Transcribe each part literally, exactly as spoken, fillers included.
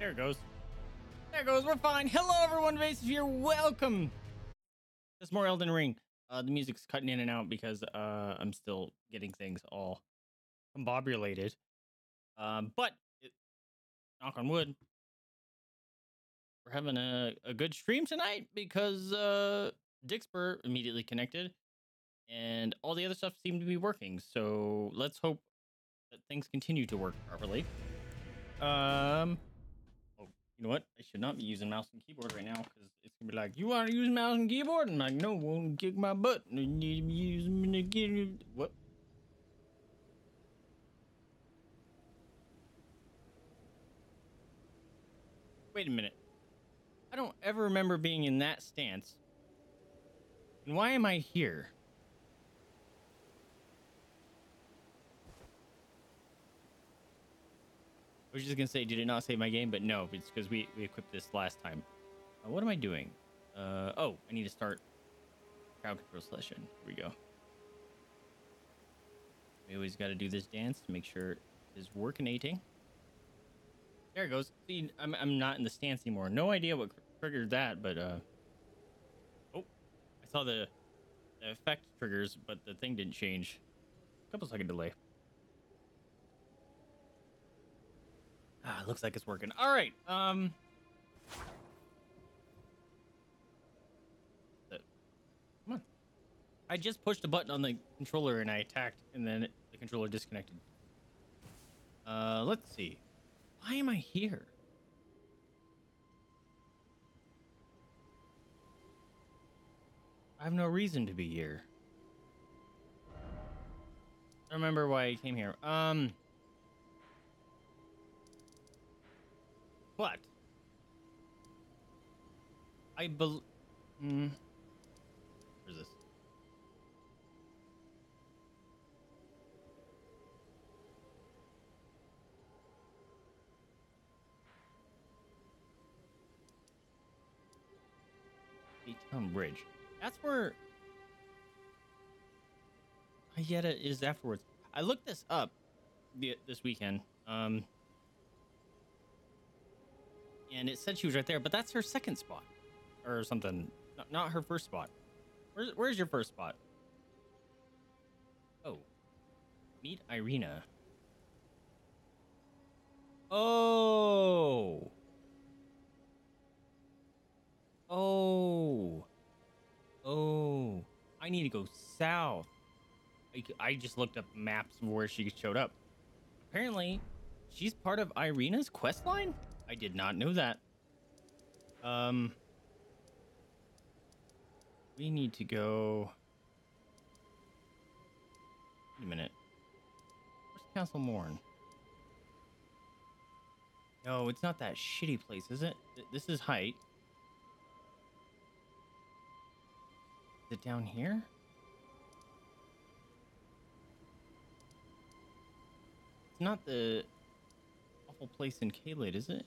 There it goes. There it goes. We're fine. Hello, everyone. Vase here. Welcome. There's more Elden Ring. Uh, the music's cutting in and out because uh, I'm still getting things all combobulated. Um, but, it, knock on wood, we're having a, a good stream tonight because uh, Dixper immediately connected and all the other stuff seemed to be working. So let's hope that things continue to work properly. Um, oh, you know what? I should not be using mouse and keyboard right now because it's gonna be like, you want to use mouse and keyboard? And I'm like, no, won't kick my butt. What? Wait a minute. I don't ever remember being in that stance. And why am I here? I was just gonna say, did it not save my game? But no, it's because we, we equipped this last time. Uh, what am I doing? Uh, oh, I need to start crowd control session. Here we go. We always got to do this dance to make sure it's working. There it goes. See, I'm, I'm not in the stance anymore. No idea what triggered that, but uh, oh, I saw the, the effect triggers, but the thing didn't change. A couple second delay. Ah, looks like it's working. All right. Um, come on. I just pushed a button on the controller and I attacked, and then it, the controller disconnected. Uh, let's see. Why am I here? I have no reason to be here. I remember why I came here. Um. But I believe. Mm. Where's this? Become bridge. That's where Hyetta is afterwards. I looked this up the, this weekend. Um. And it said she was right there, but that's her second spot or something. No, not her first spot. Where's, where's your first spot? Oh, meet Irina. Oh. Oh. Oh, I need to go south. I, I just looked up maps of where she showed up. Apparently she's part of Irina's quest line. I did not know that. Um, we need to go. Wait a minute. Where's Castle Morne? No, it's not that shitty place, is it? This is Height. Is it down here? It's not the awful place in Caelid, is it?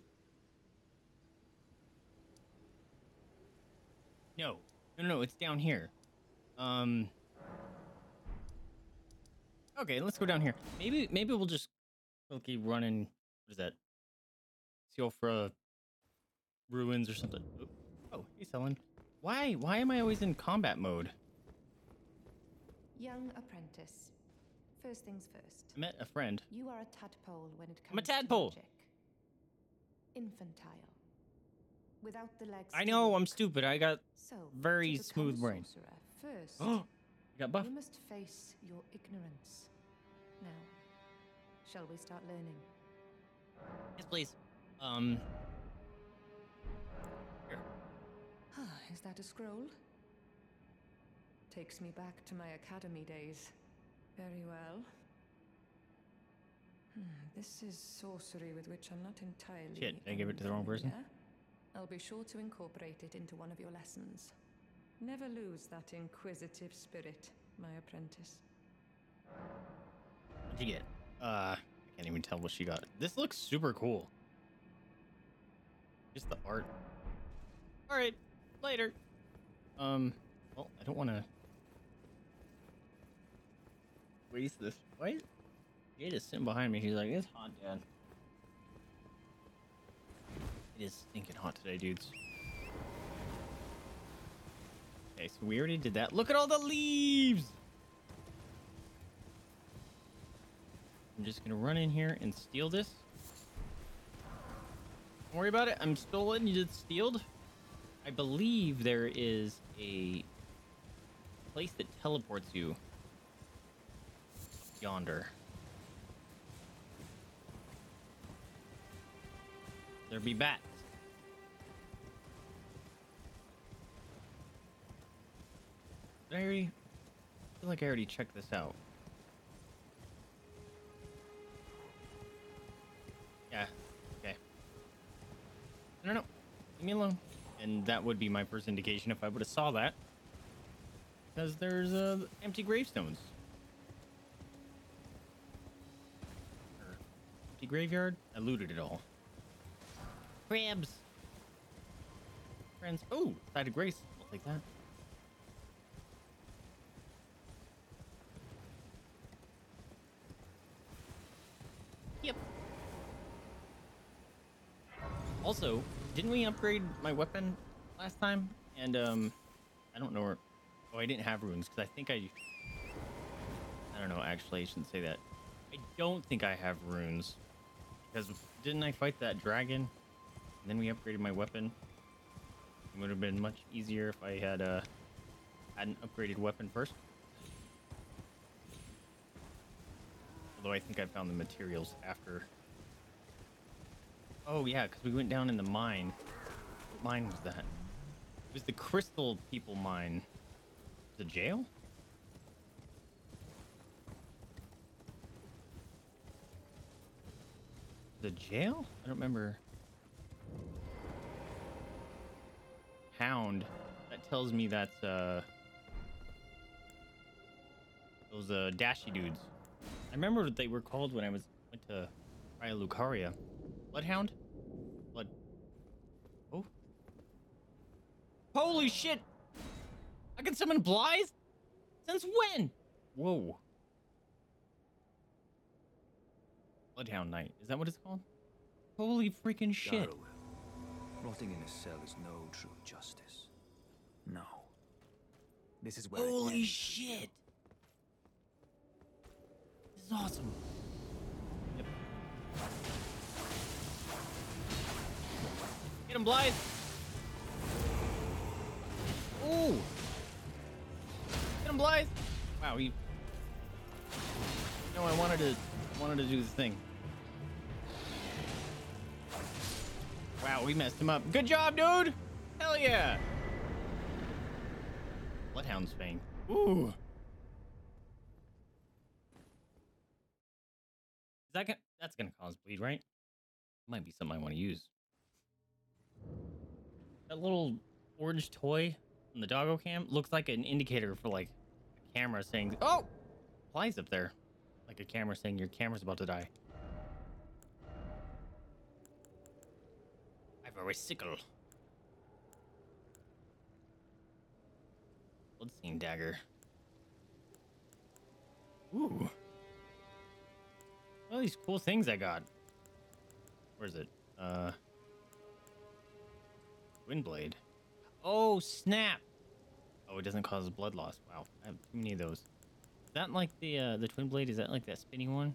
No, no, no, it's down here. Um. Okay, let's go down here. Maybe, maybe we'll just quickly run in. What is that? Caelid ruins or something. Oh, hey, Helen. Why? Why am I always in combat mode? Young apprentice. First things first. I met a friend. You are a tadpole when it comes. I'm a tadpole. To magic. Infantile. Without the legs. I know, I'm stupid. I got so, very smooth brain. First, you got buff. You must face your ignorance. Now, shall we start learning? Yes, please. Um. Here. Is that a scroll? Takes me back to my academy days. Very well. Hmm, this is sorcery with which I'm not entirely. Shit, did I give it to the wrong person? Yeah? I'll be sure to incorporate it into one of your lessons. Never lose that inquisitive spirit, my apprentice. What'd you get? Uh, I can't even tell what she got. This looks super cool. Just the art. All right, later. Um, well, I don't want to waste this. Why? Jade is sitting behind me. He's like, it's hot, Dad. is stinking hot today, dudes. Okay, so we already did that. Look at all the leaves! I'm just gonna run in here and steal this. Don't worry about it. I'm stolen. You just stealed. I believe there is a place that teleports you yonder. There be bats. Did I already? I feel like I already checked this out. Yeah. Okay. No, no, no. Leave me alone. And that would be my first indication if I would have saw that. Because there's uh, empty gravestones. Or empty graveyard. I looted it all. Crabs. Friends. Oh, side of grace. I'll take that. Yep. Also, didn't we upgrade my weapon last time? And, um, I don't know where... Oh, I didn't have runes, because I think I... I don't know, actually, I shouldn't say that. I don't think I have runes. Because didn't I fight that dragon? And then we upgraded my weapon. It would have been much easier if I had, uh, had an upgraded weapon first. Although I think I found the materials after. Oh, yeah, because we went down in the mine. What mine was that? It was the Crystal People mine. The jail? The jail? I don't remember. Hound. That tells me that's, uh... those, uh, dashy dudes. I remember what they were called when I was went to Raya Lucaria. Bloodhound? Blood... Oh. Holy shit! I can summon Blaidd? Since when? Whoa. Bloodhound Knight. Is that what it's called? Holy freaking shit. Darriwil. Rotting in a cell is no true justice. No. This is where Holy it shit! This is awesome. Yep. Get him, Blaidd! Ooh! Get him, Blaidd! Wow, he... No, I wanted to... wanted to do this thing. Wow, we messed him up. Good job, dude! Hell yeah! Bloodhound's Fang. Ooh! Is that gonna... That's gonna cause bleed, right? Might be something I want to use. That little orange toy on the doggo cam looks like an indicator for, like, a camera saying... Oh! Flies up there. Like a camera saying your camera's about to die. I have a resicle. Bloodstained dagger. Ooh. All these cool things I got. Where is it? Uh... Wind blade. Oh, snap! Oh, it doesn't cause blood loss. Wow, I have too many of those. Is that like the uh, the twin blade? Is that like that spinny one?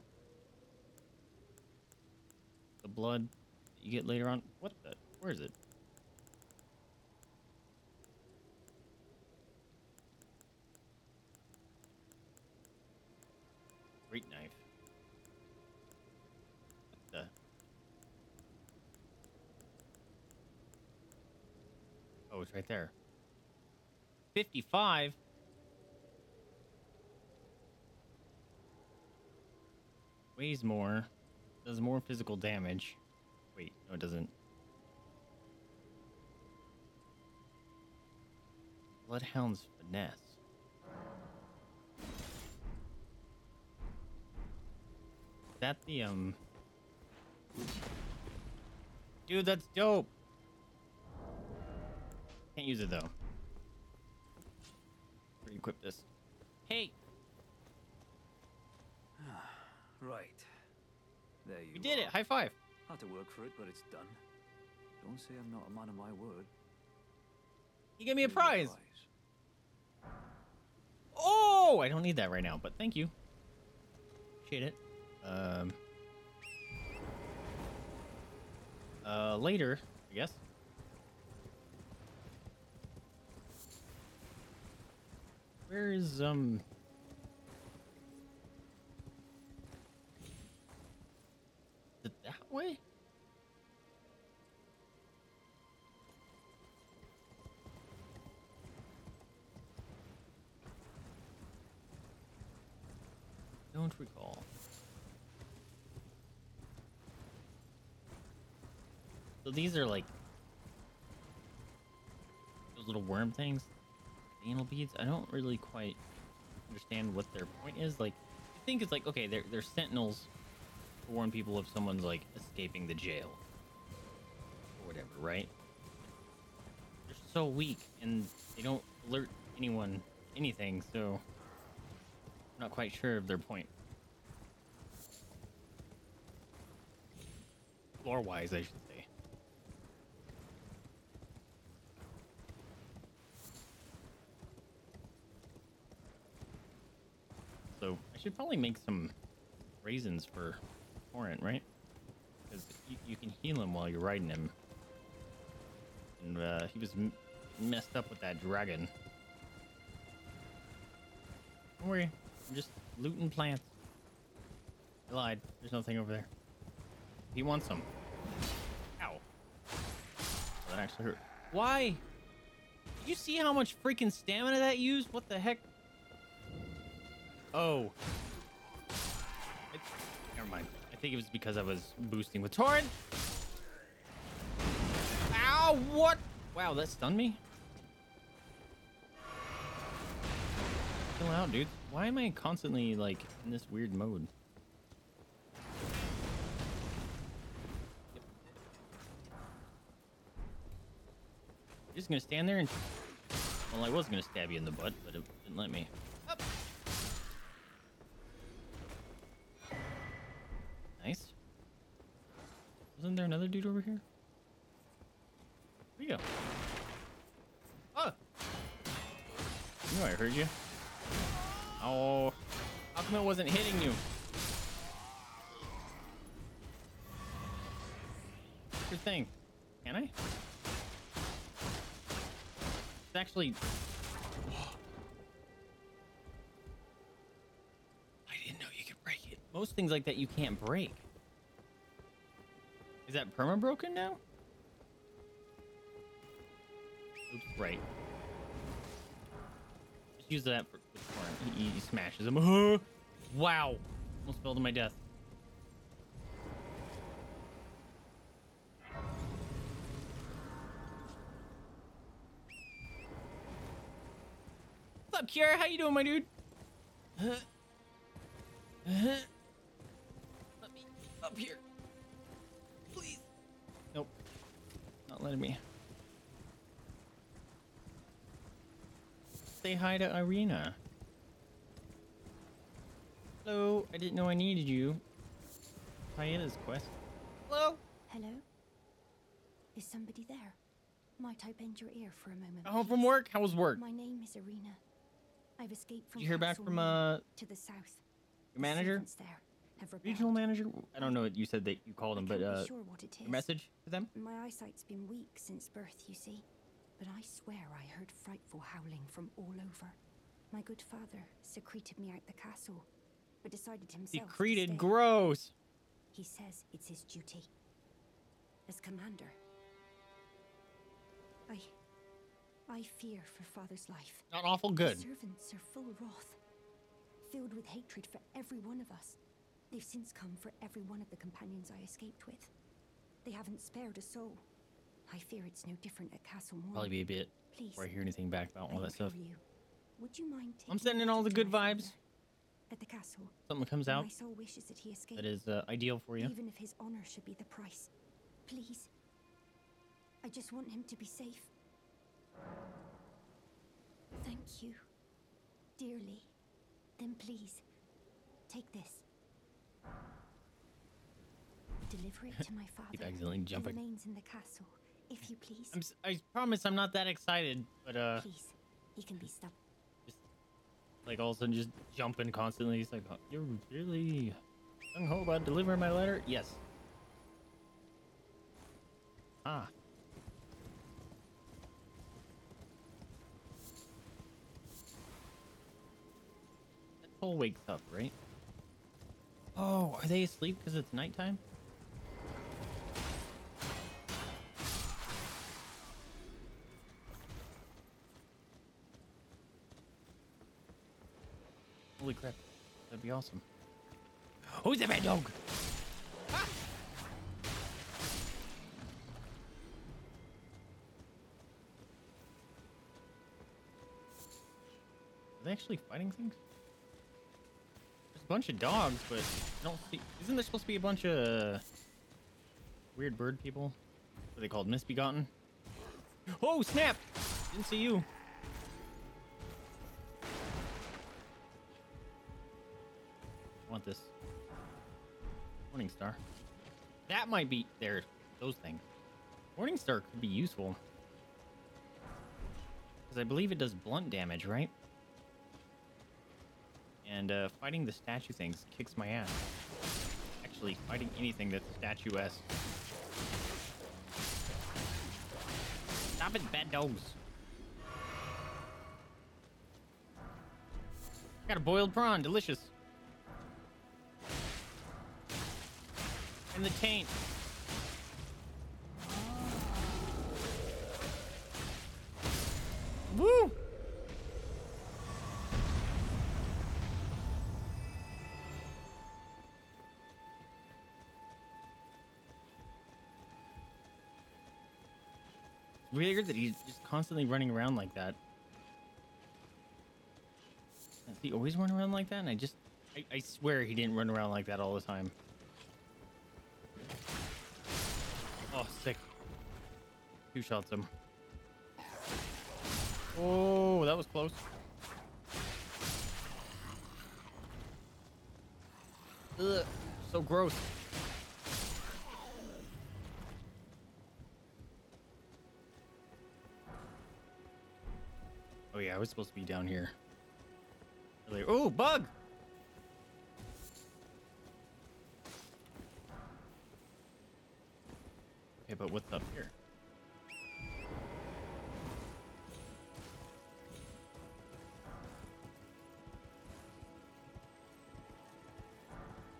The blood that you get later on? What the? Where is it? Great knife. What the? Oh, it's right there. fifty-five. Weighs more. Does more physical damage. Wait, no it doesn't. Bloodhound's Finesse. Is that the, um... Dude, that's dope! Can't use it though. Re-equip this. Hey! Right. There you We did are. It. High five. Hard to work for it, but it's done. Don't say I'm not a man of my word. You gave me a prize. Oh, I don't need that right now, but thank you. Appreciate it. Um. Uh, later, I guess. Where is um? Is it that way? Don't recall. So these are like those little worm things, the anal beads. I don't really quite understand what their point is. Like, I think it's like, okay, they're they're sentinels to warn people if someone's like escaping the jail or whatever, right? They're so weak and they don't alert anyone anything, so. Not quite sure of their point. Lore-wise, I should say. So, I should probably make some raisins for Torrent, right? Because you, you can heal him while you're riding him. And uh, he was m messed up with that dragon. Don't worry. I'm just looting plants. I lied. There's nothing over there. He wants them. Ow. Oh, that actually hurt. Why? Did you see how much freaking stamina that used? What the heck? Oh. It's, never mind. I think it was because I was boosting with Torrent. Ow, what? Wow, that stunned me. Chill out, dude. Why am I constantly like in this weird mode? Yep. I'm just gonna stand there and. Well, I was gonna stab you in the butt, but it didn't let me. Up. Nice. Wasn't there another dude over here? There you go. Oh. You know I heard you. Oh, how come it wasn't hitting you? Good thing. Can I? It's actually. I didn't know you could break it. Most things like that you can't break. Is that perma broken now? Oops, right. Just use that for. He, he smashes him. Uh, wow. Almost fell to my death. What's up, Kiara? How you doing, my dude? Uh, uh, let me up here. Please. Nope. Not letting me. Say hi to Irina. Hello, I didn't know I needed you. Hyena's quest. Hello? Hello? Is somebody there? Might I bend your ear for a moment? Oh, from work? How was work? My name is Irina. I've escaped from. Did you hear back from, uh... to the south. Your manager? There Regional manager? I don't know what you said that you called him, but, uh... Sure what it is. Your message to them? My eyesight's been weak since birth, you see. But I swear I heard frightful howling from all over. My good father secreted me out the castle. But decided himself. Decreted gross. He says it's his duty as commander. I, I fear for father's life. Not awful good. The servants are full wrath, filled with hatred for every one of us. They've since come for every one of the companions I escaped with. They haven't spared a soul. I fear it's no different at Castle Morne. Probably be a bit. Please, before I hear anything back about all that stuff. You. Would you mind? I'm sending all the good vibes. At the castle, something comes out. My soul wishes that he escape. That is uh, ideal for you. Even if his honor should be the price, please. I just want him to be safe. Thank you, dearly. Then please take this. Deliver it to my father. He accidentally jumping. Remains in the castle if you please. I'm, I promise I'm not that excited, but uh. Please, he can be stopped. Just like all of a sudden, just jumping constantly. He's like, oh, you're really gung ho about delivering my letter? Yes. Ah. That hole wakes up, right? Oh, are they asleep because it's nighttime? Holy crap, that'd be awesome. Who's the bad dog? Ah! Are they actually fighting things? Bunch of dogs, but I don't see. Isn't there supposed to be a bunch of weird bird people? What are they called? Misbegotten? Oh snap! Didn't see you. I want this Morning Star. That might be there. Those things. Morning Star could be useful because I believe it does blunt damage, right? And uh, fighting the statue things kicks my ass. Actually, fighting anything that's statuesque. Stop it, bad dogs. Got a boiled prawn, delicious. And the taint. Woo! Weird that he's just constantly running around like that. Does he always run around like that? And I just, I, I swear he didn't run around like that all the time. Oh, sick. Two shots him. Oh, that was close. Ugh, so gross. Oh yeah, I was supposed to be down here. Oh, bug! Okay, but what's up here?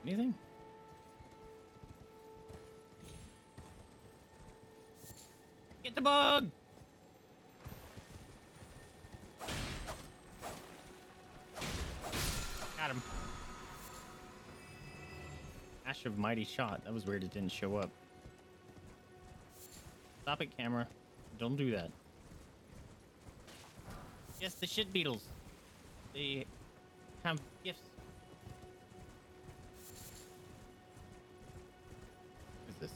Anything? Get the bug! Him. Ash of Mighty Shot. That was weird it didn't show up. Stop it, camera. Don't do that. Yes, the shit beetles. They have gifts. What is this?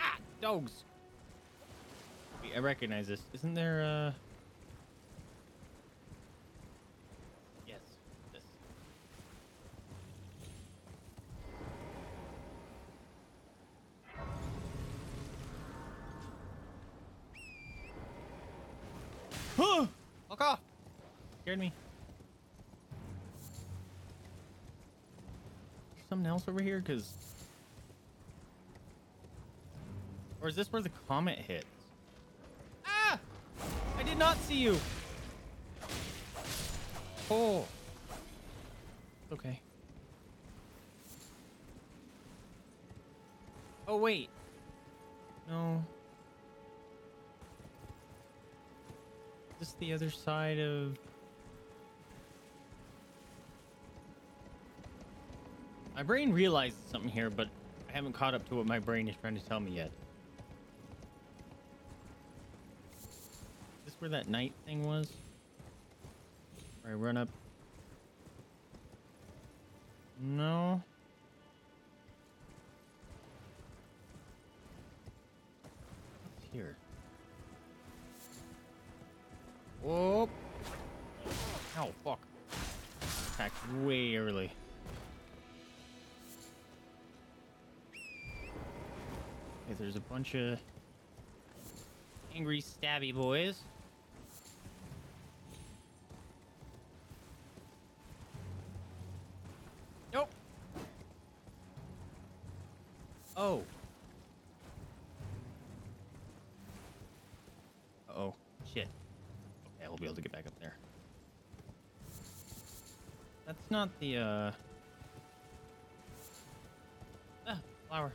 Ah! Dogs! Wait, I recognize this. Isn't there, uh... Scared me. Something else over here, cause, or is this where the comet hit? Ah! I did not see you. Oh. Okay. Oh wait. No. Is this the other side of? My brain realizes something here, but I haven't caught up to what my brain is trying to tell me yet. Is this where that night thing was? Where I run up? No. What's here? Whoa. Ow, fuck. Attacked way early. because there's a bunch of angry stabby boys. Nope. Oh. Uh-oh. Shit. Okay, we'll be able to get back up there. That's not the, uh... ah, flower.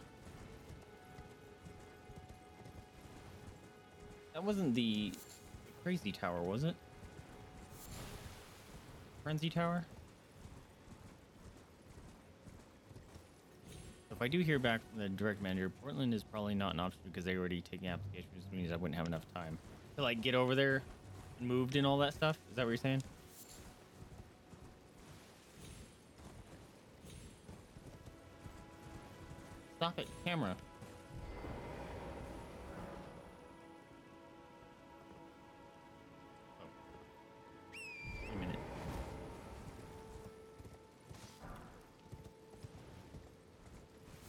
That wasn't the crazy tower, was it? Frenzy tower? If I do hear back from the direct manager, Portland is probably not an option because they already taken applications, which means I wouldn't have enough time to like get over there and moved and all that stuff. Is that what you're saying? Stop it, camera.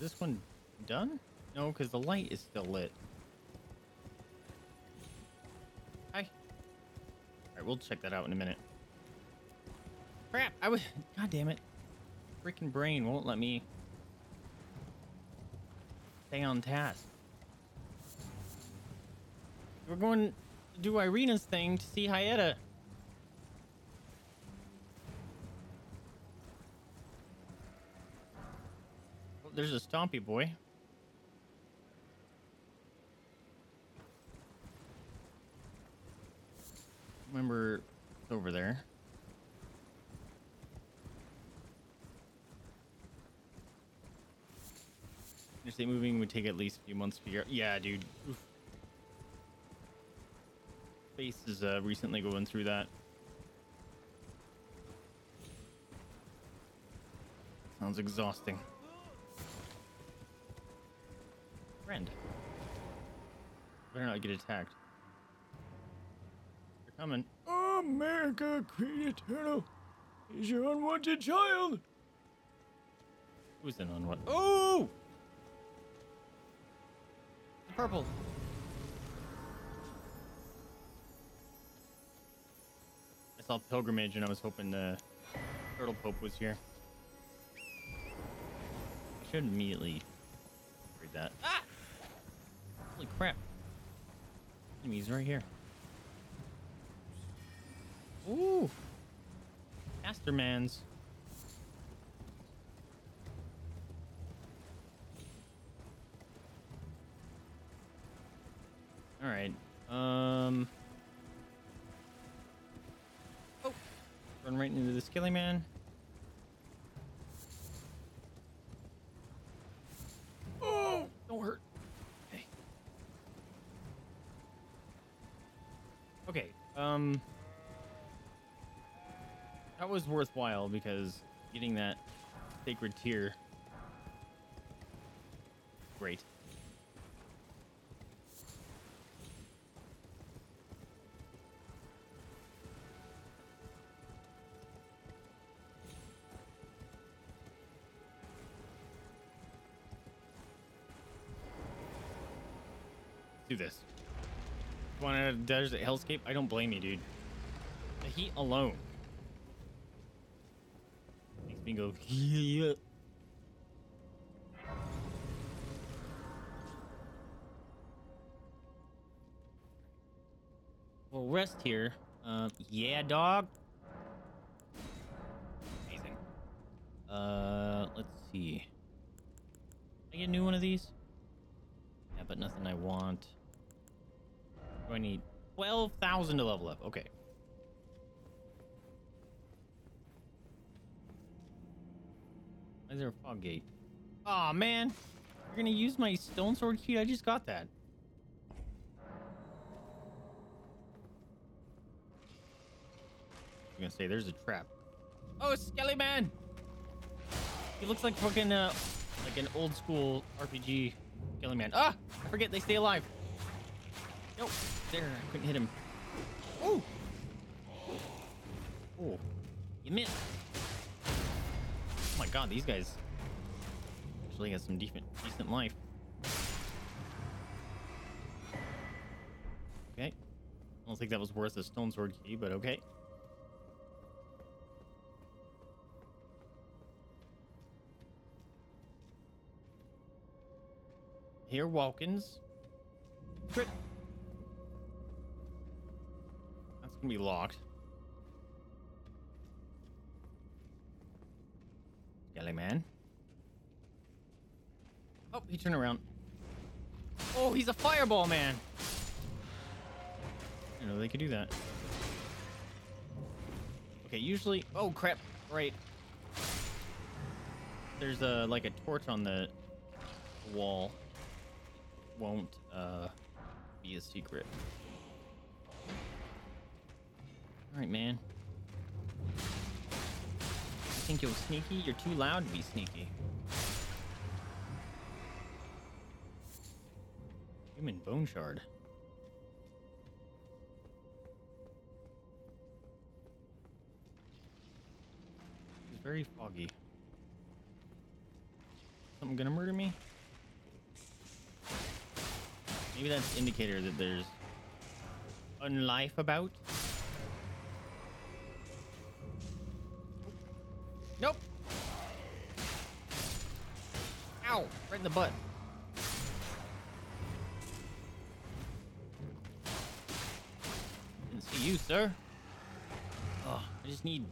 This one done? No, because the light is still lit. Hi. Alright, we'll check that out in a minute. Crap! I was... God damn it. Freaking brain won't let me stay on task. We're going to do Irina's thing to see Hyetta. There's a stompy boy. Remember, it's over there. Interstate moving would take at least a few months to figure out. Yeah, dude. Oof. Space is uh, recently going through that. Sounds exhausting. Friend. Better not get attacked. They're coming. America, Queen Eternal, is your unwanted child. Who's an unwanted? Oh! The purple. I saw pilgrimage and I was hoping the turtle pope was here. I should immediately read that. Ah! Holy crap. Enemies right here. Ooh. Mastermans. Alright. Um. Oh. Run right into the Skilly Man. Oh! Don't hurt. Okay, um, that was worthwhile because getting that sacred tier, great. Do this. One out of desert hellscape. I don't blame you, dude. The heat alone makes me go. Yeah. We'll rest here. Um, yeah, dog. Amazing. Uh, let's see. Can I get a new one of these? Yeah, but nothing I want. I need twelve thousand to level up. Okay. Why is there a fog gate? Aw, oh, man. You're going to use my stone sword key? I just got that. I'm going to say there's a trap. Oh, Skelly Man. He looks like fucking uh, like an old school R P G Skelly Man. Ah, I forget they stay alive. Nope. There, I couldn't hit him. Oh! Oh. You missed. Oh my god, these guys actually got some decent, decent life. I don't think that was worth a stone sword key, but okay. Here, Walkins. Crit. That's gonna be locked. Yelly man. Oh, he turned around. Oh, he's a fireball man. I know they could do that. Okay, usually. Oh crap! Right. There's a like a torch on the wall. Won't uh be a secret. All right, man. You think you're sneaky? You're too loud to be sneaky. Human bone shard. It's very foggy. Something gonna murder me? Maybe that's an indicator that there's unlife about. Nope. Ow! Right in the butt. Didn't see you, sir. Oh, I just need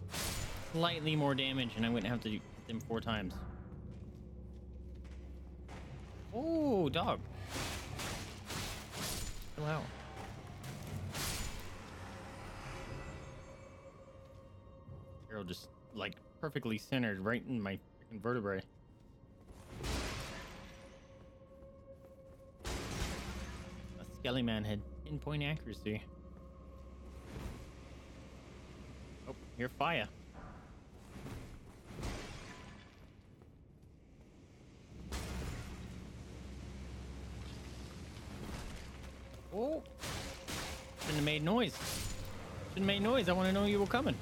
slightly more damage, and I wouldn't have to hit them four times. Oh, dog. Out. Arrow just like perfectly centered right in my freaking vertebrae. A skelly man had pinpoint accuracy. Oh, here fire. Oh, shouldn't have made noise. Shouldn't have made noise. I want to know you were coming.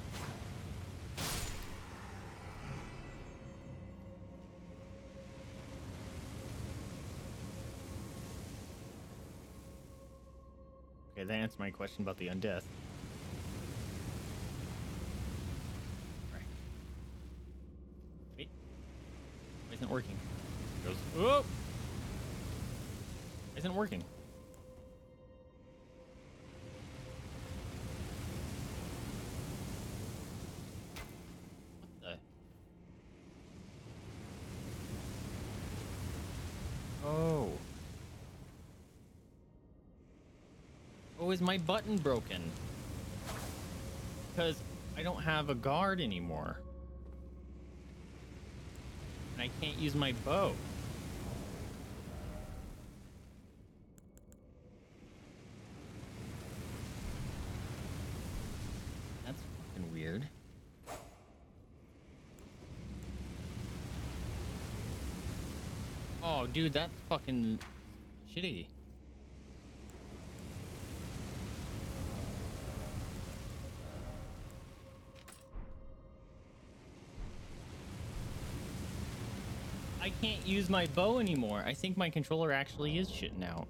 Okay, that answered my question about the undeath. Right. Wait. Why isn't it working? It goes. Oh! Why isn't it working? Is my button broken because I don't have a guard anymore and I can't use my bow? That's fucking weird. Oh dude, that's fucking shitty. I can't use my bow anymore. I think my controller actually is shitting out.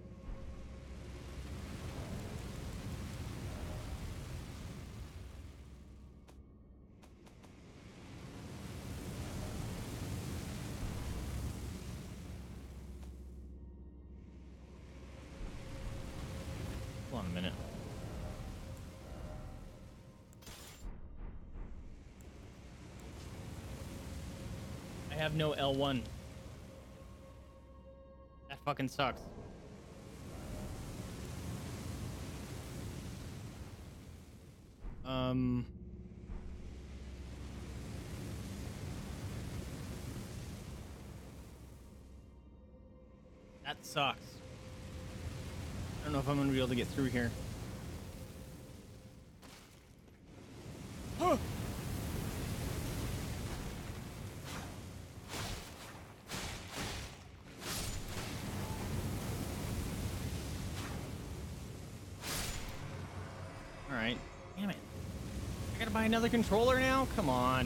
Hold on a minute. I have no L one. Fucking sucks. Um. That sucks. I don't know if I'm gonna be able to get through here. Huh. Another controller now? Come on.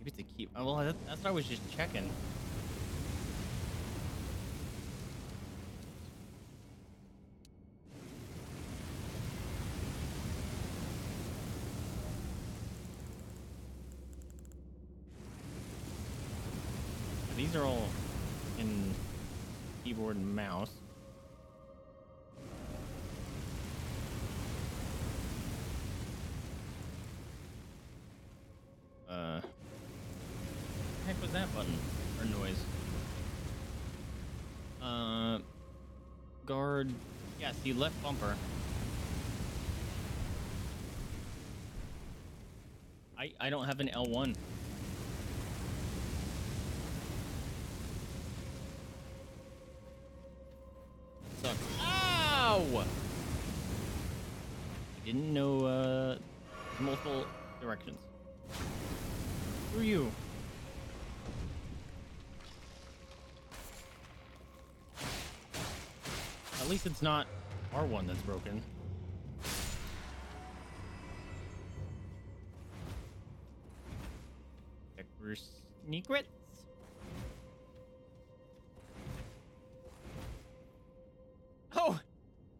Maybe it's a key. Oh, well, that's, that's what I was just checking. These are all in keyboard and mouse. Uh, what the heck was that button or noise? Uh, guard. Yes, the left bumper. I I don't have an L one. Sucks. Ow! I didn't know uh multiple directions. Who are you? At least it's not R one that's broken. Check for secrets. Oh!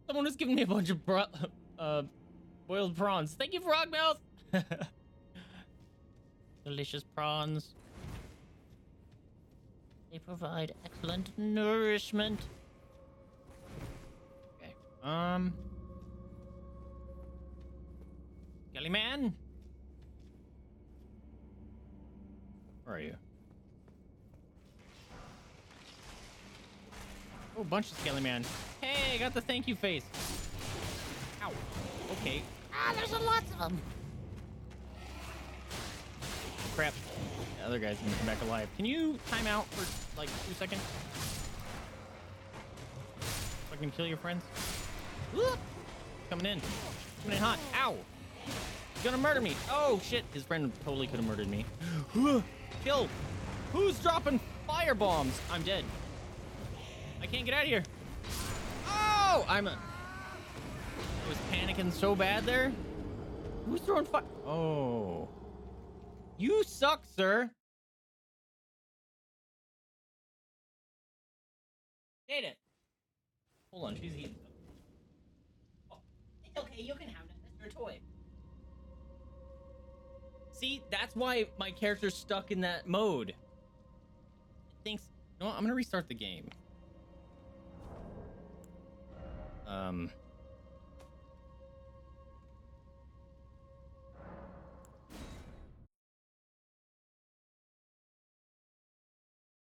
Someone was giving me a bunch of bro uh, boiled prawns. Thank you, Frogmouth! Delicious prawns. They provide excellent nourishment. Okay. Um. Kelly man. Where are you? Oh, bunch of Skelly Man. Hey, I got the thank you face. Ow. Okay. Ah, there's a lot of them. Crap. The other guy's gonna come back alive. Can you time out for like two seconds? So I can kill your friends. Whoop. Coming in. Coming in hot. Ow. He's gonna murder me. Oh, shit. His friend totally could have murdered me. Kill. Who's dropping fire bombs? I'm dead. I can't get out of here. Oh, I'm a... I was panicking so bad there. Who's throwing fire? Oh, you suck, sir. Did it. Hold on, she's eating something. Oh, it's okay. You can have it. It's your toy. See, that's why my character's stuck in that mode. It thinks, you know what? I'm gonna restart the game. Um.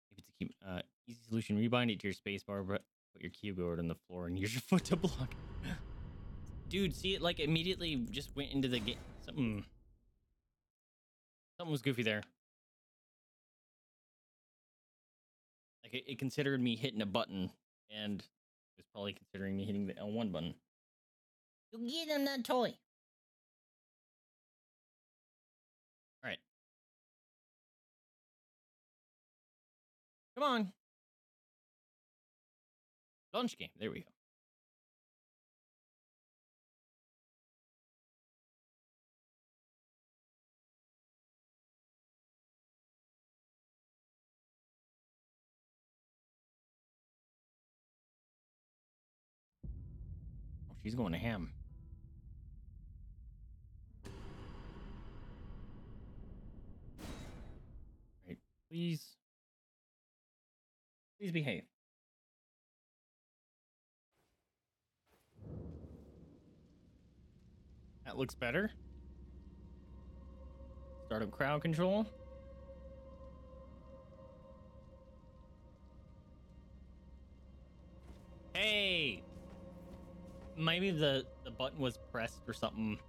If it's a key, uh, easy solution, rebind it to your spacebar, but put your keyboard on the floor and use your foot to block. Dude, see it like immediately just went into the game. Something. Something was goofy there. Like it, it considered me hitting a button, and it was probably considering me hitting the L one button. You get him that toy. All right. Come on. Launch game. There we go. She's going to ham. Right, please. Please behave. That looks better. Start up crowd control. Hey! Maybe the, the button was pressed or something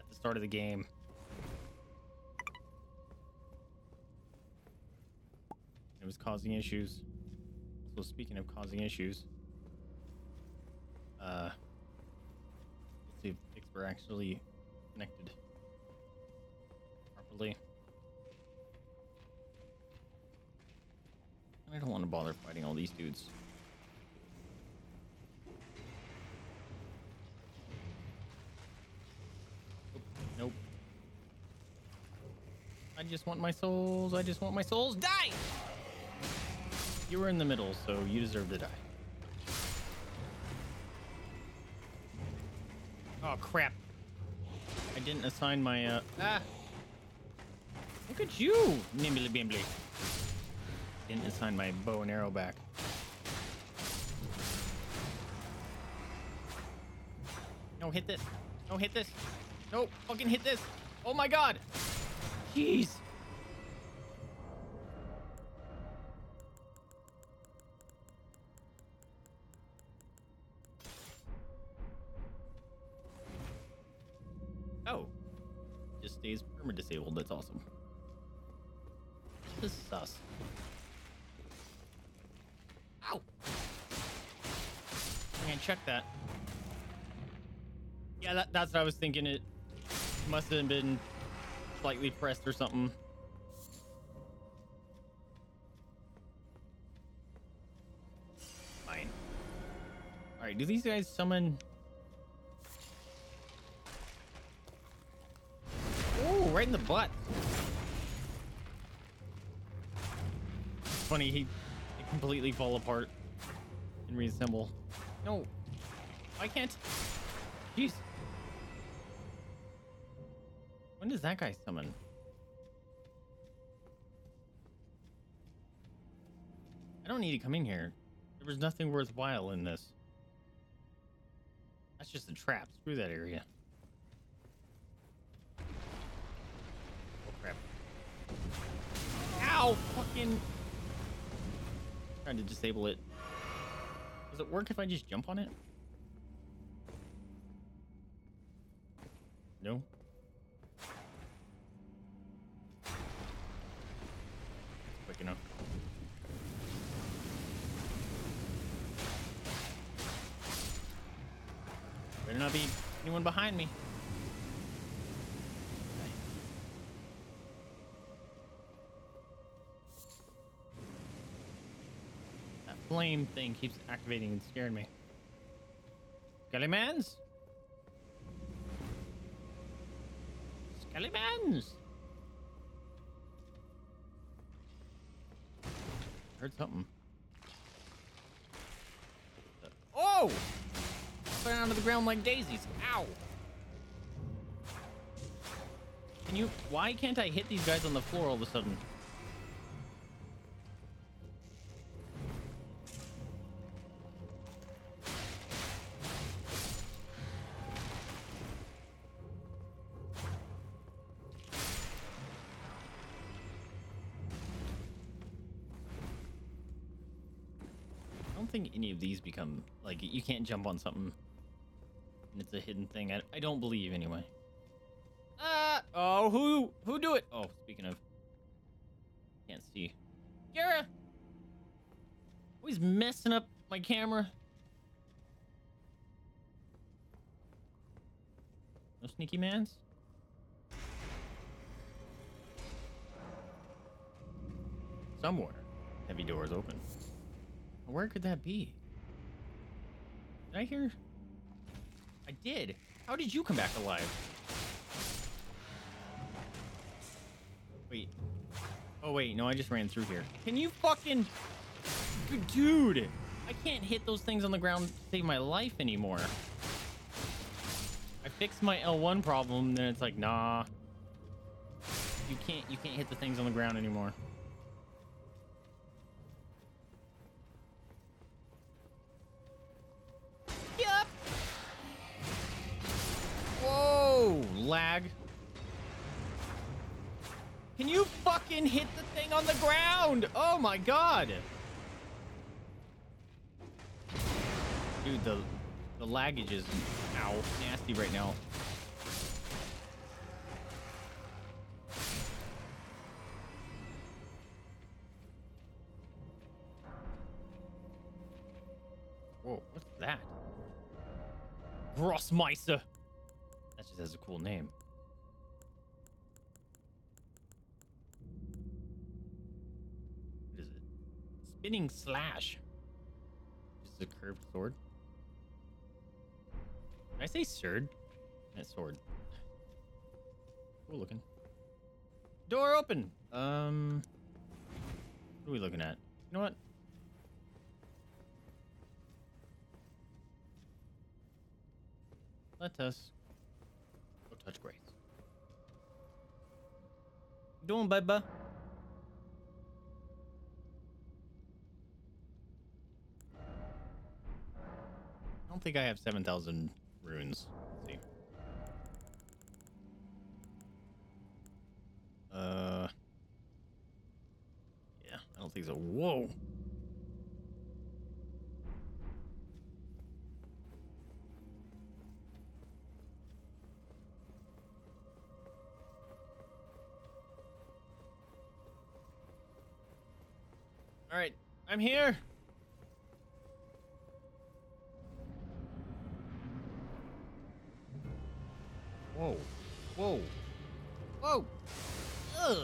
at the start of the game. It was causing issues. So speaking of causing issues, uh, let's see if Dixper actually connected properly. I don't want to bother fighting all these dudes. Nope. I just want my souls. I just want my souls. Die! You were in the middle, so you deserve to die. Oh, crap. I didn't assign my, uh... Ah! Look at you, nimbly bimbly. Getting to find my bow and arrow back. No, hit this. No, hit this. No, fucking hit this. Oh my god. Jeez. Oh. Just stays perma disabled. That's awesome. This is sus. Ow. I can't check that. Yeah, that, that's what I was thinking. It must have been slightly pressed or something. Fine. All right, do these guys summon? Oh, right in the butt. Funny, he they completely fall apart and reassemble. No, I can't. Jeez. When does that guy summon? I don't need to come in here. There was nothing worthwhile in this. That's just a trap. Screw that area. Oh, crap. Ow! Fucking... Trying to disable it. Does it work if I just jump on it? No. Quick enough. Better not be anyone behind me. That flame thing keeps activating and scaring me. Skeletons? Skeletons! Heard something. Oh! Fell down to the ground like daisies. Ow! Can you? Why can't I hit these guys on the floor all of a sudden? Any of these become like you can't jump on something and it's a hidden thing. I, I don't believe anyway. Uh oh, who who do it? Oh, speaking of, can't see. Kara always messing up my camera. No sneaky mans. Somewhere heavy doors open. Where could that be? Did I hear? I did. How did you come back alive? Wait. Oh, wait. No, I just ran through here. Can you fucking... Dude! I can't hit those things on the ground to save my life anymore. I fixed my L one problem, then it's like, nah. You can't, you can't hit the things on the ground anymore. Oh, lag. Can you fucking hit the thing on the ground? Oh my god. Dude, the the laggage is ow nasty right now. Whoa, what's that? Grossmeister. That just has a cool name. What is it? Spinning slash. This is a curved sword. Did I say sword? That sword. Cool looking. Door open. Um. What are we looking at? You know what? Let us. Touch grace. Doing, bubba. don't think I have seven thousand runes. Let's see. Uh, yeah, I don't think so. Whoa. All right, I'm here. Whoa, whoa, whoa. Ugh.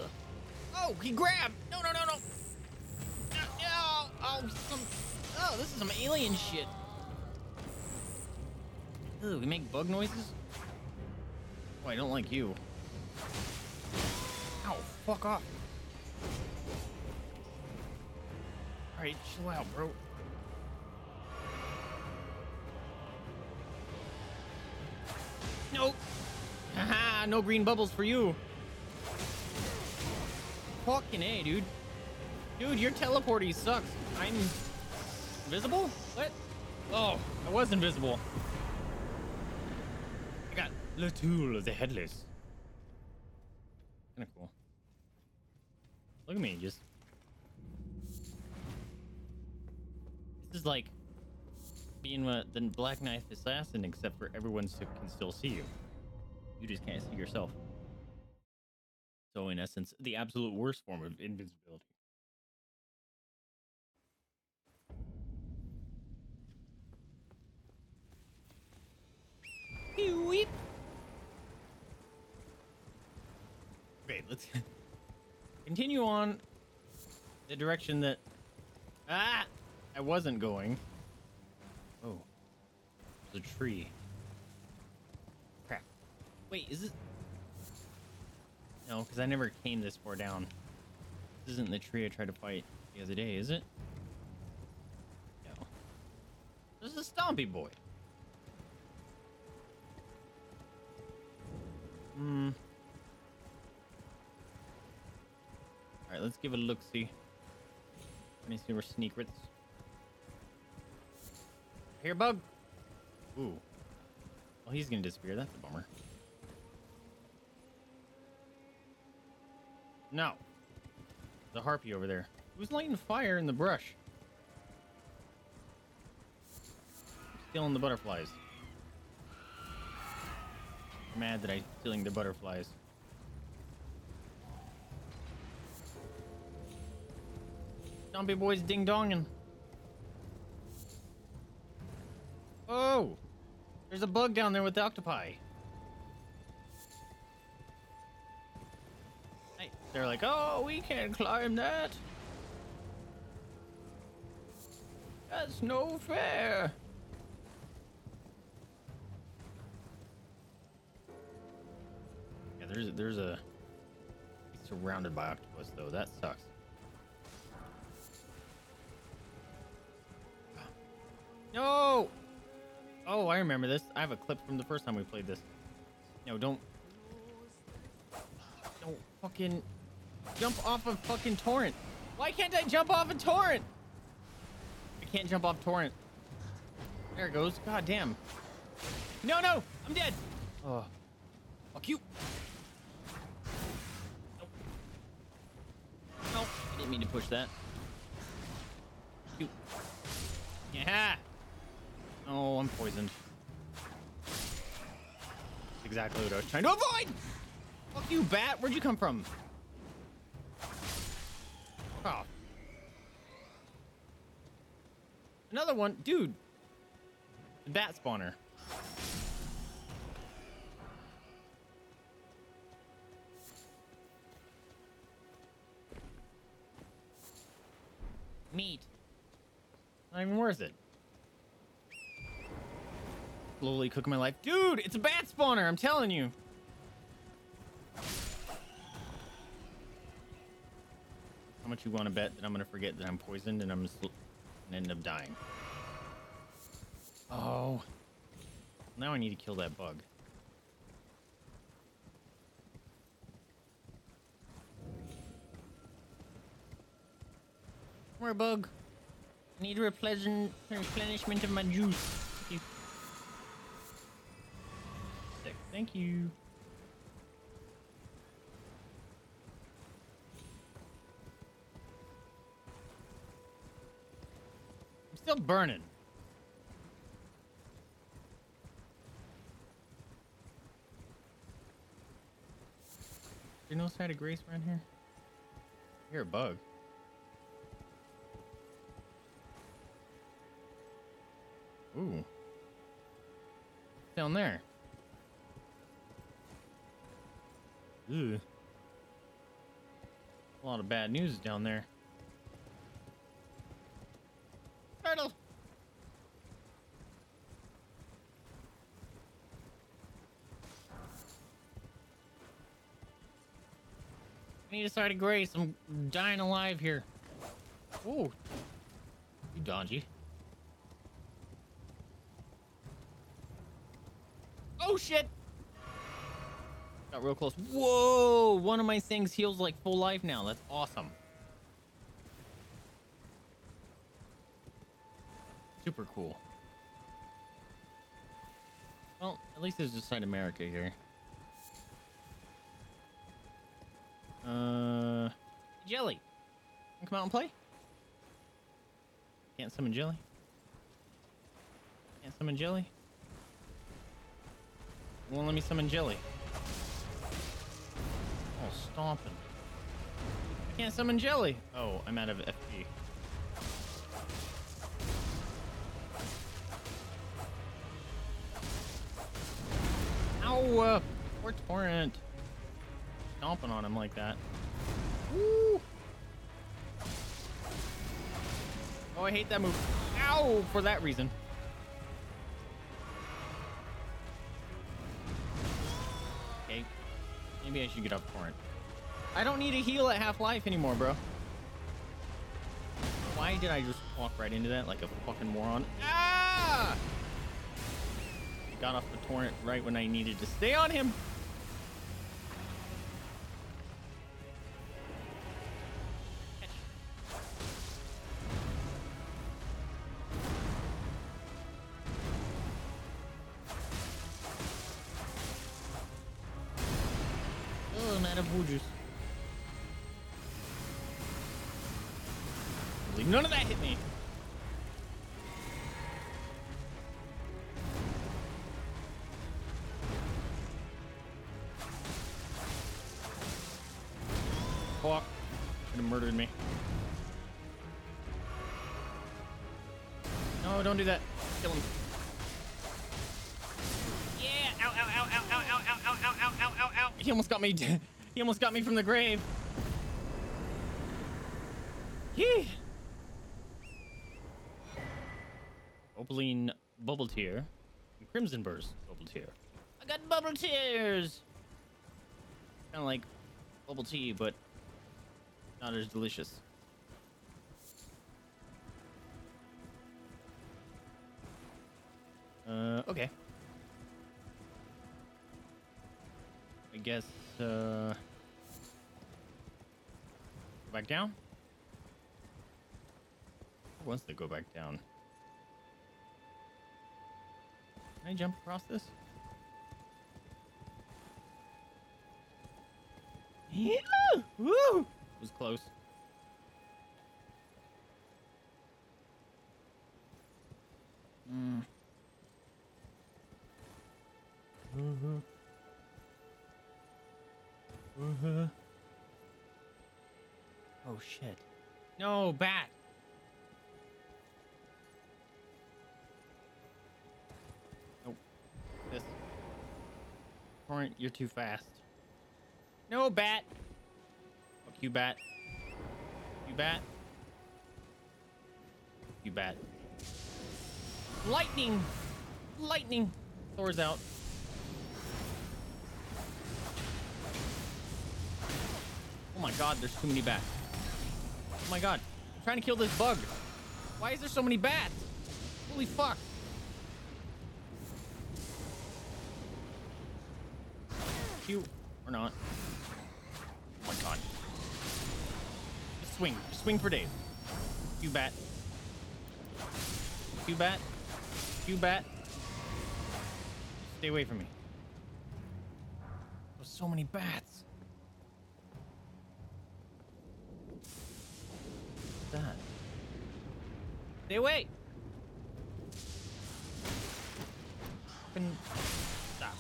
Oh, he grabbed. No, no, no, no. No, no. Oh, some, oh, this is some alien shit. Ugh, we make bug noises? Oh, I don't like you. Ow, fuck off. Alright, chill out, bro. Nope. Haha, no green bubbles for you. Fucking A, dude. Dude, your teleporting sucks. I'm invisible? What? Oh, I was invisible. I got the tool of the headless. Kinda cool. Look at me, just. This is like being uh, the Black Knife Assassin, except for everyone can still see you. You just can't see yourself. So in essence, the absolute worst form of invisibility. Weep. Okay, let's continue on the direction that ah I wasn't going. Oh, there's a tree. Crap. Wait, is this? No, because I never came this far down. This isn't the tree I tried to fight the other day, is it? No. This is a stompy boy. Hmm. Alright, let's give it a look-see. Let me see where secrets. I hear bug. Ooh. Well, he's gonna disappear. That's a bummer. No. The harpy over there. Who's lighting fire in the brush? I'm stealing the butterflies. I'm mad that I'm stealing the butterflies. Zombie boys ding donging. Oh! There's a bug down there with the octopi. They're like, oh, we can't climb that. That's no fair. Yeah, there's there's a he's surrounded by octopus though. That sucks. No. Oh, I remember this. I have a clip from the first time we played this. No, don't. Don't fucking. Jump off of fucking Torrent. Why can't I jump off of Torrent? I can't jump off Torrent. There it goes. God damn. No, no. I'm dead. Oh. Fuck you. Nope. Nope. I didn't mean to push that. You. Yeah. Oh, I'm poisoned. That's exactly what I was trying to avoid. Fuck you, bat. Where'd you come from? Oh. Another one, dude. The bat spawner. Meat. Not even worth it. Slowly cooking my life. Dude, it's a bat spawner, I'm telling you. How much you want to bet that I'm gonna forget that I'm poisoned and I'm sl and end up dying? Oh, now I need to kill that bug. More bug. I need a replenishment of my juice. If you Thank you. I'm still burning. There's no side of grace around here. I hear a bug. Ooh. Down there. Ooh. A lot of bad news down there. Turtle. I need a side of grace. I'm dying alive here. Ooh. You dodgy. Oh shit! Got real close. Whoa! One of my things heals like full life now. That's awesome. Super cool. Well, at least there's just Side America here. Uh, Jelly, come out and play. Can't summon Jelly. Can't summon Jelly. Well, let me summon Jelly. Oh, stomping. I can't summon Jelly. Oh, I'm out of F P. Ow! Uh, poor Torrent. Stomping on him like that. Woo! Oh, I hate that move. Ow! For that reason. Maybe I should get up Torrent. I don't need a heal at half life anymore, bro. Why did I just walk right into that like a fucking moron? Ah! I got off the Torrent right when I needed to stay on him. None of that hit me. Fuck. Could've murdered me. No, don't do that. Kill him. Yeah. Ow, ow, ow, ow, ow, ow, ow, ow, ow, ow, ow, ow. He almost got me. He almost got me from the grave. Yee. Opaline Bubble Tear and Crimson Burst Bubble Tear. I got Bubble Tears! Kind of like bubble tea, but not as delicious. Uh, okay. I guess, uh... go back down? Who wants to go back down? Can I jump across this? Yeah! Woo! It was close. Mm. Uh-huh. Uh-huh. Oh shit. No, bat! Torrent, you're too fast. No, bat. Fuck you, bat. You bat. You bat. Lightning. Lightning. Thor's out. Oh my god, there's too many bats. Oh my god. I'm trying to kill this bug. Why is there so many bats? Holy fuck. You or not. Oh my god. Just swing. Just swing for days. You bat. You bat. You bat. Stay away from me. So many bats. What's that? Stay away! Fucking stop.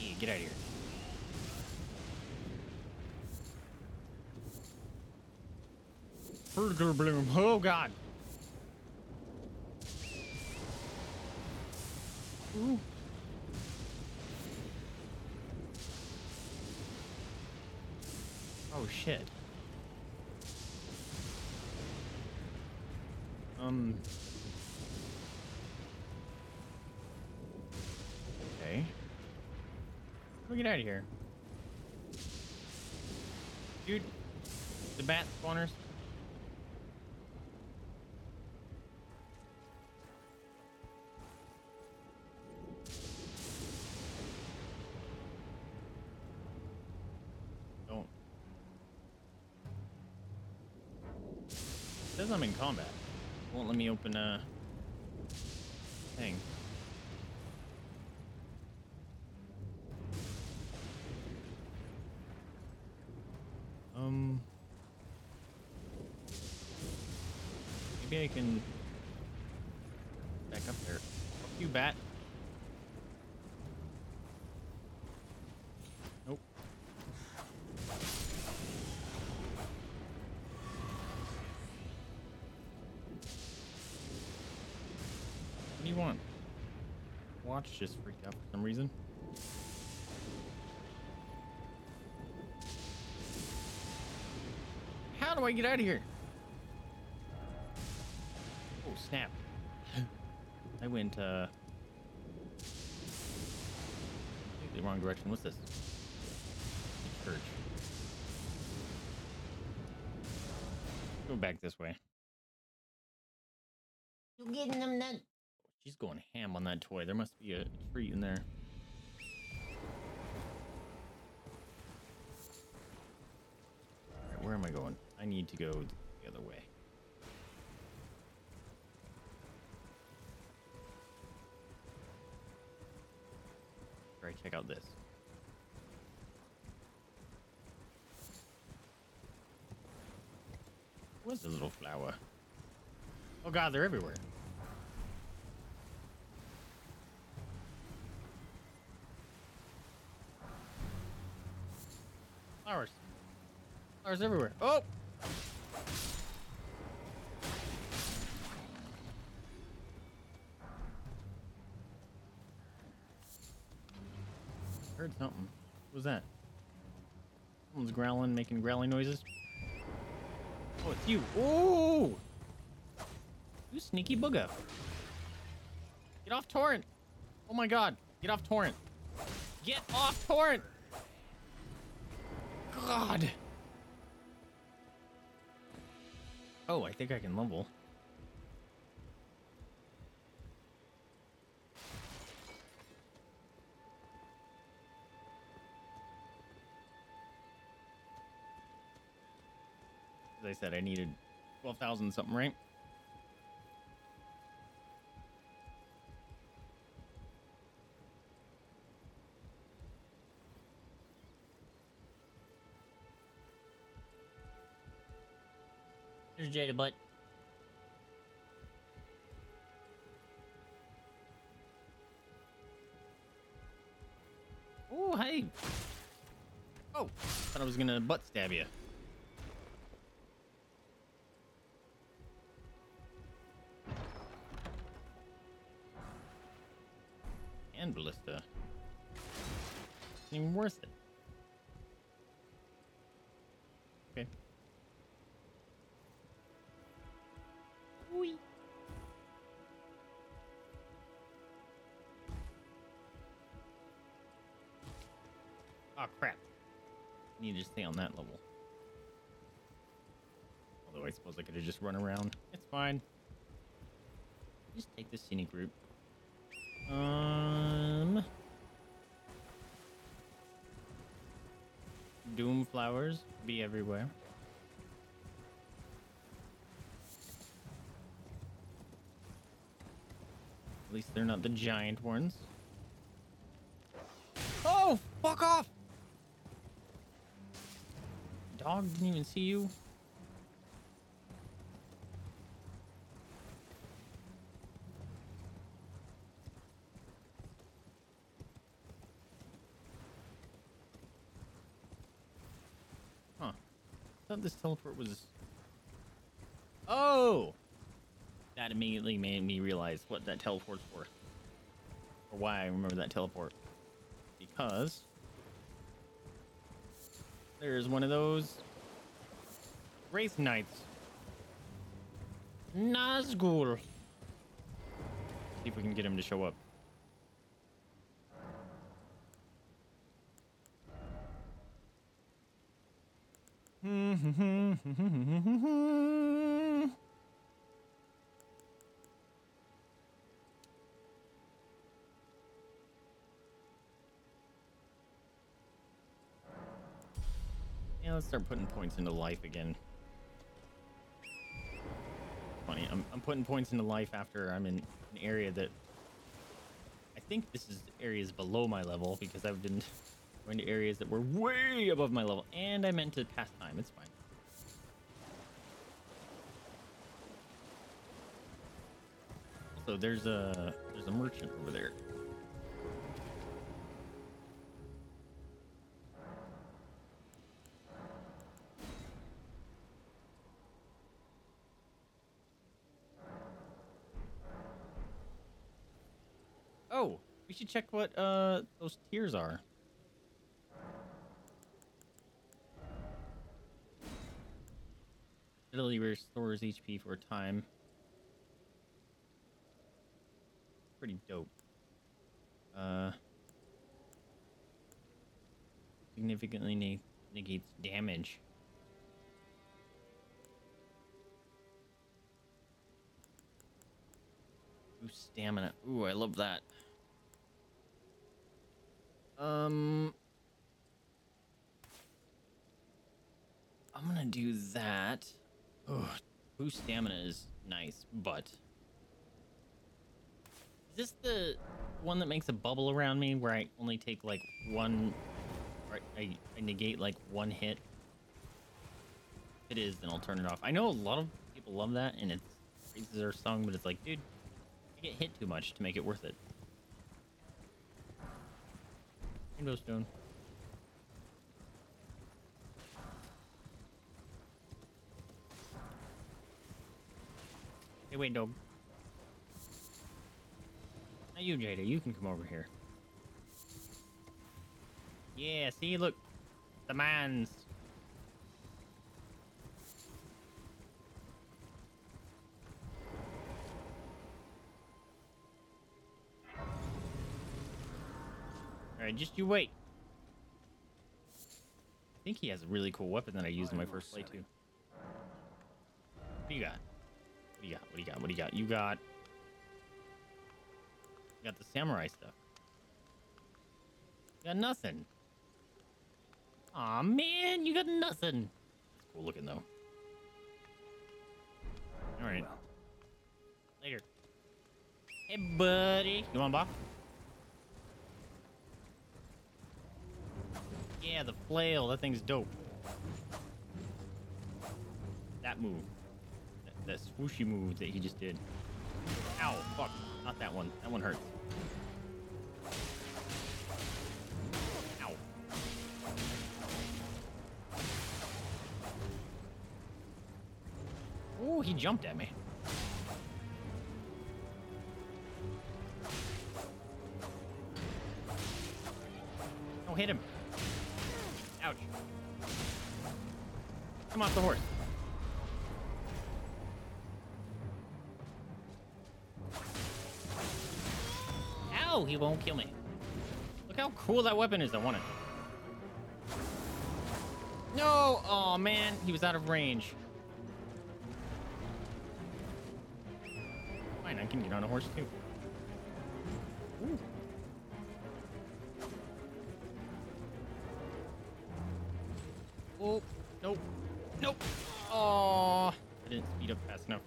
Yeah, get out of here. Burger Bloom. Oh God. Ooh. Oh shit. Um. Okay. How do we get out of here? Dude, the bat spawners. I'm in combat. Won't let me open a thing. Um. Maybe I can back up there. Fuck you, bat. Just freaked out for some reason. How do I get out of here? Oh snap! I went uh, the wrong direction. What's this? Church. Go back this way. You getting them nuts? She's going ham on that toy. There must be a treat in there. All right, where am I going? I need to go the other way. All right, check out this. What's this little flower? Oh God, they're everywhere. Flowers. Flowers everywhere. Oh! Heard something. What was that? Someone's growling, making growling noises. Oh, it's you. Ooh! You sneaky booger. Get off Torrent. Oh my God. Get off Torrent. Get off Torrent. God. Oh, I think I can level. As I said, I needed twelve thousand something, right? Jada butt. Oh, hey. Oh, thought I was gonna butt stab you. And ballista. It's even worth it. Okay. Oh crap. I need to stay on that level. Although I suppose I could have just run around. It's fine. Just take the scenic route. Um Doom flowers be everywhere. At least they're not the giant ones. Oh, fuck off! Dog didn't even see you. Huh. I thought this teleport was... Oh! That immediately made me realize what that teleport's for. Or why I remember that teleport. Because... there's one of those... Wraith Knights. Nazgûl. See if we can get him to show up. Yeah, let's start putting points into life again. Funny, I'm, I'm putting points into life after I'm in an area that I think this is areas below my level, because I've been going to areas that were way above my level, and I meant to pass time. It's fine. So there's a there's a merchant over there. Oh, we should check what uh those tiers are. Ability restores H P for a time. Pretty dope. Uh, significantly neg negates damage. Ooh, stamina. Ooh, I love that. Um, I'm gonna do that. Oh, boost stamina is nice, but is this the one that makes a bubble around me where I only take like one, or I, I negate like one hit? If it is, then I'll turn it off. I know a lot of people love that, and it's praises their song, but it's like, dude, I get hit too much to make it worth it. Rainbow stone. Hey, wait, dog. Now you, Jada, you can come over here. Yeah, see, look. The mines. Alright, just you wait. I think he has a really cool weapon that I used in my first play, too. What do you got? What do you got? What do you got? What do you got? You got... You got the samurai stuff. You got nothing. Aw, man, you got nothing. It's cool looking, though. Alright. Later. Hey, buddy. You want a box? Yeah, the flail. That thing's dope. That move. That swooshy move that he just did. Ow, fuck. Not that one. That one hurts. Ow. Oh, he jumped at me. Don't hit him. Ouch. Come off the horse. Oh, he won't kill me. Look how cool that weapon is. I want it. No! Oh, man. He was out of range. Fine, I can get on a horse, too. Ooh. Oh, nope. Nope. Oh, I didn't speed up fast enough.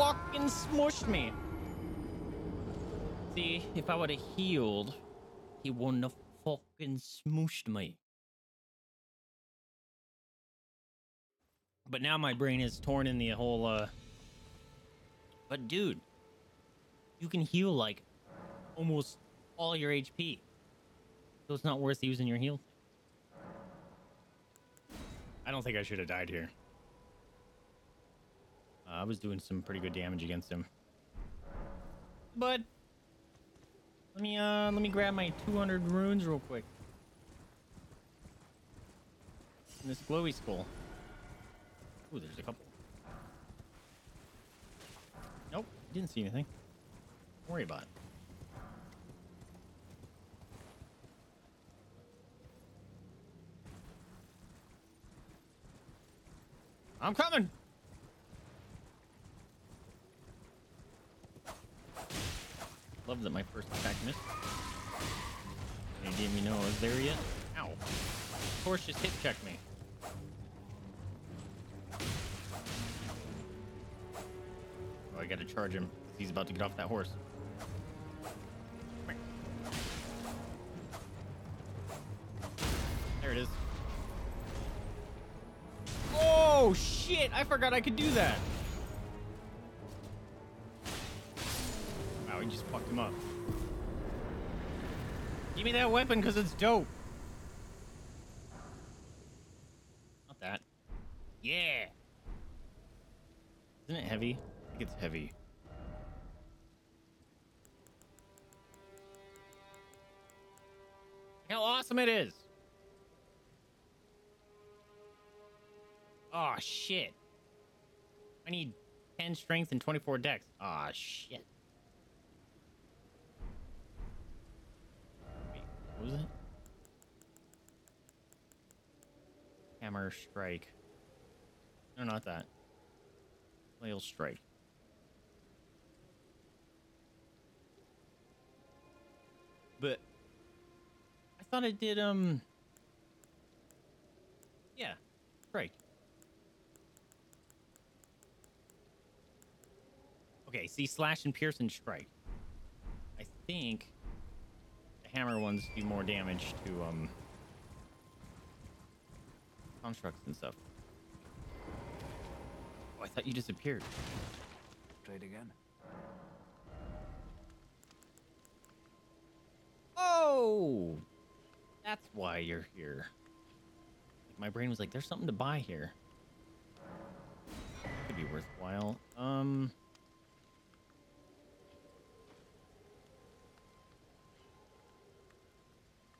fucking smushed me. See, if I would have healed, he wouldn't have fucking smushed me. But now my brain is torn in the whole, uh... But dude, you can heal, like, almost all your H P. So it's not worth using your heal. I don't think I should have died here. Uh, I was doing some pretty good damage against him. But... Let me, uh, let me grab my two hundred runes real quick. And this glowy skull. Ooh, there's a couple. Nope, didn't see anything. Don't worry about it. I'm coming! Love that my first attack missed. They didn't even know I was there yet. Ow. Of course, just hit check me. I gotta charge him. He's about to get off that horse. There it is. Oh shit! I forgot I could do that. Wow, he just fucked him up. Give me that weapon because it's dope. Not that. Yeah. Isn't it heavy? It's heavy. How awesome it is. Oh shit. I need ten strength and twenty-four dex. Oh shit. Wait, what was it? Hammer strike. No, not that. Flail strike. But I thought I did, um, yeah, right. Okay, see, slash and pierce and strike. I think the hammer ones do more damage to, um, constructs and stuff. Oh, I thought you disappeared. Try it again. Oh, that's why you're here. My brain was like, there's something to buy here. Could be worthwhile. Um,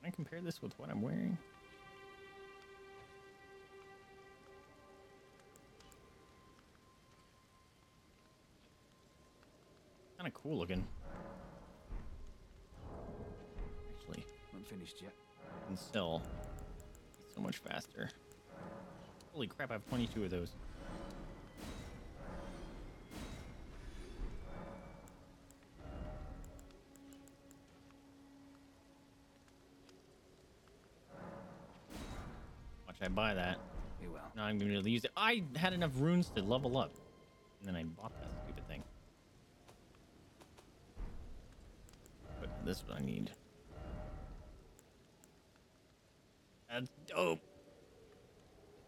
can I compare this with what I'm wearing? Kind of cool looking. Finished yet and still so much faster. Holy crap, I have twenty-two of those. Watch, I buy that. Hey, well, now I'm gonna be able to use it. I had enough runes to level up and then I bought that stupid thing, but this is what I need. That's dope.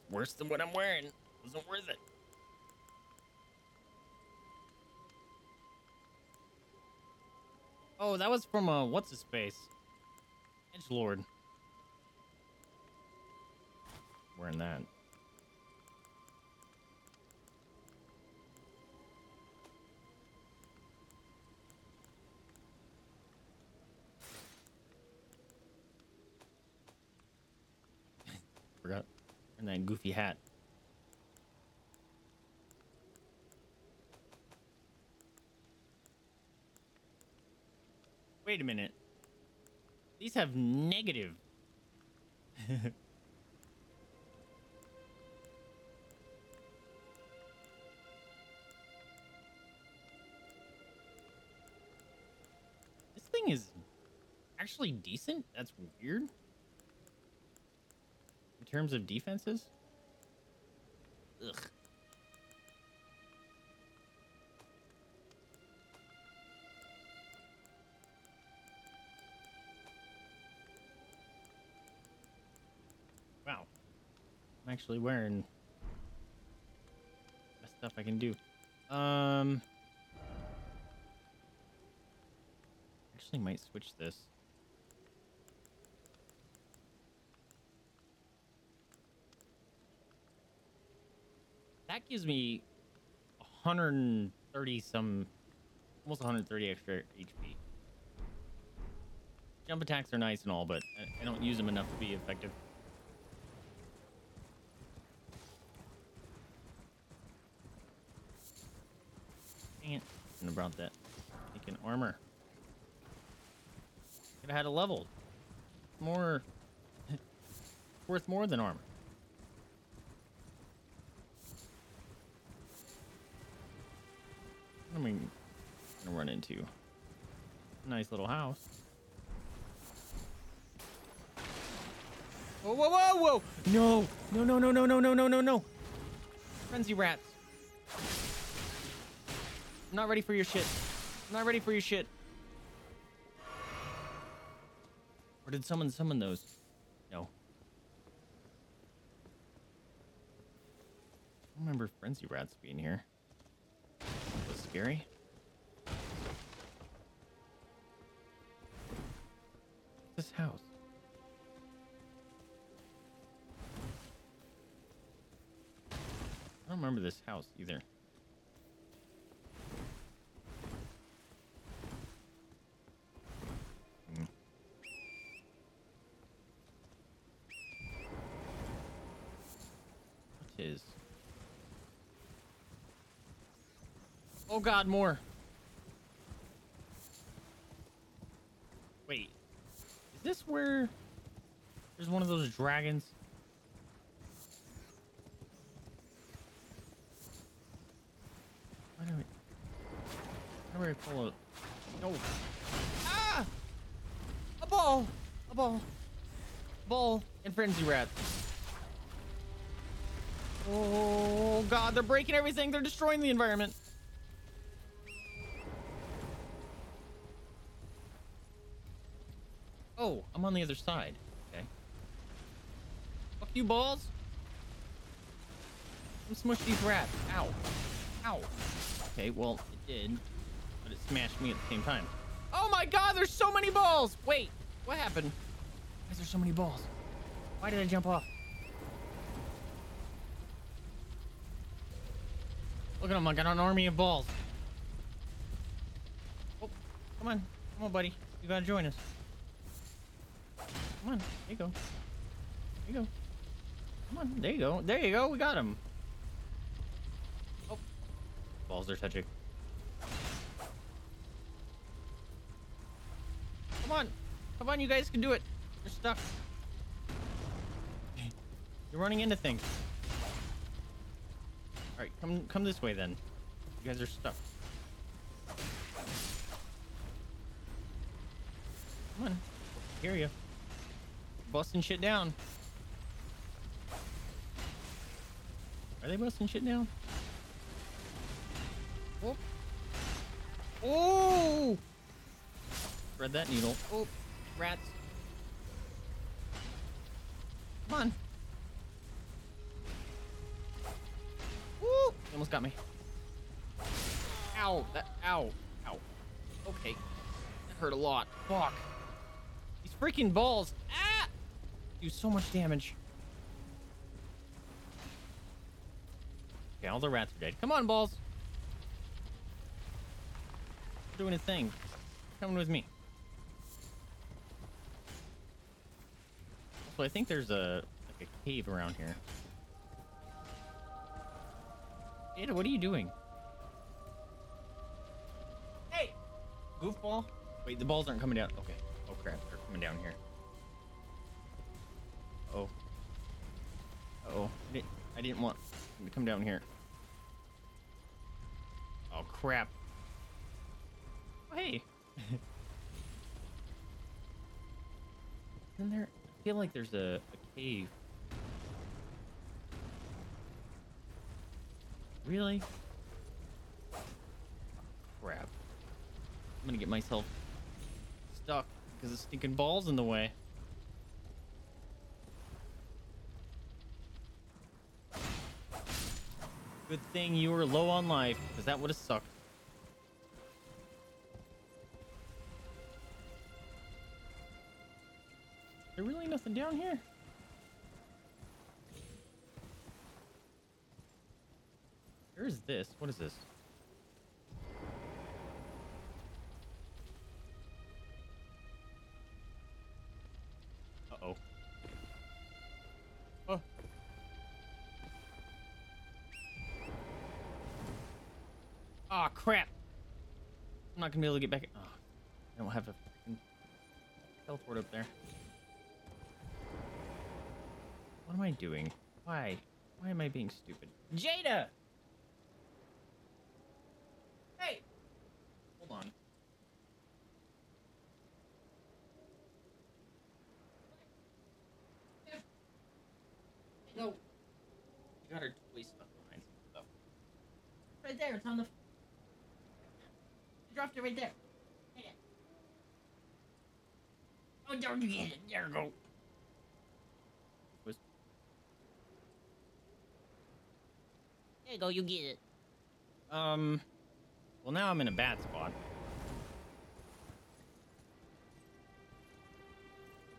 Worse than what I'm wearing. Wasn't worth it. Oh, that was from uh, what's his face? Edgelord. Wearing that. Forgot. And that goofy hat. Wait a minute. These have negative. This thing is actually decent. That's weird. In terms of defenses? Ugh. actually wearing the stuff I can do. Um, actually might switch this. That gives me one hundred thirty some, almost one hundred thirty extra H P. Jump attacks are nice and all, but I, I don't use them enough to be effective. Dang it. I brought that making armor. Could have had a level. More. Worth more than armor. What am I going to run into? Nice little house. Whoa, whoa, whoa, whoa! No! No, no, no, no, no, no, no, no, no! Frenzy rats. I'm not ready for your shit. I'm not ready for your shit. Or did someone summon those? No. I don't remember frenzy rats being here. That was scary. This house. I don't remember this house either. Mm. What is? Oh God, more. Wait, is this where there's one of those dragons? Full of... No. Ah! A ball! A ball! Ball and frenzy rats. Oh God, they're breaking everything. They're destroying the environment. Oh, I'm on the other side. Okay. Fuck you, balls. Come smush these rats. Ow. Ow. Okay, well, it did. But it smashed me at the same time. Oh my God, there's so many balls! Wait, what happened? Why is there so many balls? Why did I jump off? Look at him, I got an army of balls. Oh, come on. Come on, buddy. You gotta join us. Come on, there you go. There you go. Come on, there you go. There you go, we got him. Oh, balls are touching. Come on, come on, you guys can do it. You're stuck. You're running into things. All right, come, come this way then. You guys are stuck. Come on, I hear you. Busting shit down. Are they busting shit down? Oh. Oh. Thread that needle. Oh, rats. Come on. Woo! Almost got me. Ow. That, ow. Ow. Okay. That hurt a lot. Fuck. These freaking balls. Ah! Do so much damage. Okay, all the rats are dead. Come on, balls. They're doing a thing. Coming with me. So I think there's a like a cave around here. Ada, what are you doing? Hey, goofball! Wait, the balls aren't coming down. Okay. Oh crap, they're coming down here. Oh. Oh, I didn't, I didn't want them to come down here. Oh crap! Oh, hey. Isn't there? I feel like there's a, a cave. Really? Crap. I'm gonna get myself stuck because the stinking ball's in the way. Good thing you were low on life, because that would have sucked. There really nothing down here? Where is this? What is this? Uh-oh. Oh. Ah, oh, crap. I'm not gonna be able to get back. Oh, I don't have a fucking teleport up there. What am I doing? Why? Why am I being stupid? Jada! Hey! Hold on. No. You got her totally stuck behind some stuff. Right there, it's on the... I dropped it right there. Hey. Oh, don't you get it. There you go. There you go, you get it. Um, well, now I'm in a bad spot.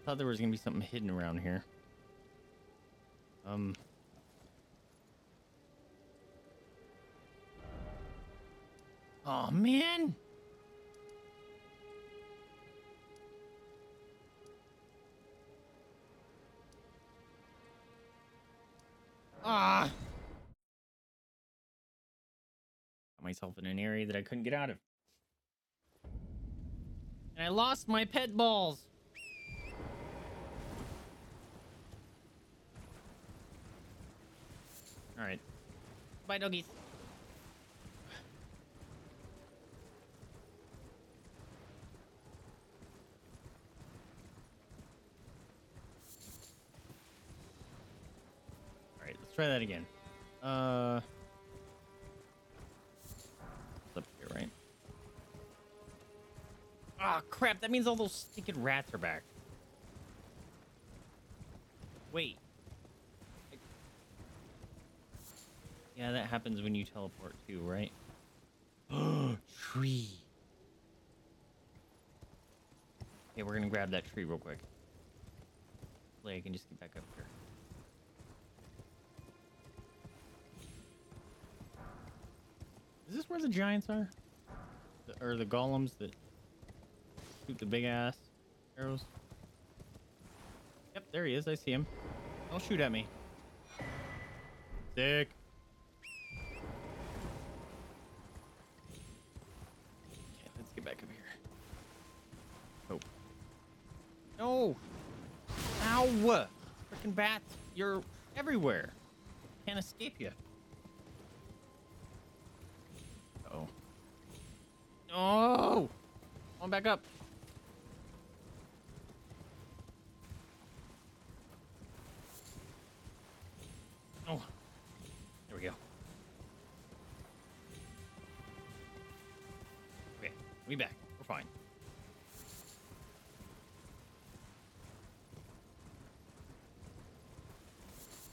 I thought there was gonna be something hidden around here. Um. Oh, man. Ah. Myself in an area that I couldn't get out of, and I lost my pet balls. All right, bye doggies. All right, let's try that again. Uh. Ah, oh, crap. That means all those stinking rats are back. Wait. Yeah, that happens when you teleport too, right? Oh, tree. Okay, we're gonna grab that tree real quick. Hopefully I can just get back up here. Is this where the giants are? The, or the golems that... Shoot the big ass arrows. Yep, there he is. I see him. Don't shoot at me. Sick. Okay, let's get back up here. Oh. No. Ow. Frickin' bats. You're everywhere. Can't escape you. Uh-oh. No. Come on back up. Oh, there we go. Okay, we back. We're fine.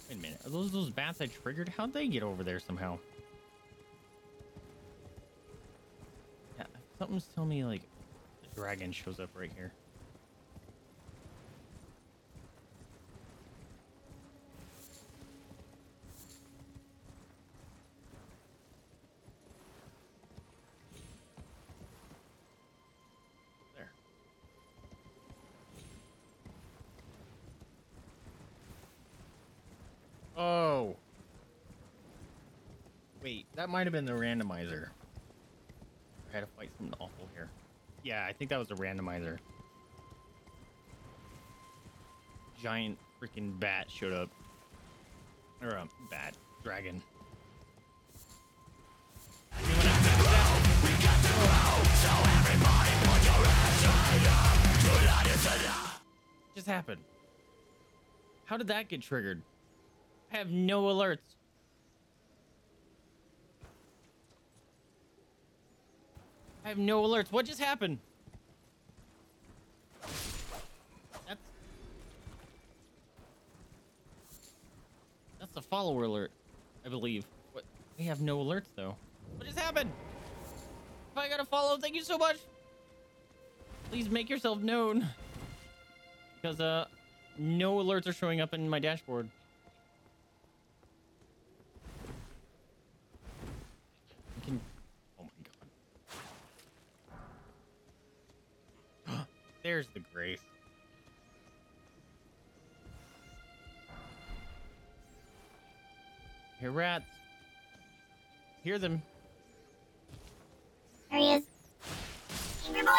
Wait a minute. Are those those bats I triggered? How'd they get over there somehow? Yeah, something's telling me like a dragon shows up right here. Oh. Wait, that might have been the randomizer. I had to fight something awful here. Yeah, I think that was the randomizer. Giant freaking bat showed up. Or um, bat. Dragon. What just happened? How did that get triggered? I have no alerts. I have no alerts. What just happened? That's... That's a follower alert, I believe. What? We have no alerts, though. What just happened? If I gotta follow, thank you so much. Please make yourself known. Because, uh, no alerts are showing up in my dashboard. I can... Oh, my God. There's the grave. Hear rats. Hear them. There he is. Angry boy.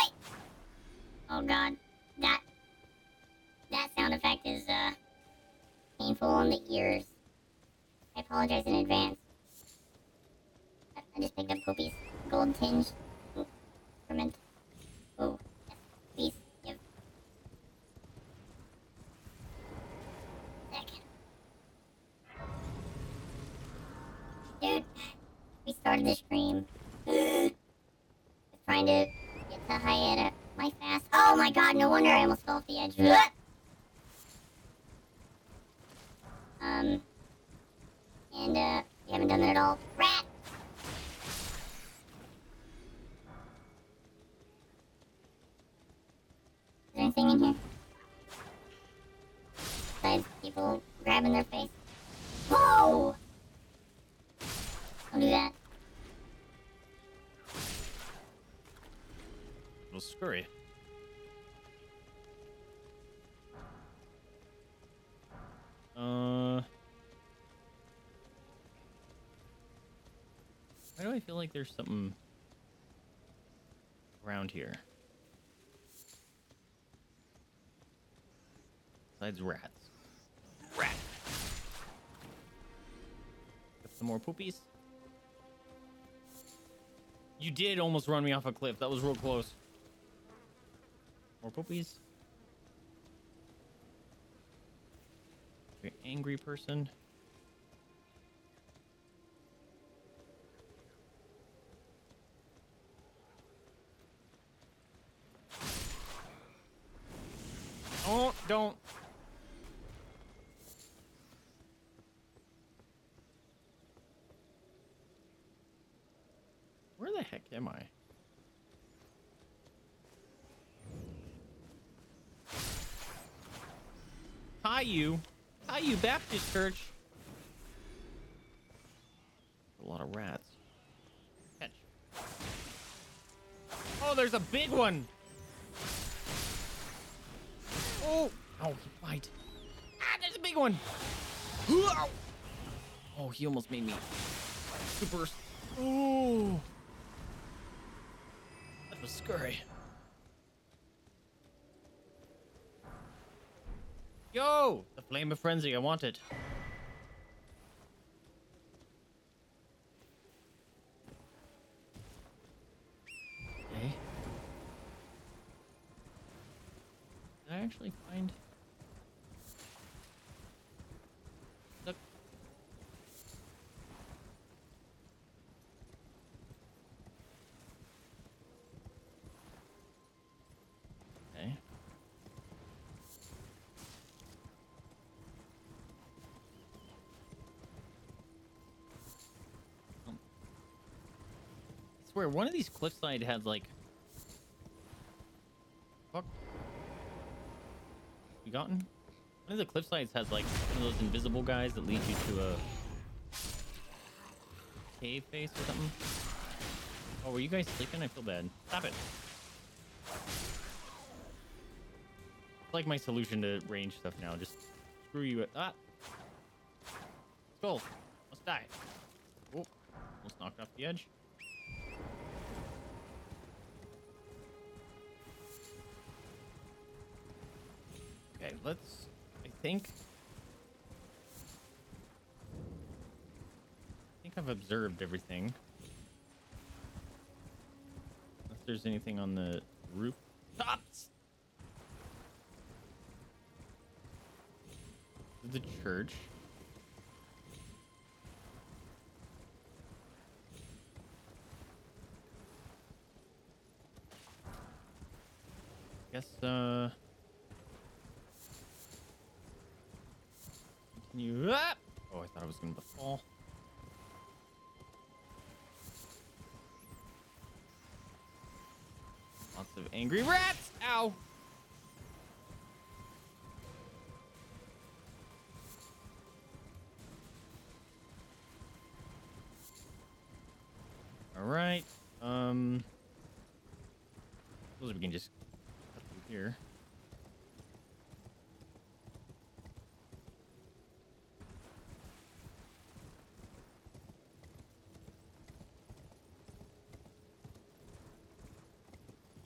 Oh God, that that sound effect is uh painful on the ears. I apologize in advance. I, I just picked up Poopy's gold tinge ferment. Oh, yes, please give. Second. Dude, we started the stream trying to get the Hyetta. My fast. Oh my God! No wonder I almost fell off the edge. um, and uh, you haven't done that at all, rat. Is there anything in here besides people grabbing their face? Whoa! Don't do that. Little scurry. Uh. Why do I feel like there's something around here? Besides rats. Rat. Get some more poopies. You did almost run me off a cliff. That was real close. More poopies. An angry person. Oh, don't. Where the heck am I? Hi you. Hi you Baptist Church. A lot of rats. Catch. Oh, there's a big one. Oh, oh, he bite. Ah, there's a big one. Oh, he almost made me super. Oh, that was scary. Yo! The Flame of Frenzy, I want it. Okay. Did I actually find... Look. Okay. I swear, one of these cliffside had like. Fuck. You gotten? One of the cliffsides has like one of those invisible guys that lead you to a cave face or something. Oh, were you guys sleeping? I feel bad. Stop it. It's like my solution to range stuff now. Just screw you. At... Ah. Skull. Let's die. Oh, almost knocked off the edge. Okay, let's, I think, I think I've observed everything. Unless there's anything on the roof tops of the church. I guess, uh... You up? Oh, I thought I was gonna fall. angry rats. Ow. All right. Um, I suppose we can just cut through here.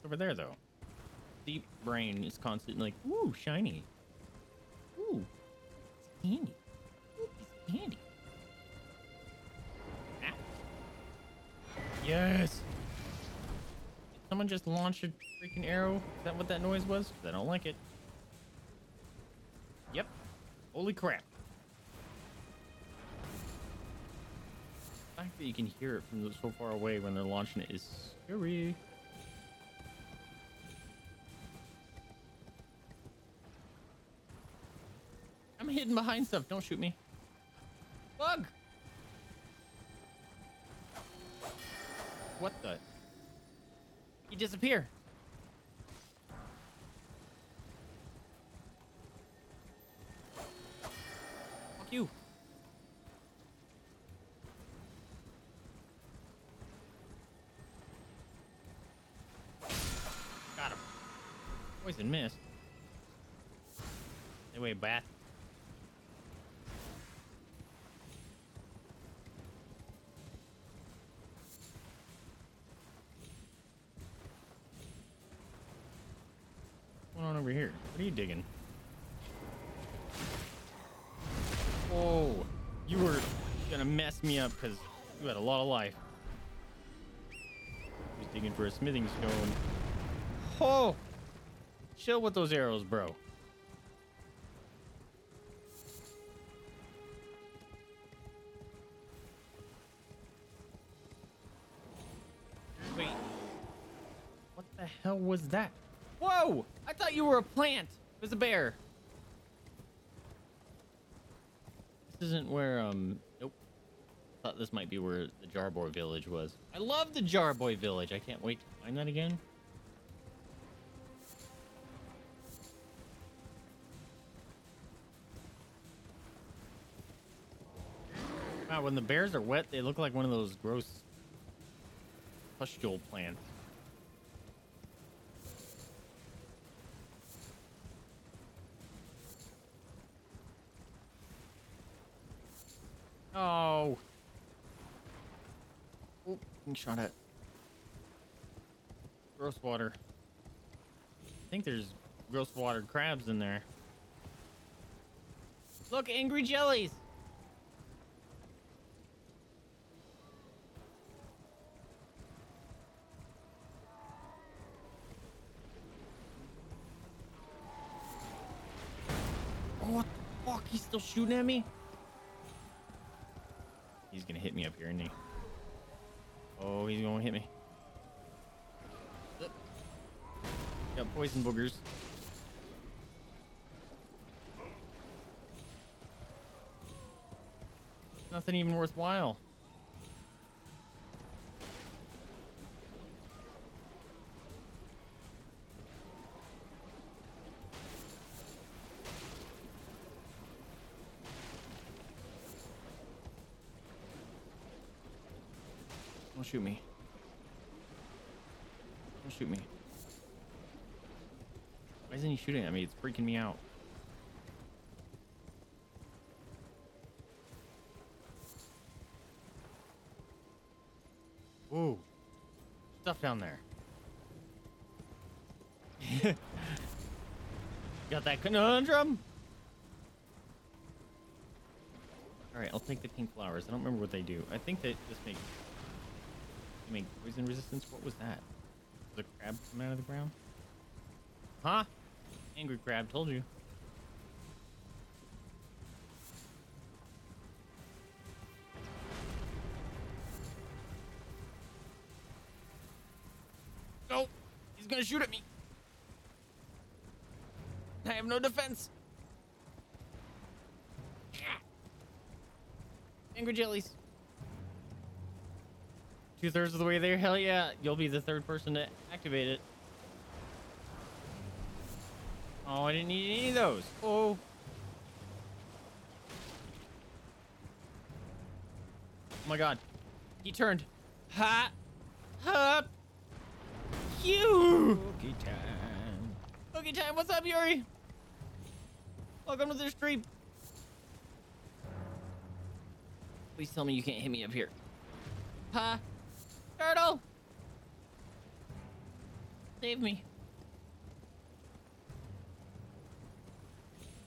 Over there, though. Deep brain is constantly like, ooh, shiny. Ooh, it's candy. Ooh, it's candy. Ah. Yes! Did someone just launch a freaking arrow? Is that what that noise was? Because I don't like it. Yep. Holy crap. The fact that you can hear it from so far away when they're launching it is scary. I'm hidden behind stuff. Don't shoot me. Bug! What the? He disappeared. Fuck you. Got him. Poison missed. Anyway, bat. Over here. What are you digging? Whoa. You were gonna mess me up because you had a lot of life. He's digging for a smithing stone. Oh! Chill with those arrows, bro. Wait. What the hell was that? Whoa! I thought you were a plant. It was a bear. This isn't where, um... Nope. I thought this might be where the Jarboy village was. I love the Jarboy village. I can't wait to find that again. Wow, when the bears are wet, they look like one of those gross pustule plants. Oh. Oh, being shot at. Gross water. I think there's gross water crabs in there. Look, angry jellies. Oh, what the fuck? He's still shooting at me? He's gonna hit me up here, isn't he? Oh, he's gonna hit me. Got poison boogers. Nothing even worthwhile. Don't shoot me. Don't shoot me. Why isn't he shooting at me? It's freaking me out. Ooh. Stuff down there. Got that conundrum? Alright, I'll take the pink flowers. I don't remember what they do. I think they just make... I mean, poison resistance? What was that? Was a crab come out of the ground? Huh? Angry crab, told you. No! He's gonna shoot at me! I have no defense! Angry jellies. Two thirds of the way there. Hell yeah. You'll be the third person to activate it. Oh, I didn't need any of those. Oh. Oh my god. He turned. Ha! Hup! You! Cookie time. Cookie time. What's up, Yuri? Welcome to the stream. Please tell me you can't hit me up here. Ha! Turtle! Save me.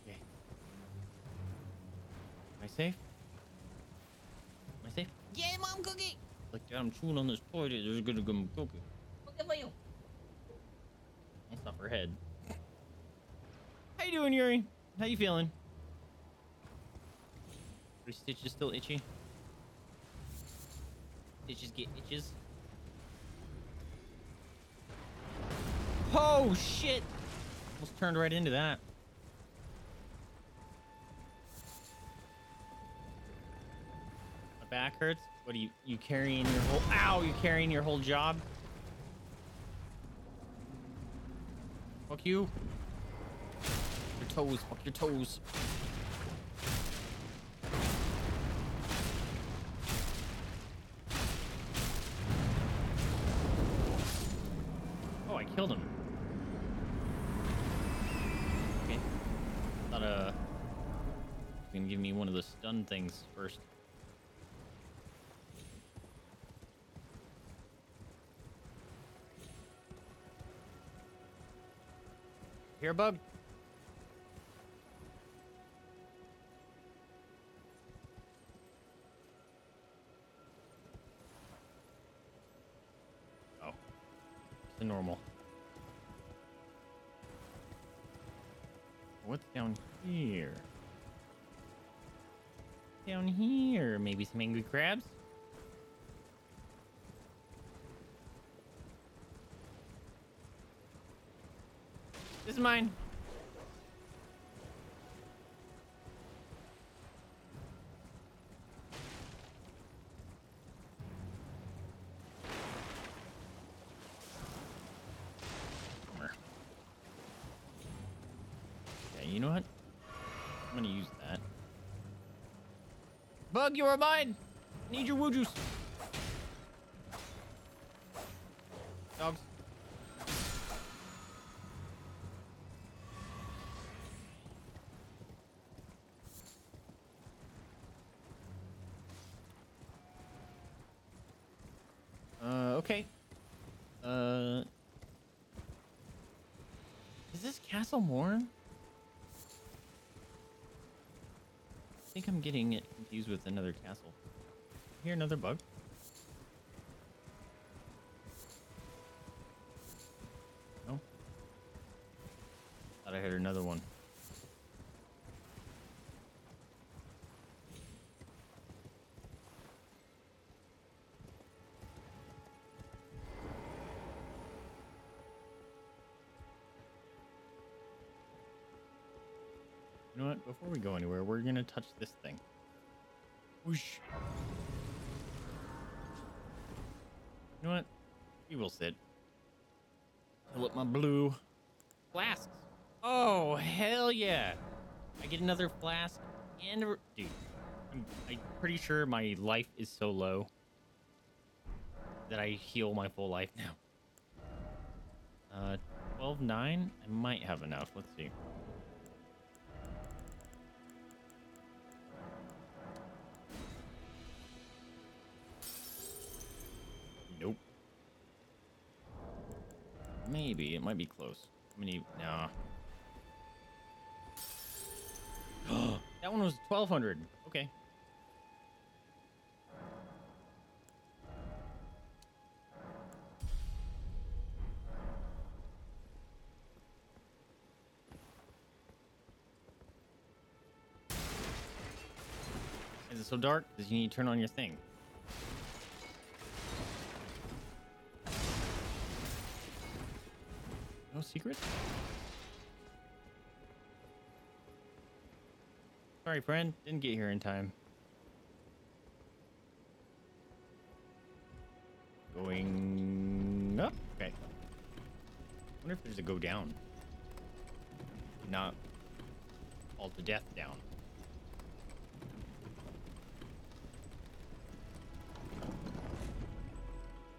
Okay. Am I safe? Am I safe? Yeah, Mom Cookie! Like that, I'm chewing on this toilet. There's gonna go cookie. Look at you. That's not her head. How you doing, Yuri? How you feeling? Your stitch is still itchy. Stitches get itches. Oh shit! Almost turned right into that. My back hurts. What are you you carrying your whole ow, you carrying your whole job? Fuck you. Your toes, fuck your toes. Oh, I killed him. Okay. Thought uh you can give me one of the stun things first. Here, bug. Oh, the normal. What's down here? Down here, maybe some angry crabs. This is mine. Yeah, you know what? I'm gonna use that. Bug, you are mine. Need your woo juice. Dogs. Okay. Uh, is this Castle Morne? I think I'm getting it confused with another castle. Here, another bug. No. Thought I heard another one. You know what? Before we go anywhere, we're gonna touch this thing. Whoosh. You know what? We will sit. Fill up my blue flasks. Oh hell yeah! I get another flask and a... dude. I'm, I'm pretty sure my life is so low that I heal my full life now. Uh, twelve nine. I might have enough. Let's see. Maybe it might be close. How many? Nah. That one was twelve hundred. Okay. Is it so dark? Because you need to turn on your thing. No secrets? Sorry, friend. Didn't get here in time. Going up? Okay. I wonder if there's a go down. not all to death down.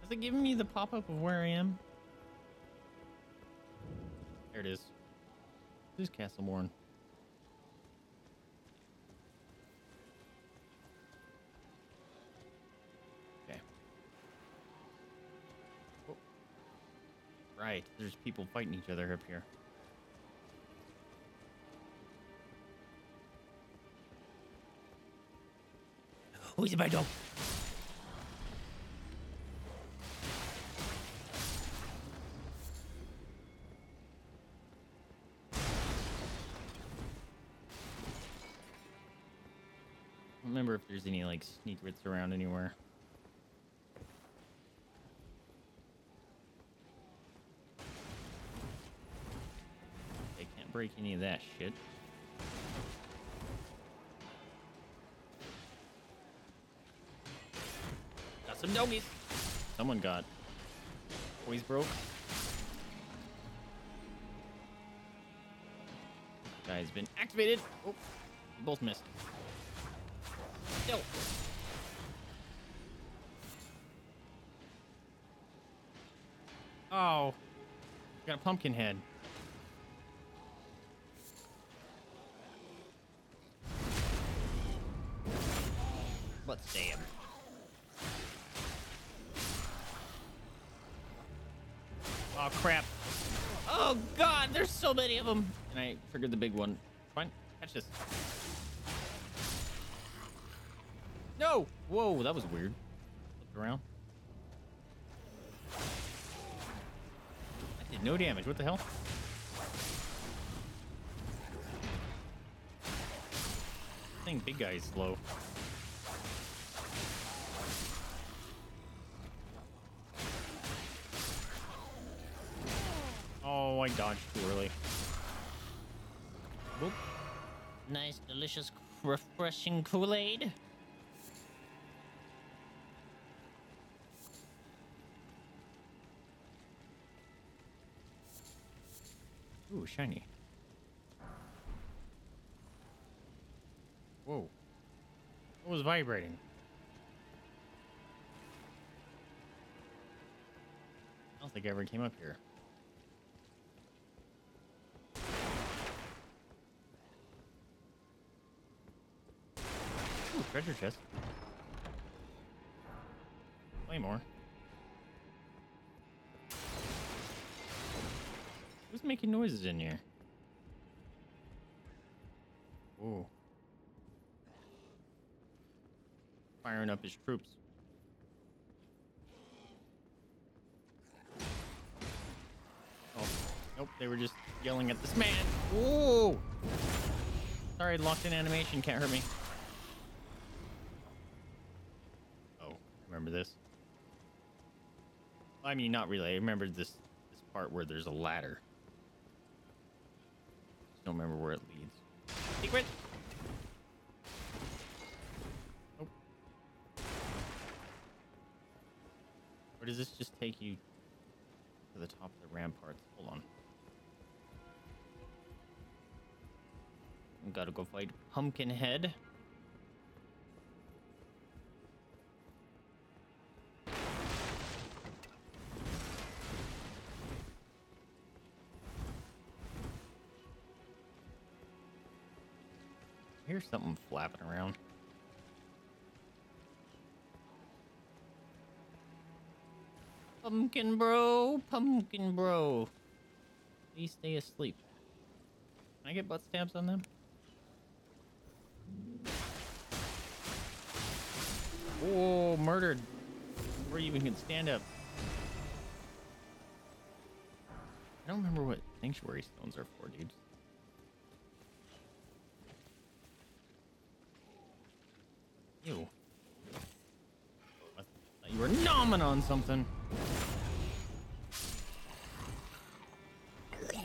Is it giving me the pop-up of where I am? There it is. This is Castle Morne. Right, there's people fighting each other up here. Who's my dog? Remember if there's any like sneak wits around anywhere. Break any of that shit. Got some doggies. Someone got. Always broke. Guy's been activated. Oh, both missed. No. Oh, got a pumpkin head. Let's damn. Oh crap! Oh god, there's so many of them. And I figured the big one. Fine, catch this. No! Whoa, that was weird. Looked around. I did no damage. What the hell? I think big guy is slow. I dodged too early. Whoop. Nice, delicious, refreshing Kool-Aid. Ooh, shiny. Whoa. What was vibrating? I don't think I ever came up here. Treasure chest. Play more. Who's making noises in here? Ooh. Firing up his troops. Oh, nope. They were just yelling at this man. Ooh. Sorry, locked in animation. Can't hurt me. Remember this? I mean, not really. I remember this this part where there's a ladder. Just don't remember where it leads. Secret. Oh. Or does this just take you to the top of the ramparts? Hold on. I gotta go fight Pumpkinhead. Here's something flapping around. Pumpkin bro, pumpkin bro. Please stay asleep. Can I get butt stabs on them? Oh, murdered. Before you even can stand up. I don't remember what sanctuary stones are for, dude. Ew. I thought you were nomming on something. I'm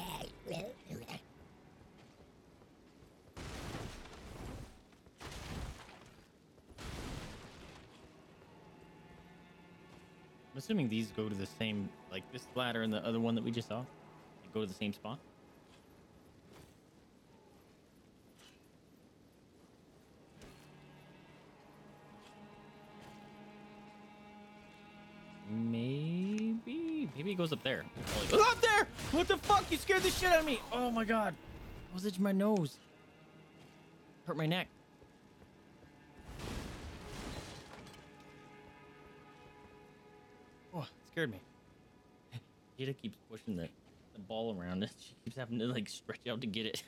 assuming these go to the same, like this ladder and the other one that we just saw, they go to the same spot. Maybe he goes up there. He goes up there! What the fuck? You scared the shit out of me! Oh my god. I was itching my nose. Hurt my neck. Oh, it scared me. Hyetta keeps pushing the, the ball around and she keeps having to like stretch out to get it.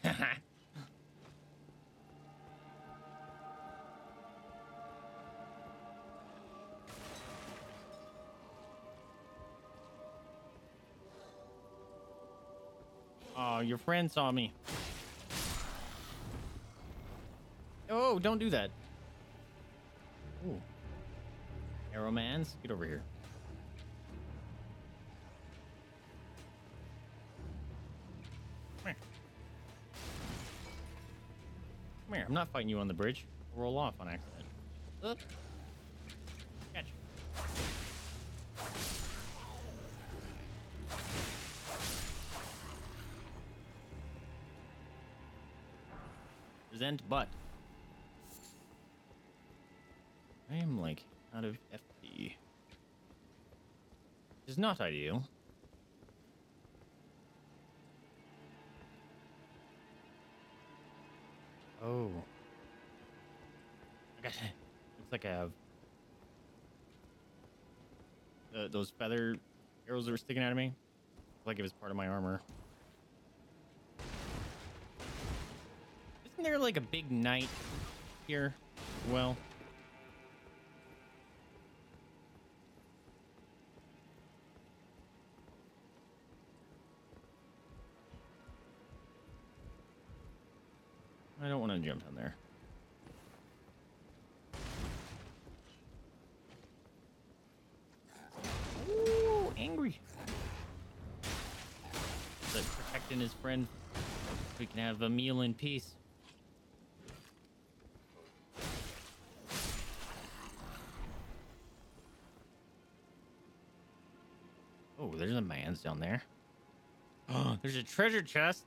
Oh, your friend saw me. Oh, don't do that. Ooh. Arrow mans, get over here. Come here. Come here. I'm not fighting you on the bridge. I'll roll off on accident. Uh. Catch. Present butt. I am like out of F P. Which is not ideal. Oh. I got it. Looks like I have the, those feather arrows that were sticking out of me. Like it was part of my armor. Isn't there like a big knight here? Well. I don't want to jump down there. Ooh, angry. Like protecting his friend. We can have a meal in peace. Oh, there's a man's down there. Oh, there's a treasure chest.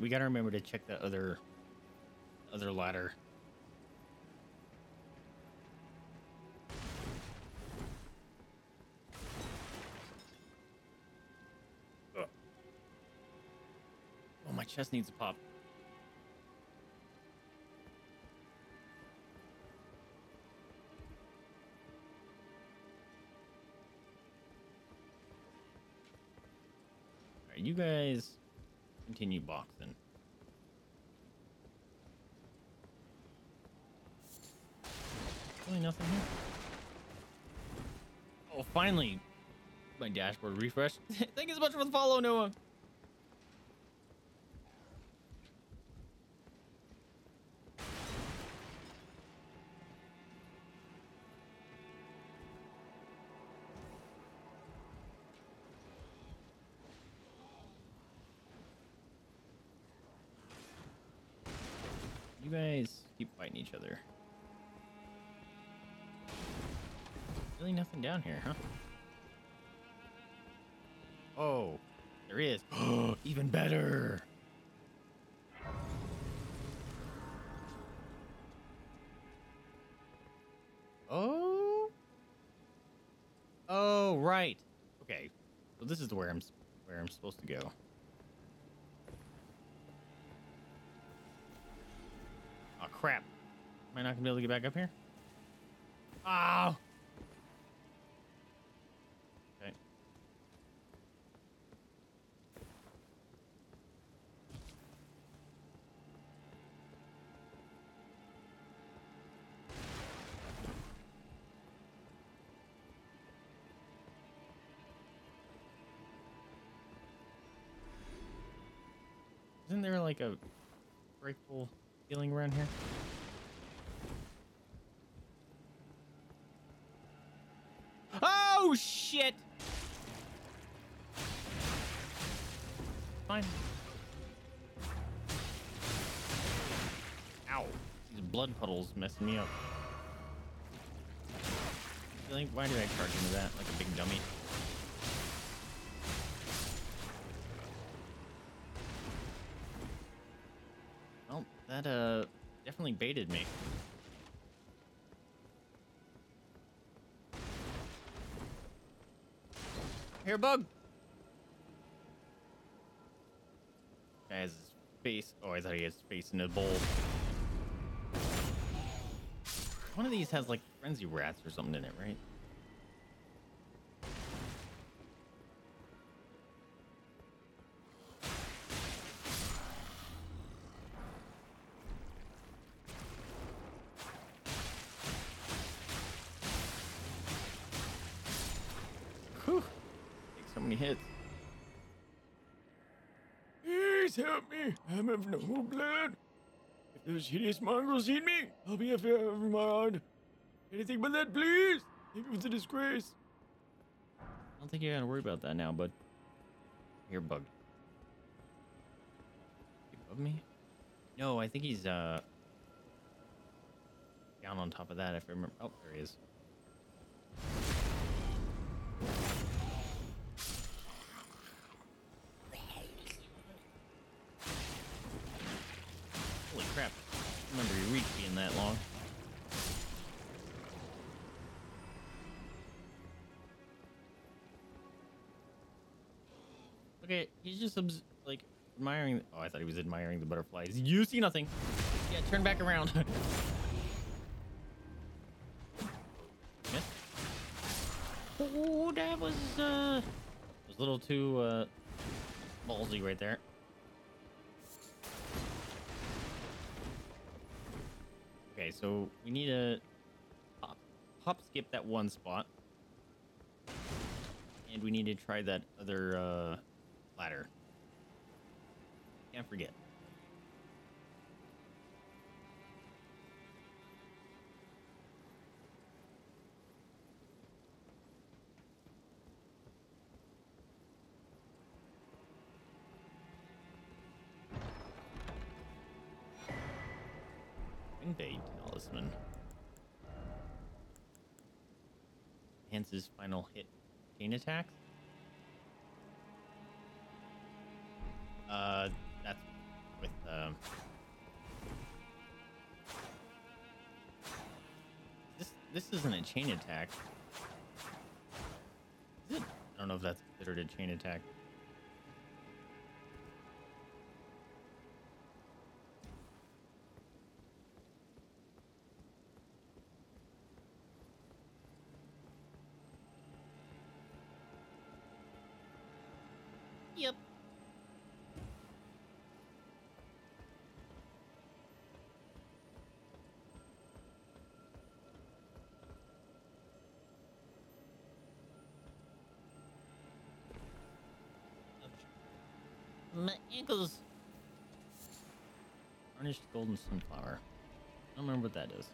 We gotta remember to check that other other ladder. Ugh. Oh, my chest needs a pop. All right, you guys continue boxing. Really nothing here. Oh, finally, my dashboard refreshed. Thank you so much for the follow, Noah. Keep fighting each other. Really nothing down here, huh? Oh, there is. Oh, even better. Oh. Oh, right. Okay. So this is where I'm where I'm supposed to go. Crap. Am I not gonna be able to get back up here? Oh! Okay. Isn't there like a breakable feeling around here? Oh shit! Fine. blood puddles messing me up. Like, why did I charge into that like a big dummy? Oh, that uh definitely baited me. Here, bug. Guy has his face. Oh, I thought he had his face in a bowl. One of these has like frenzy rats or something in it, right? Whew! Take so many hits. Please help me! I'm of noble blood. If those hideous mongrels eat me, I'll be a fear of my heart. Anything but that, please! Think it was a disgrace. I don't think you gotta worry about that now, bud. You're bugged. You bugged me? No, I think he's uh down on top of that if I remember. Oh, there he is. Holy crap. I remember your reach being that long. Okay, he's just like admiring. The, oh, I thought he was admiring the butterflies. You see nothing. Yeah, turn back around. Oh, that was uh, was a little too uh, ballsy right there. Okay, so we need to hop, hop, skip that one spot, and we need to try that other. Uh, Ladder. Can't forget. Ring Day Talisman. Enhances final hit chain attacks. Uh, that's with, um... This, this isn't a chain attack. Is it? I don't know if that's considered a chain attack. Yep. My ankles. Tarnished golden sunflower. I don't remember what that is.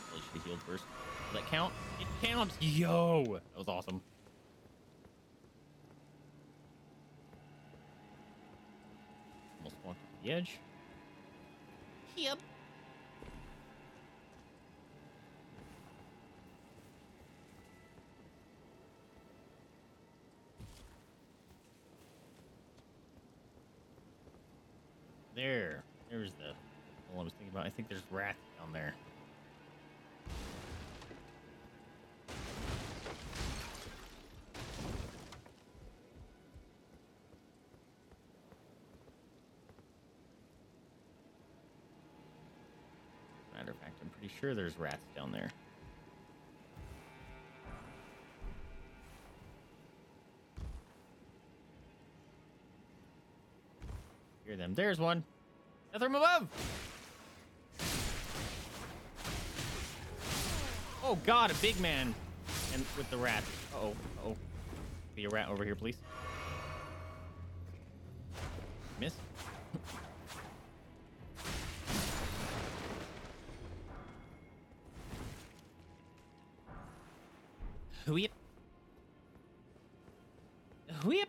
Probably should have healed first. Does that count? It counts! Yo! That was awesome. Almost walked to the edge. Yep. There, there's the all I was thinking about. I think there's rats down there. Matter of fact, I'm pretty sure there's rats down there. Hear them. There's one. Another from above. Oh God, a big man, and with the rat. Uh oh, uh oh. Be a rat over here, please. Miss. Whip. Whip.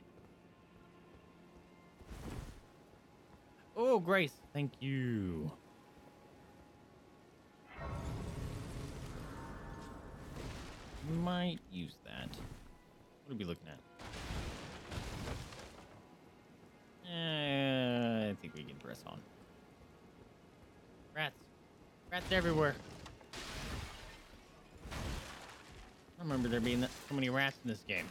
Grace. Thank you. Might use that. What are we looking at? Uh, I think we can press on. Rats. Rats everywhere. I remember there being that, so many rats in this game.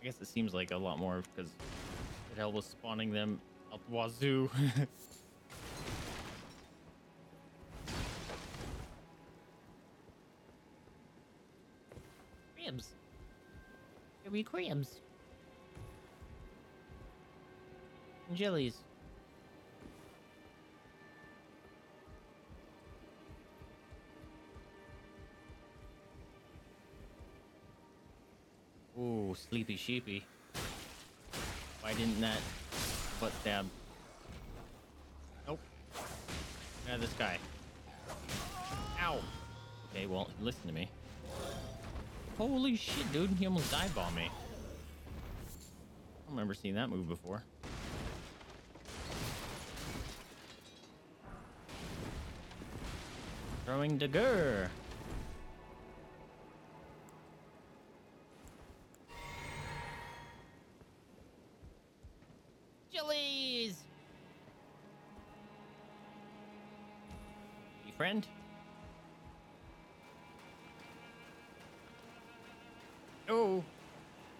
I guess it seems like a lot more because the hell was spawning them up wazoo. Cribs. Give me cribs. And jellies. Ooh, sleepy sheepy. Why didn't that butt stab? Nope. Yeah, this guy. Ow. Okay, well, listen to me. Holy shit, dude. He almost dive bombed me. I don't remember seeing that move before. Throwing dagger. Jellies. Hey, friend. No.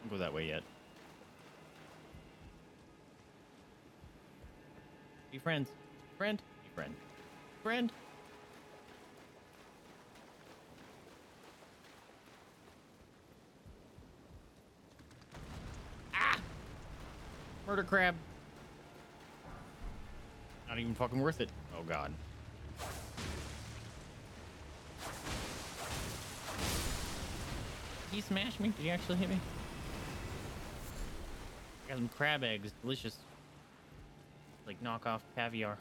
Don't go that way yet. Be friends. Friend. Be friend. Friend. Ah! Murder crab. Not even fucking worth it. Oh god. Did he smash me? Did he actually hit me? I got some crab eggs. Delicious. Like knockoff caviar.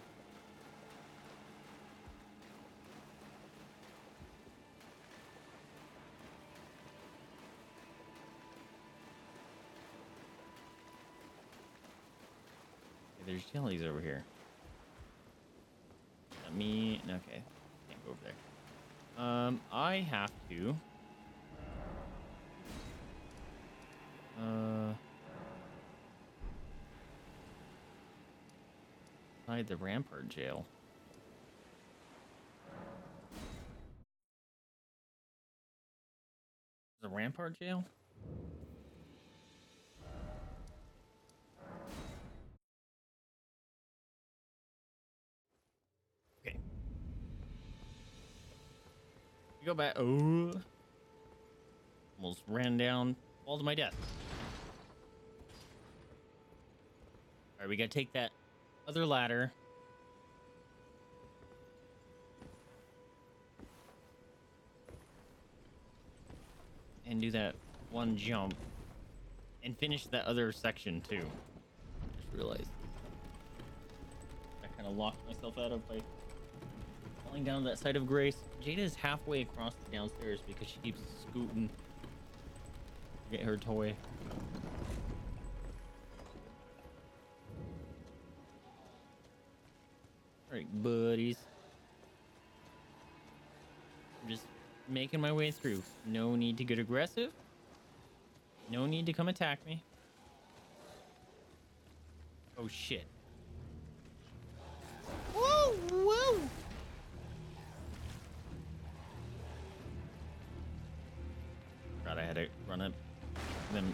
Okay, there's jellies over here. Let me... Okay. Can't go over there. Um, I have to... Uh, hide the Rampart Jail. The Rampart Jail? Okay. You go back. Oh, almost ran down, fall to my death. All right, we gotta take that other ladder. And do that one jump. And finish that other section too. I just realized. I kind of locked myself out of by falling down that side of Grace. Jada is halfway across the downstairs because she keeps scooting to get her toy. Alright, buddies. I'm just making my way through. No need to get aggressive. No need to come attack me. Oh shit. Whoa, whoa. God, I had to run up them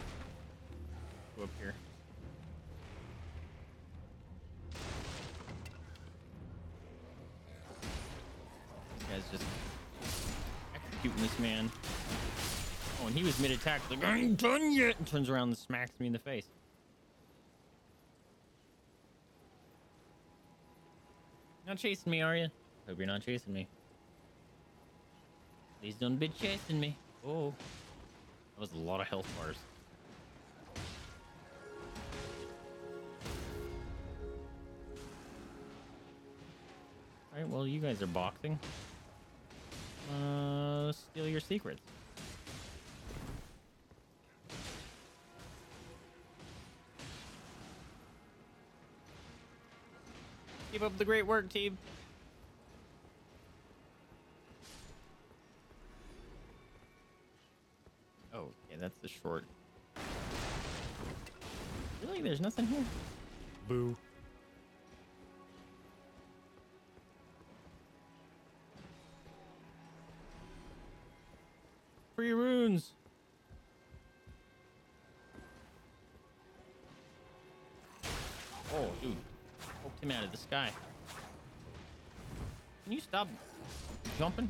go up here. Just executing this man. Oh, and he was mid-attack, like, I ain't done yet, and turns around and smacks me in the face. Not chasing me, are you? Hope you're not chasing me. Please don't be chasing me. Oh, that was a lot of health bars. All right, well, you guys are boxing. Uh, steal your secrets. Keep up the great work, team. Oh, yeah, that's the short. Really? There's nothing here? Boo. Free runes. Oh, dude. Poked him out of the sky. Can you stop jumping?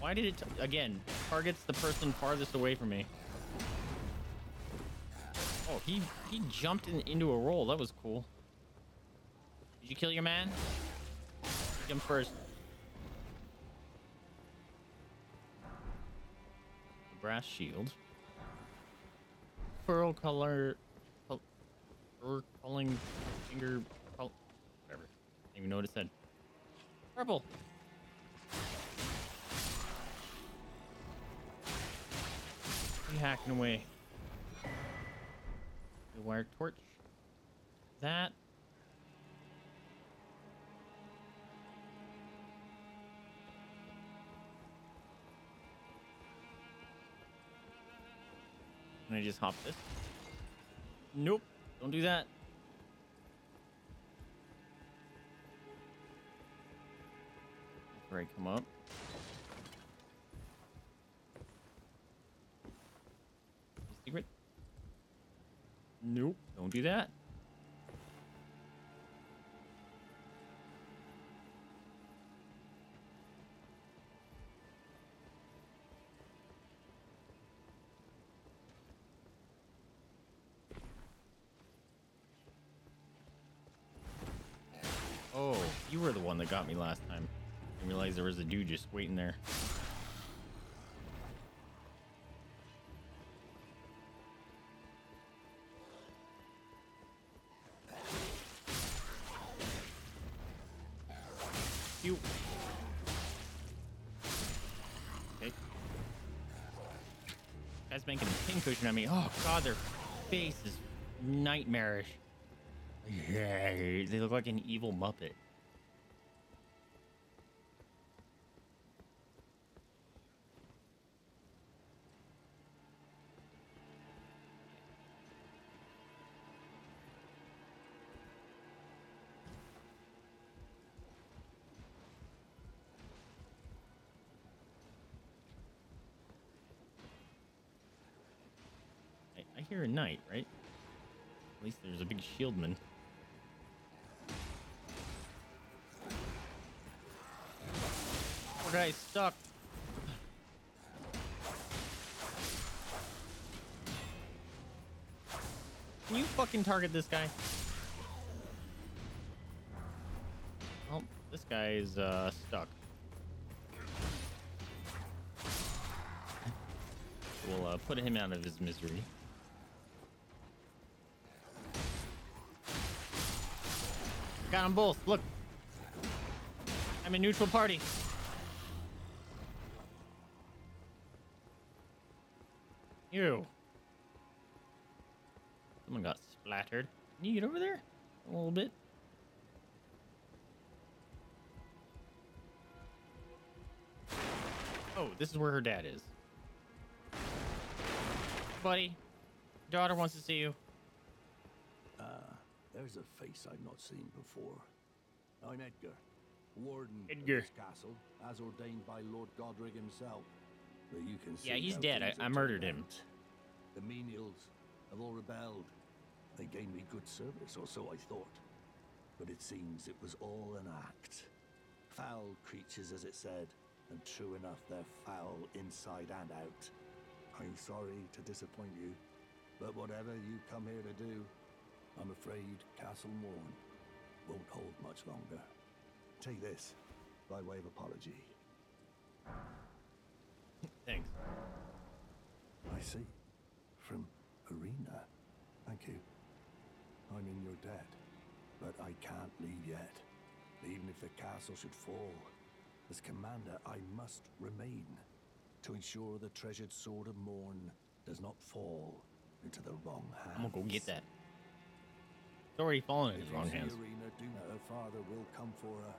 Why did it... Again, targets the person farthest away from me. Oh, he, he jumped in, into a roll. That was cool. Did you kill your man? Jump first. Brass shield. Pearl color... Or calling finger, oh, whatever. I didn't even know what it said. Purple. He hacking away. The wire torch. That. Can I just hop this? Nope. Don't do that. Break him up. Secret. Nope. Don't do that. You were the one that got me last time. I didn't realize there was a dude just waiting there. You. Okay. That's making a pincushion on me. Oh god, their face is nightmarish. They look like an evil Muppet. A knight, right? At least there's a big shieldman. Poor guy's stuck. Can you fucking target this guy? Well, this guy is uh, stuck. We'll uh, put him out of his misery. Got them both. Look, I'm a neutral party. Ew. Someone got splattered. Can you get over there a little bit? Oh, this is where her dad is. Buddy, daughter wants to see you. There's a face I've not seen before. I'm Edgar, warden Edgar. of this castle, as ordained by Lord Godrick himself. But you can see. Yeah, he's dead. I, I murdered him. The menials have all rebelled. They gave me good service, or so I thought. But it seems it was all an act. Foul creatures, as it said, and true enough, they're foul inside and out. I'm sorry to disappoint you, but whatever you come here to do, I'm afraid Castle Morne won't hold much longer. Take this by way of apology. Thanks. I see. From Irina. Thank you. I'm in your debt, but I can't leave yet. Even if the castle should fall, as commander, I must remain to ensure the treasured sword of Morne does not fall into the wrong hands. I'm gonna go get that. It's already fallen in his wrong hands. Irina, do know her father will come for her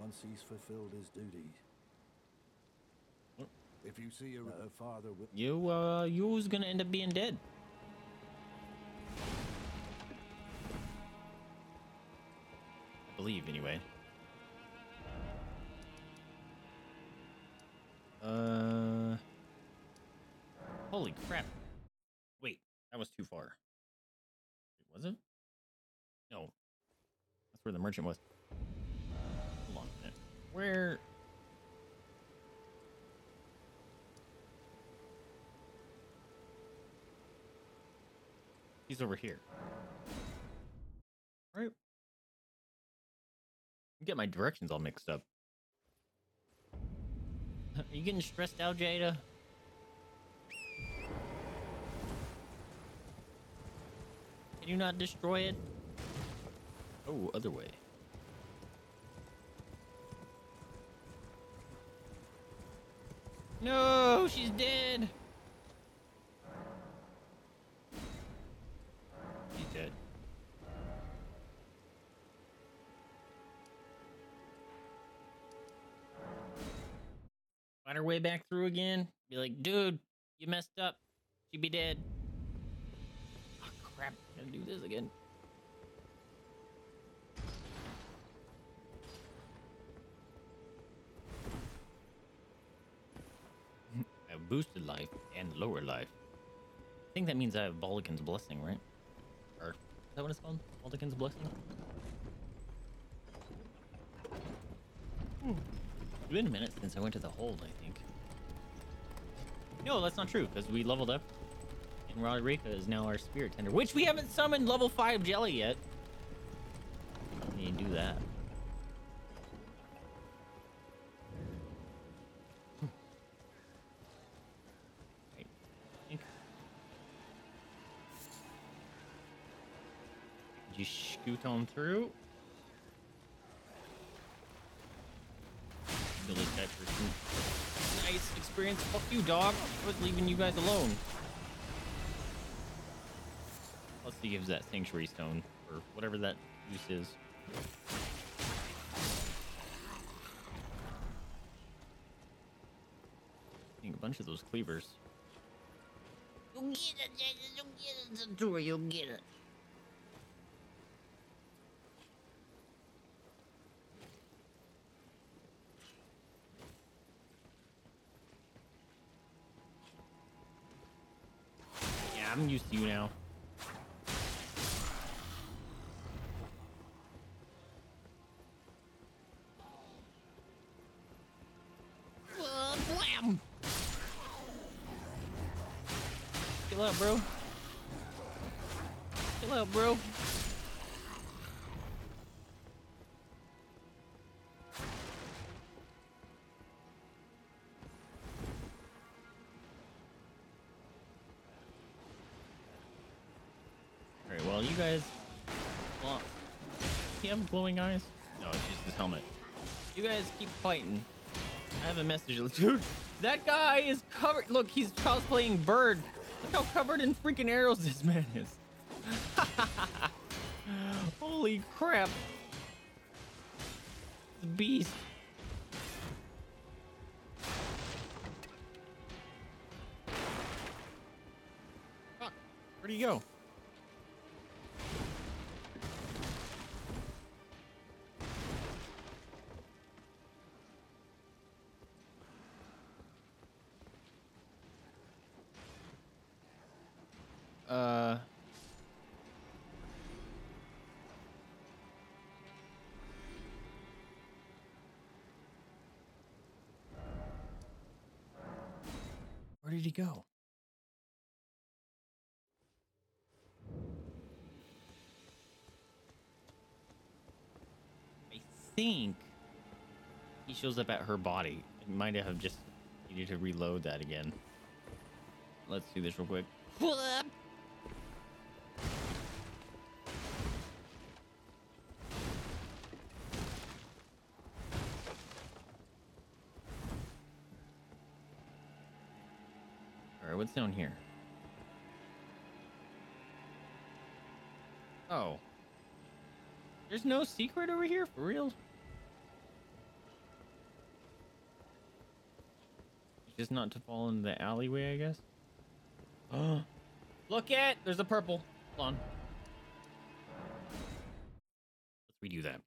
once he's fulfilled his duty. If you see her, her father will... You, uh, you was gonna end up being dead. I believe, anyway. Uh... Holy crap. Wait, that was too far. Wait, was it? No. That's where the merchant was. Hold on a minute. Where... He's over here. All right. I get my directions all mixed up. Are you getting stressed out, Jada? Can you not destroy it? Oh, other way. No, she's dead. Dead. Find her way back through again. Be like, dude, you messed up. She'd be dead. Oh, crap. I'm gonna do this again. I have boosted life and lower life. I think that means I have Baldican's Blessing, right? Or, is that what it's called? Baldican's Blessing? Hmm. It's been a minute since I went to the hold, I think. No, that's not true, because we leveled up. And Roderica is now our spirit tender, which we haven't summoned level five jelly yet. I need to do that. You scoot on through. Billy Peterson. Nice experience. Fuck you, dog. I was leaving you guys alone. Plus, he gives that sanctuary stone or whatever that use is. I think a bunch of those cleavers. You'll get it, Jason. You'll get it, Satura. You'll get it. I'm used to you now. Uh, blam! Chill out, bro. Chill out, bro. You guys, well, he have glowing eyes? No, it's just his helmet. You guys keep fighting. I have a message, dude. That guy is covered. Look, he's cosplaying Bird. Look how covered in freaking arrows this man is. Holy crap! The beast. Fuck. Where'd he go? Uh, where did he go? I think he shows up at her body. I might have just needed to reload that again. Let's do this real quick. What's down here? Oh, There's no secret over here for real. Just not to fall in the alleyway, I guess. Oh, look at there's a purple. Hold on. Let's redo that.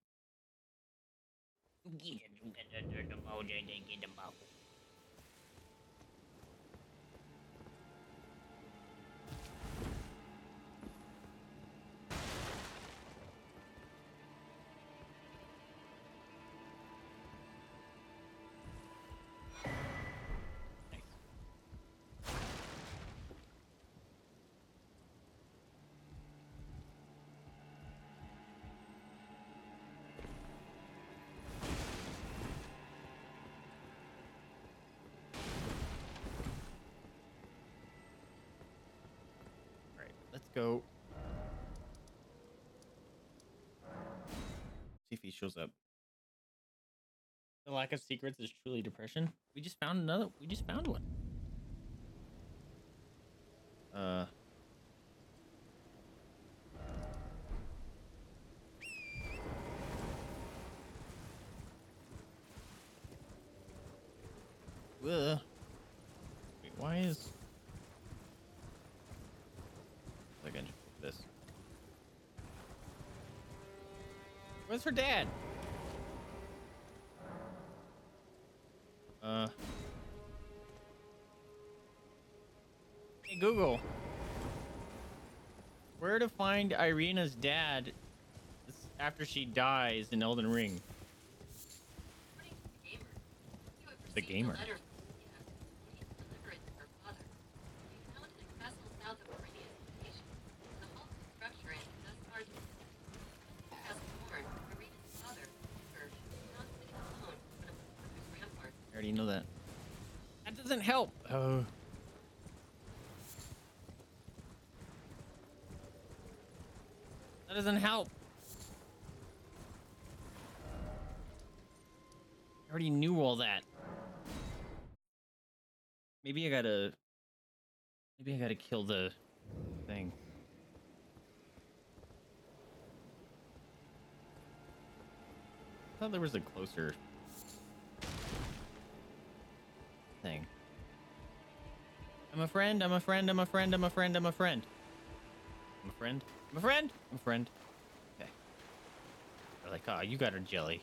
Go. See if he shows up. The lack of secrets is truly depression. We just found another. We just found one. Uh. Ugh. Wait, why is? Where's her dad? Uh. Hey Google. Where to find Irina's dad after she dies in Elden Ring? The gamer. You know that that doesn't help. Oh, that doesn't help. I already knew all that. Maybe I gotta maybe I gotta kill the thing. I thought there was a closer thing. I'm a friend, I'm a friend, I'm a friend, I'm a friend, I'm a friend. I'm a friend, I'm a friend, I'm a friend. Okay. They're like, oh, you got her jelly.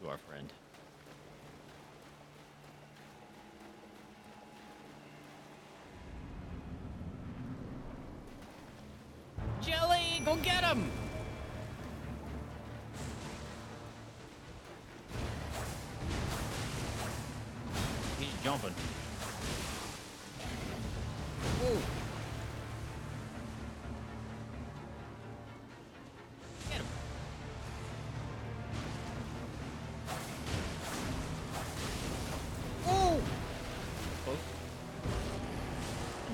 You are friend. Jelly, go get him! Jumping. Ooh. Get him. Ooh. Oh.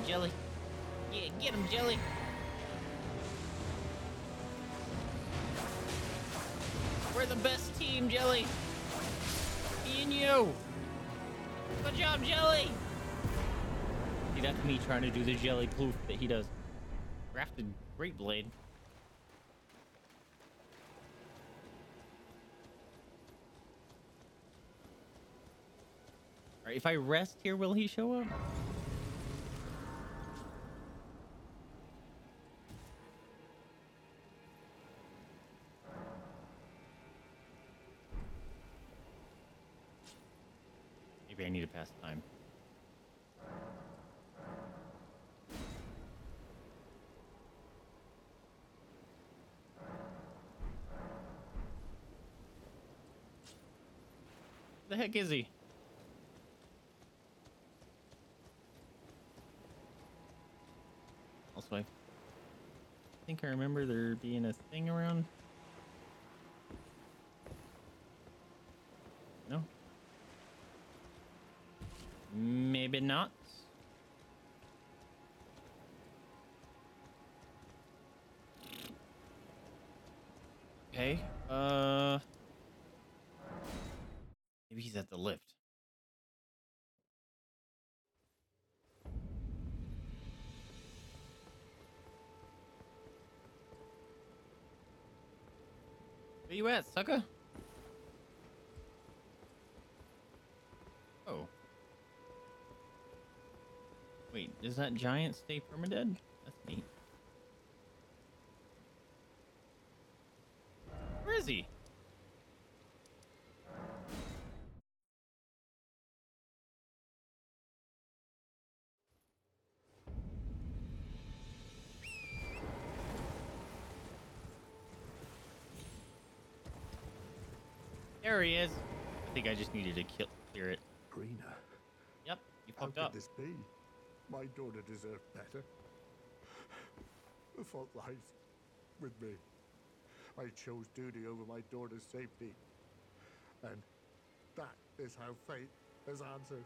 Jelly. Yeah, get him, Jelly. We're the best team, Jelly. Me and you. Good job, Jelly! See, that's me trying to do the jelly poof that he does. Grafted great Blaidd. Alright, if I rest here, will he show up? I need to pass time. Where the heck is he? Also, I think I remember there being a thing around. No. Maybe not. Okay. Uh. Maybe he's at the lift. Where you at, sucker? Oh. Wait, does that giant stay permadead? That's neat. Where is he? There he is. I think I just needed to kill, clear it. Irina. Yep, you fucked up. How could this be? My daughter deserved better. The fault lies with me. I chose duty over my daughter's safety. And that is how fate has answered.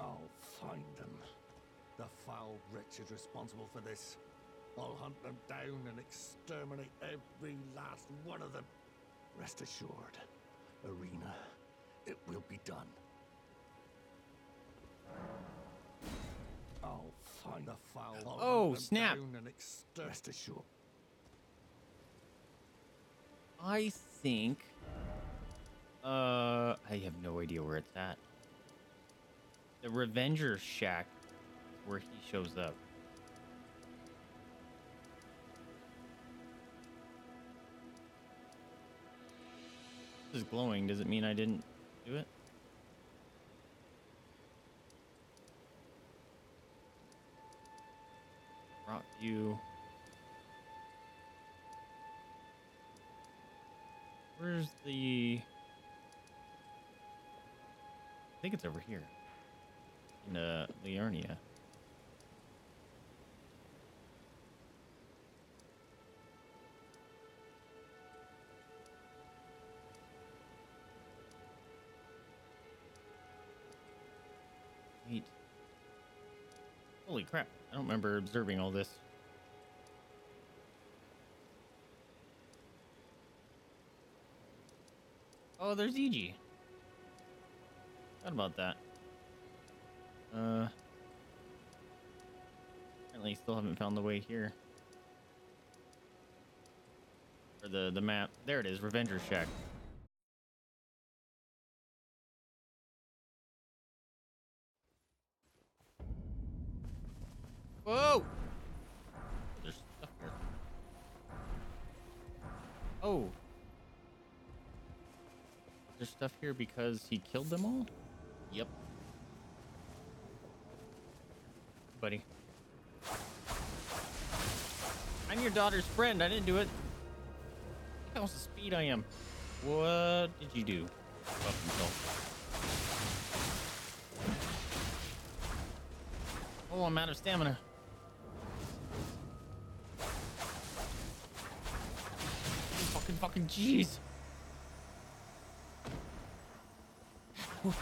I'll find them. The foul wretches responsible for this. I'll hunt them down and exterminate every last one of them. Rest assured, Irina, it will be done. I'll find the foul. Oh, snap! And rest assured. I think. Uh, I have no idea where it's at. The Revenger Shack, is where he shows up. Is glowing. Does it mean I didn't do it? Rock view. Where's the... I think it's over here. In uh, Liurnia. Neat. Holy crap. I don't remember observing all this. Oh, there's E G. Forgot about that. Uh, apparently still haven't found the way here. Or the, the map. There it is, Revenger Shack. Whoa! There's stuff here. Oh. There's stuff here because he killed them all? Yep. Buddy. I'm your daughter's friend. I didn't do it. Look how speed I am. What did you do? Oh, I'm out of stamina. Fucking, fucking, jeez. I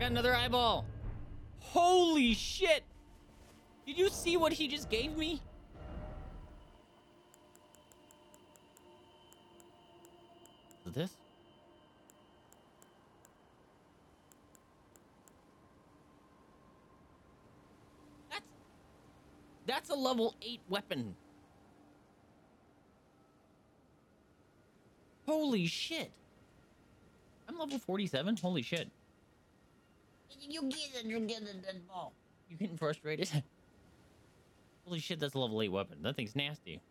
got another eyeball. Holy shit. Did you see what he just gave me? This? That's... That's a level eight weapon. Holy shit. I'm level forty-seven. Holy shit. You get it. You get it. That ball. You getting frustrated? Holy shit, that's a level eight weapon. That thing's nasty.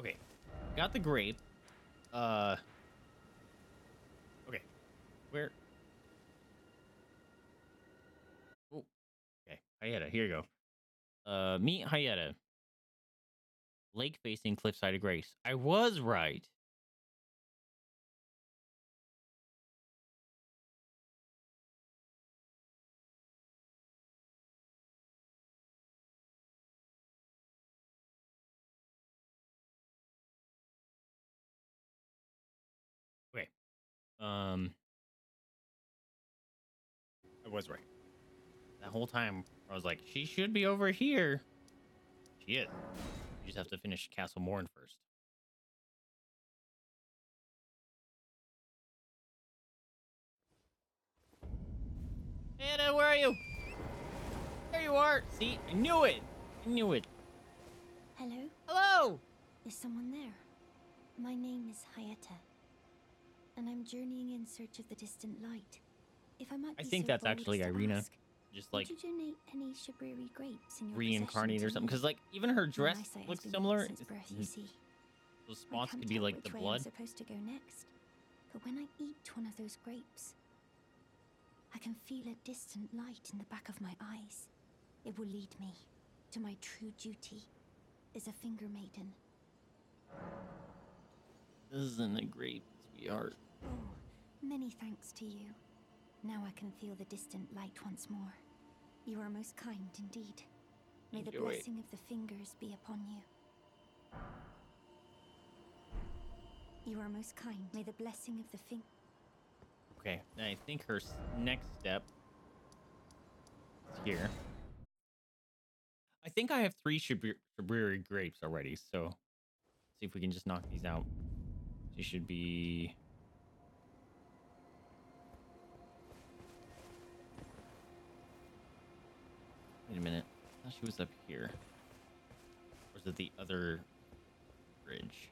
Okay. Got the grape. Uh. Okay. Where? Oh. Okay. Hyetta. Here you go. Uh, meet Hyetta. Lake facing cliffside of grace. I was right. Okay. Um. I was right. That whole time I was like, she should be over here. She is. You just have to finish Castle Morne first. Anna, where are you? door. See, I knew it. I knew it. Hello? Hello! Is someone there? My name is Hyetta, and I'm journeying in search of the distant light. If I might be I think so that's actually Irina. Ask, Just like would you donate any Shabriri grapes in your reincarnated or something. Because like even her dress looks similar. Birth, you see. Those spots could be like the blood. I'm supposed to go next, but when I eat one of those grapes, I can feel a distant light in the back of my eyes. It will lead me to my true duty as a finger maiden. This isn't a great sweetheart. Oh, many thanks to you. Now I can feel the distant light once more. You are most kind indeed. May Enjoy. the blessing of the fingers be upon you. You are most kind. May the blessing of the fingers. Okay, I think her next step is here. I think I have three Shabriri grapes already, so let's see if we can just knock these out. She should be... Wait a minute. I thought she was up here. Or is it the other bridge?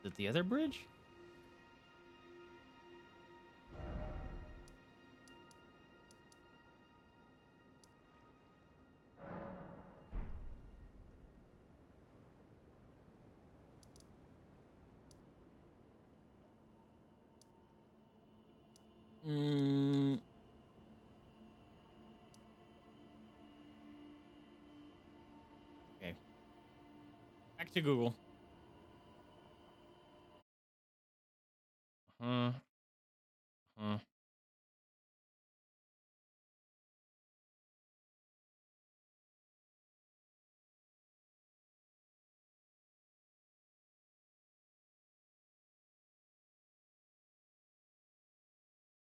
Is it the other bridge? Mm. Okay. Back to Google. Huh. Huh.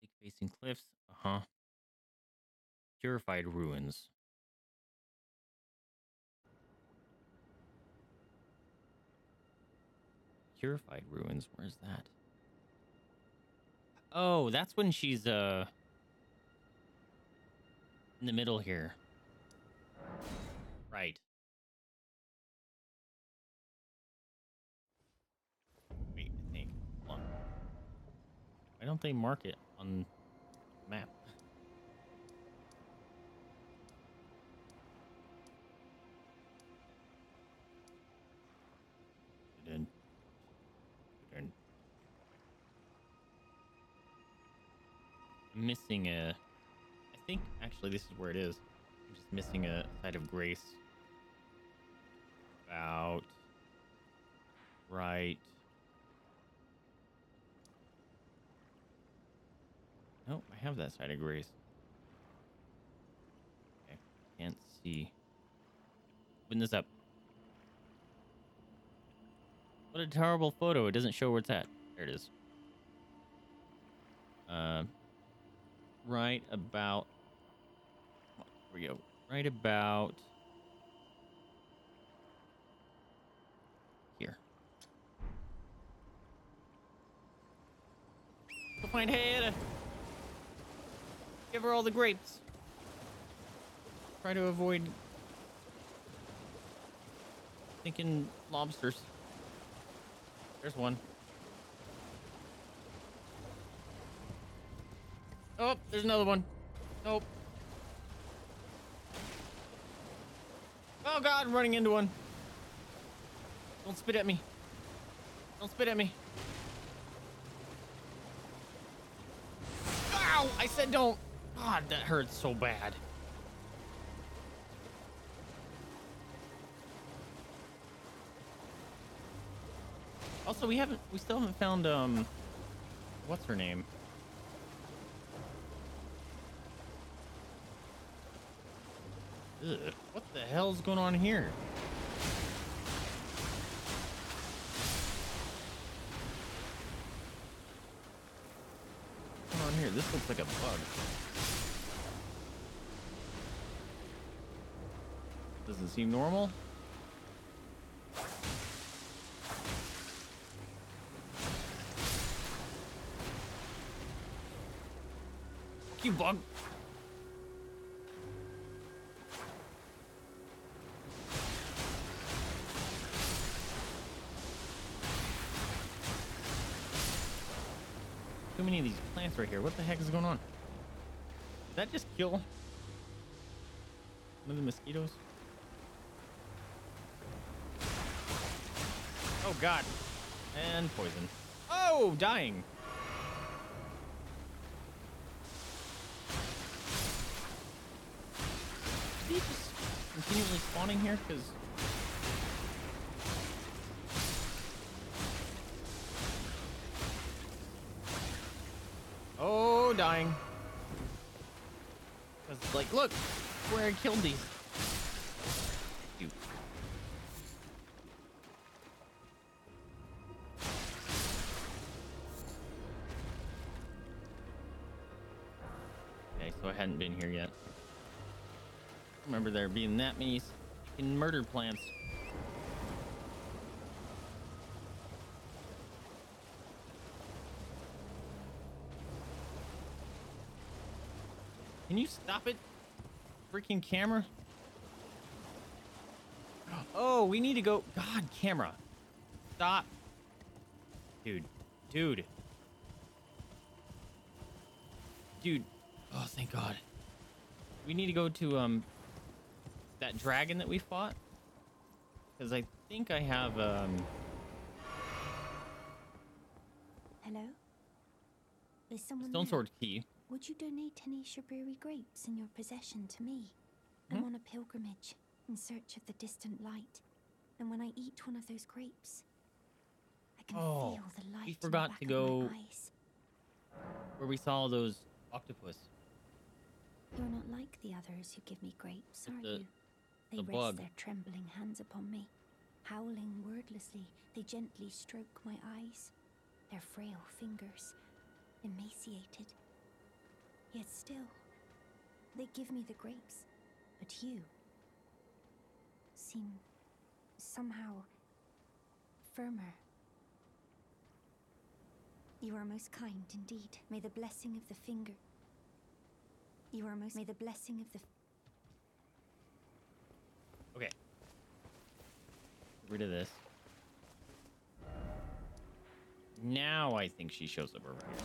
Lake facing cliffs. Uh-huh. Purified ruins. Purified ruins. Where's that? Oh, that's when she's uh in the middle here. Right. Wait, I think. Hold on. Why don't they mark it on the map? Didn't. Didn't. Missing a, I think actually this is where it is. I'm just missing a side of grace. About right. Nope, I have that side of grace. Okay, can't see. Open this up. What a terrible photo! It doesn't show where it's at. There it is. Um. Uh, Right about, oh, here we go. Right about here. Go find Hyetta. Give her all the grapes. Try to avoid thinking lobsters. There's one. Oh, there's another one. Nope. Oh God, I'm running into one. Don't spit at me. Don't spit at me. Ow! I said don't. God, that hurts so bad. Also, we haven't, we still haven't found, um, what's her name? Ugh, what the hell's going on here? What's going on here? This looks like a bug. Doesn't seem normal. you bug. Too many of these plants right here. What the heck is going on? Did that just kill one of the mosquitoes? Oh god. And poison. Oh, dying. Is he just continually spawning here? Because oh, dying. It's like, look where I killed these. Dude. Okay, so I hadn't been here yet. Remember there being that many murder plants. Can you stop it? Freaking camera. Oh, we need to go. God, camera. Stop. Dude. Dude. Dude. Oh, thank God. We need to go to um that dragon that we fought. Because I think I have um hello? Is someone stone sword key. Would you donate any Shabriri grapes in your possession to me? I'm hmm? on a pilgrimage in search of the distant light. And when I eat one of those grapes, I can oh, feel the light. We forgot in the back to go where we saw those octopus. You're not like the others who give me grapes, are the, you? They the rest bug. Their trembling hands upon me. Howling wordlessly, they gently stroke my eyes. Their frail fingers, emaciated. Yet still, they give me the grapes, but you seem somehow firmer. You are most kind indeed. May the blessing of the finger. You are most. May the blessing of the. Okay. Get rid of this. Now I think she shows up over here.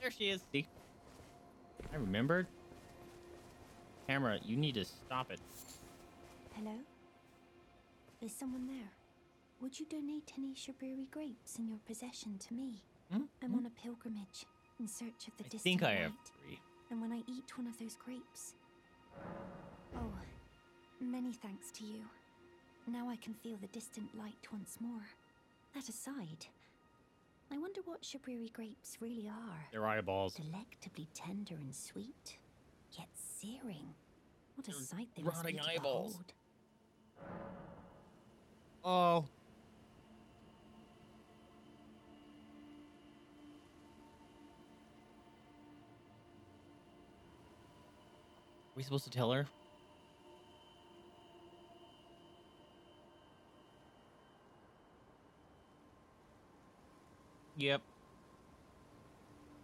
There she is. See, I remembered. Camera, you need to stop it. Hello? Is someone there? Would you donate any Shabriri grapes in your possession to me? Mm-hmm. I'm on a pilgrimage in search of the I distant think I light. Have three. And when I eat one of those grapes, oh, many thanks to you. Now I can feel the distant light once more. That aside, I wonder what Shabriri grapes really are. Their eyeballs. Delectably tender and sweet, yet searing. What a They're sight they must be to eyeballs. Behold. Oh. Are we supposed to tell her? Yep.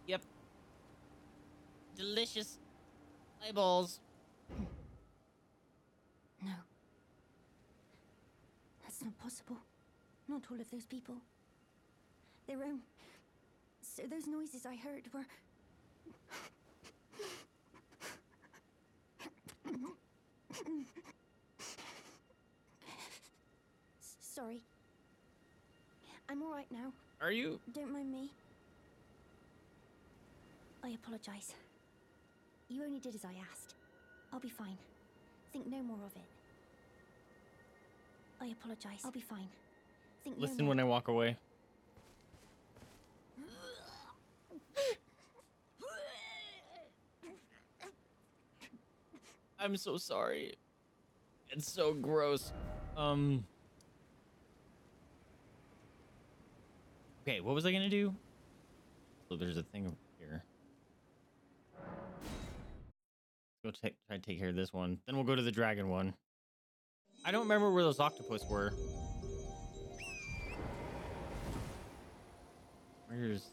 Yep. Delicious eyeballs. No. That's not possible. Not all of those people. Their own. So those noises I heard were. Sorry. I'm all right now. Are you? Don't mind me. I apologize. You only did as I asked. I'll be fine. Think no more of it. I apologize. I'll be fine. Think Listen no more. When I walk away. I'm so sorry. It's so gross. Um. Okay, what was I gonna do? So there's a thing over here. Go take, try to take care of this one. Then we'll go to the dragon one. I don't remember where those octopus were. Where's...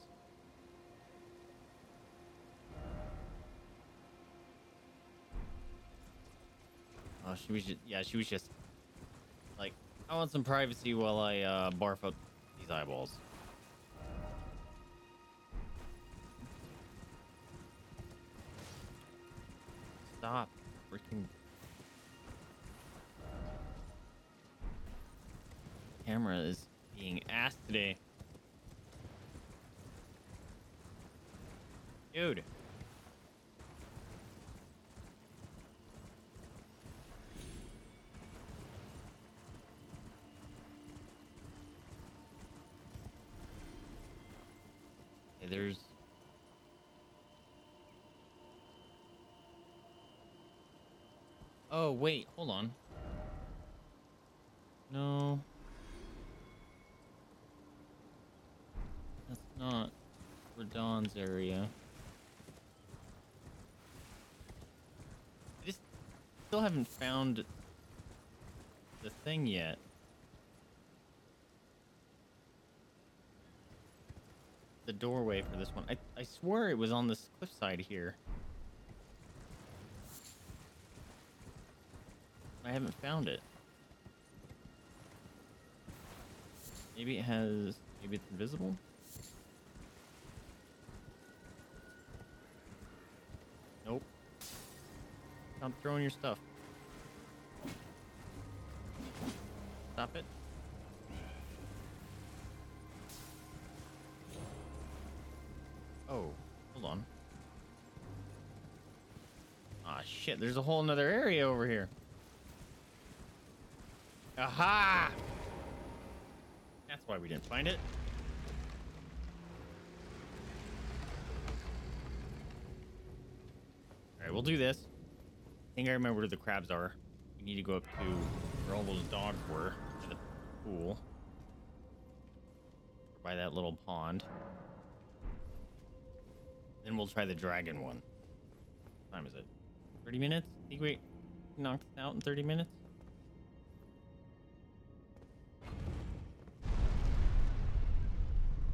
Oh, she was just... Yeah, she was just... Like, I want some privacy while I uh, barf up these eyeballs. Stop. Freaking... Camera is being asked today. Dude. Hey, there's... Oh, wait, hold on. No. That's not Radagon's area. I just still haven't found the thing yet. The doorway for this one. I, I swore it was on this cliffside here. I haven't found it. Maybe it has... Maybe it's invisible? Nope. Stop throwing your stuff. Stop it. Oh, hold on. Ah, shit. There's a whole nother area over here. Aha! That's why we didn't find it. Alright, we'll do this. I think I remember where the crabs are. We need to go up to where all those dogs were, to the pool. By that little pond. Then we'll try the dragon one. What time is it? thirty minutes? I think we knocked it out in thirty minutes.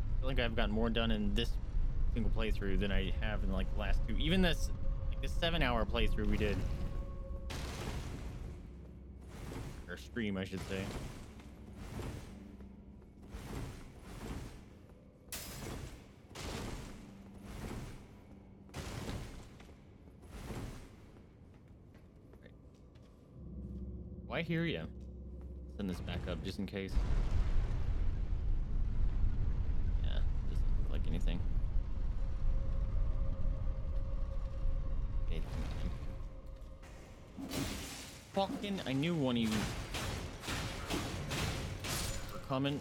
I feel like I've gotten more done in this single playthrough than I have in like the last two. Even this, like the seven-hour playthrough we did, or stream, I should say. Right. Why hear ya? Send this back up just in case. Anything. Fucking, I knew one of you were coming.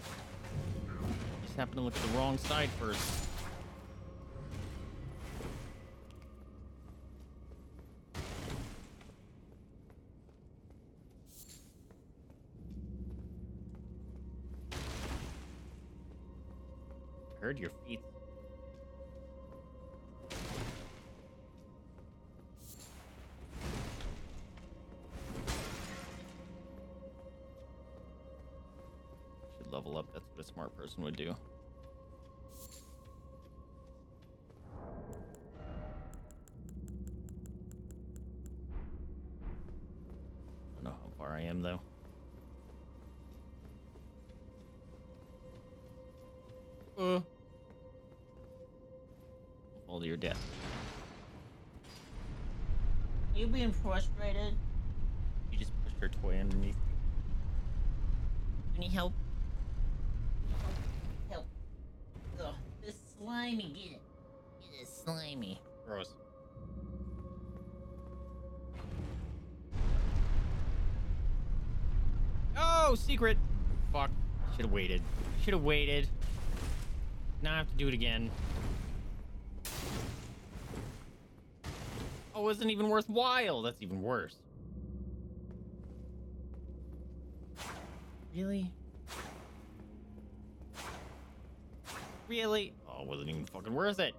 Just happened to look at the wrong side first. I heard your feet. Smart person would do. I don't know how far I am though. Uh. Fall to your death. Are you being frustrated? You just pushed her toy underneath. Any help? Slimy, get it. Get it, slimy. Gross. Oh, secret. Fuck. Should have waited. Should have waited. Now I have to do it again. Oh, it wasn't even worthwhile. That's even worse. Really? Really? Oh, it wasn't even fucking worth it.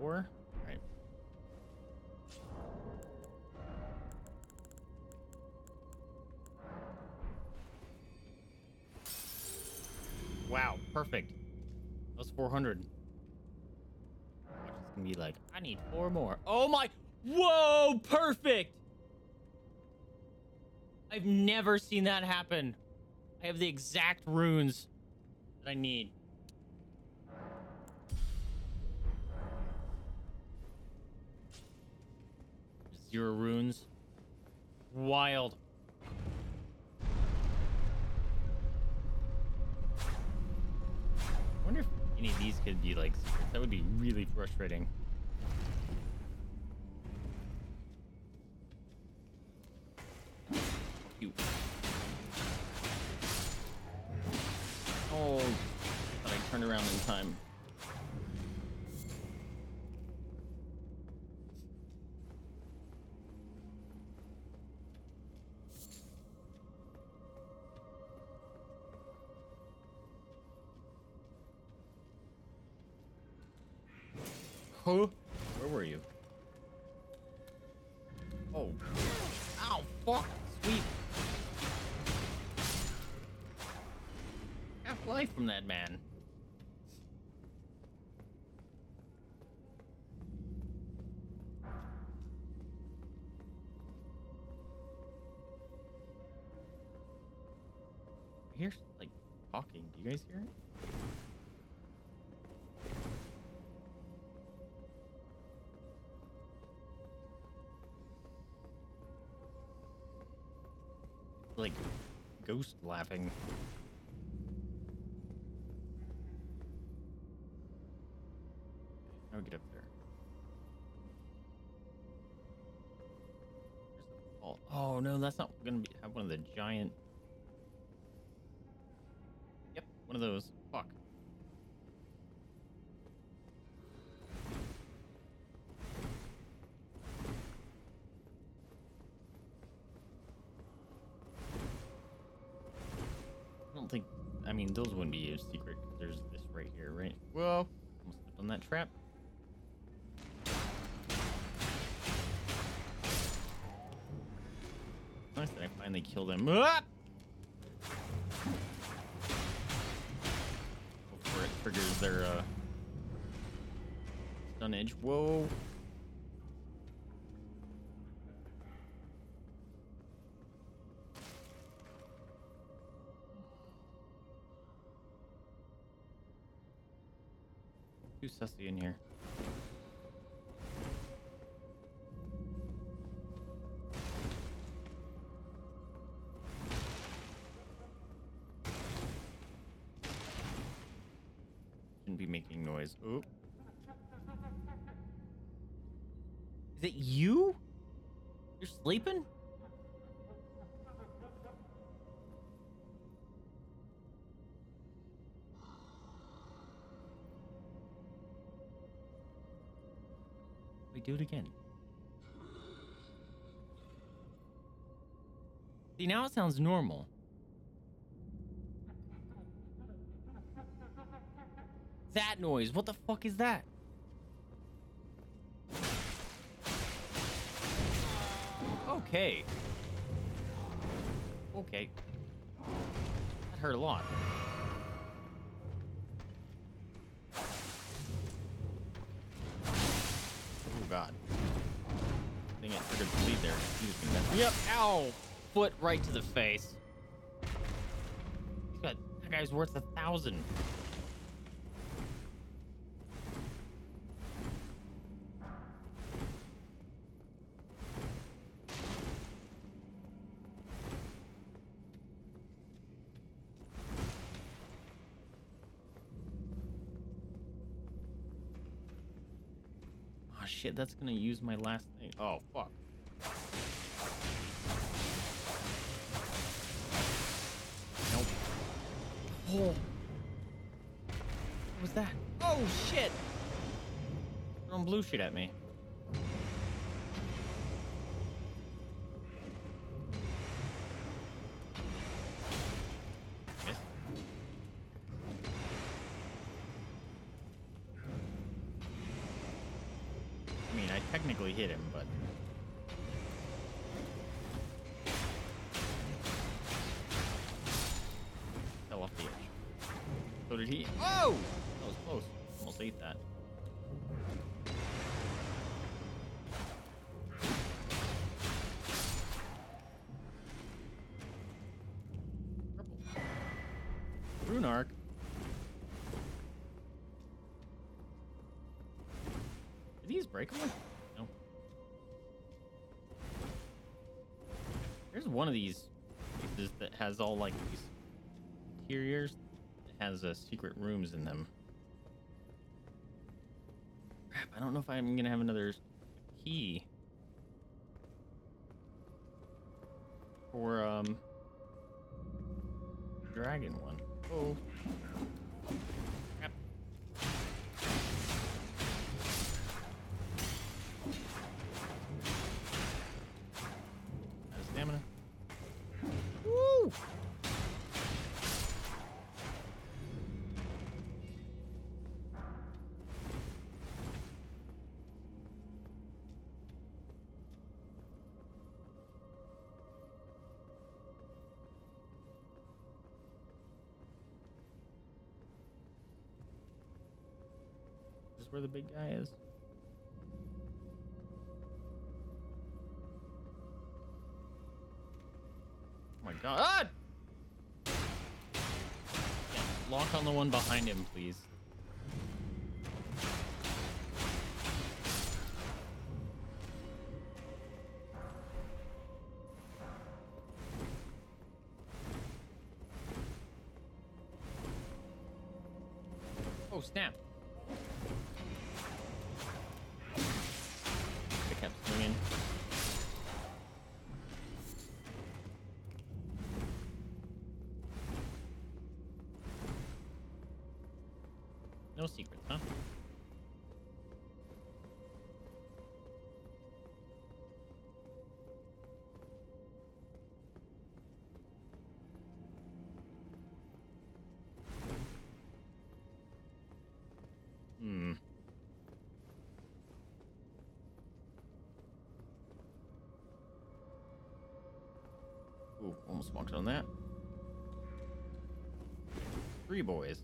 Four? All right. Wow, perfect. That was four hundred. Watch, it's gonna be like, I need four more. Oh my, whoa, perfect. I've never seen that happen. I have the exact runes that I need. Zero runes. Wild. I wonder if any of these could be like secrets. That would be really frustrating. You. Oh, I thought I turned around in time. Where were you? Oh. Ow, fuck. Sweet. Half life from that man. Here's like talking. Do you guys hear it? Like ghost laughing. How do we get up there? There's the vault. Oh no, that's not gonna be have one of the giant. Yep, one of those. Fuck. I mean, those wouldn't be a secret. There's this right here, right? Whoa. Almost stepped on that trap. Nice that I finally killed him. Ah! Before it triggers their uh, stun edge. Whoa. Too sussy in here. Shouldn't be making noise. Oop. Is it you? You're sleeping? Do it again. See, now it sounds normal. That noise, what the fuck is that? Okay. Okay. That hurt a lot. God. Dang it, triggered the lead there. Yep, ow! Foot right to the face. He's got, that guy's worth a thousand. Shit, that's gonna use my last thing. Oh, fuck. Nope. Oh. What was that? Oh, shit! Throwing blue shit at me. technically hit him, but... fell off the edge. So did he... Oh! That was close. Almost ate that. Purple. Runark. Breakable? No. There's one of these places that has all like these interiors that has uh, secret rooms in them. Crap, I don't know if I'm gonna have another key for um dragon one. Oh. Where the big guy is. Oh my god! Yeah, lock on the one behind him, please. Oh, snap. No secrets, huh? Hmm. Ooh, almost walked on that. Three boys.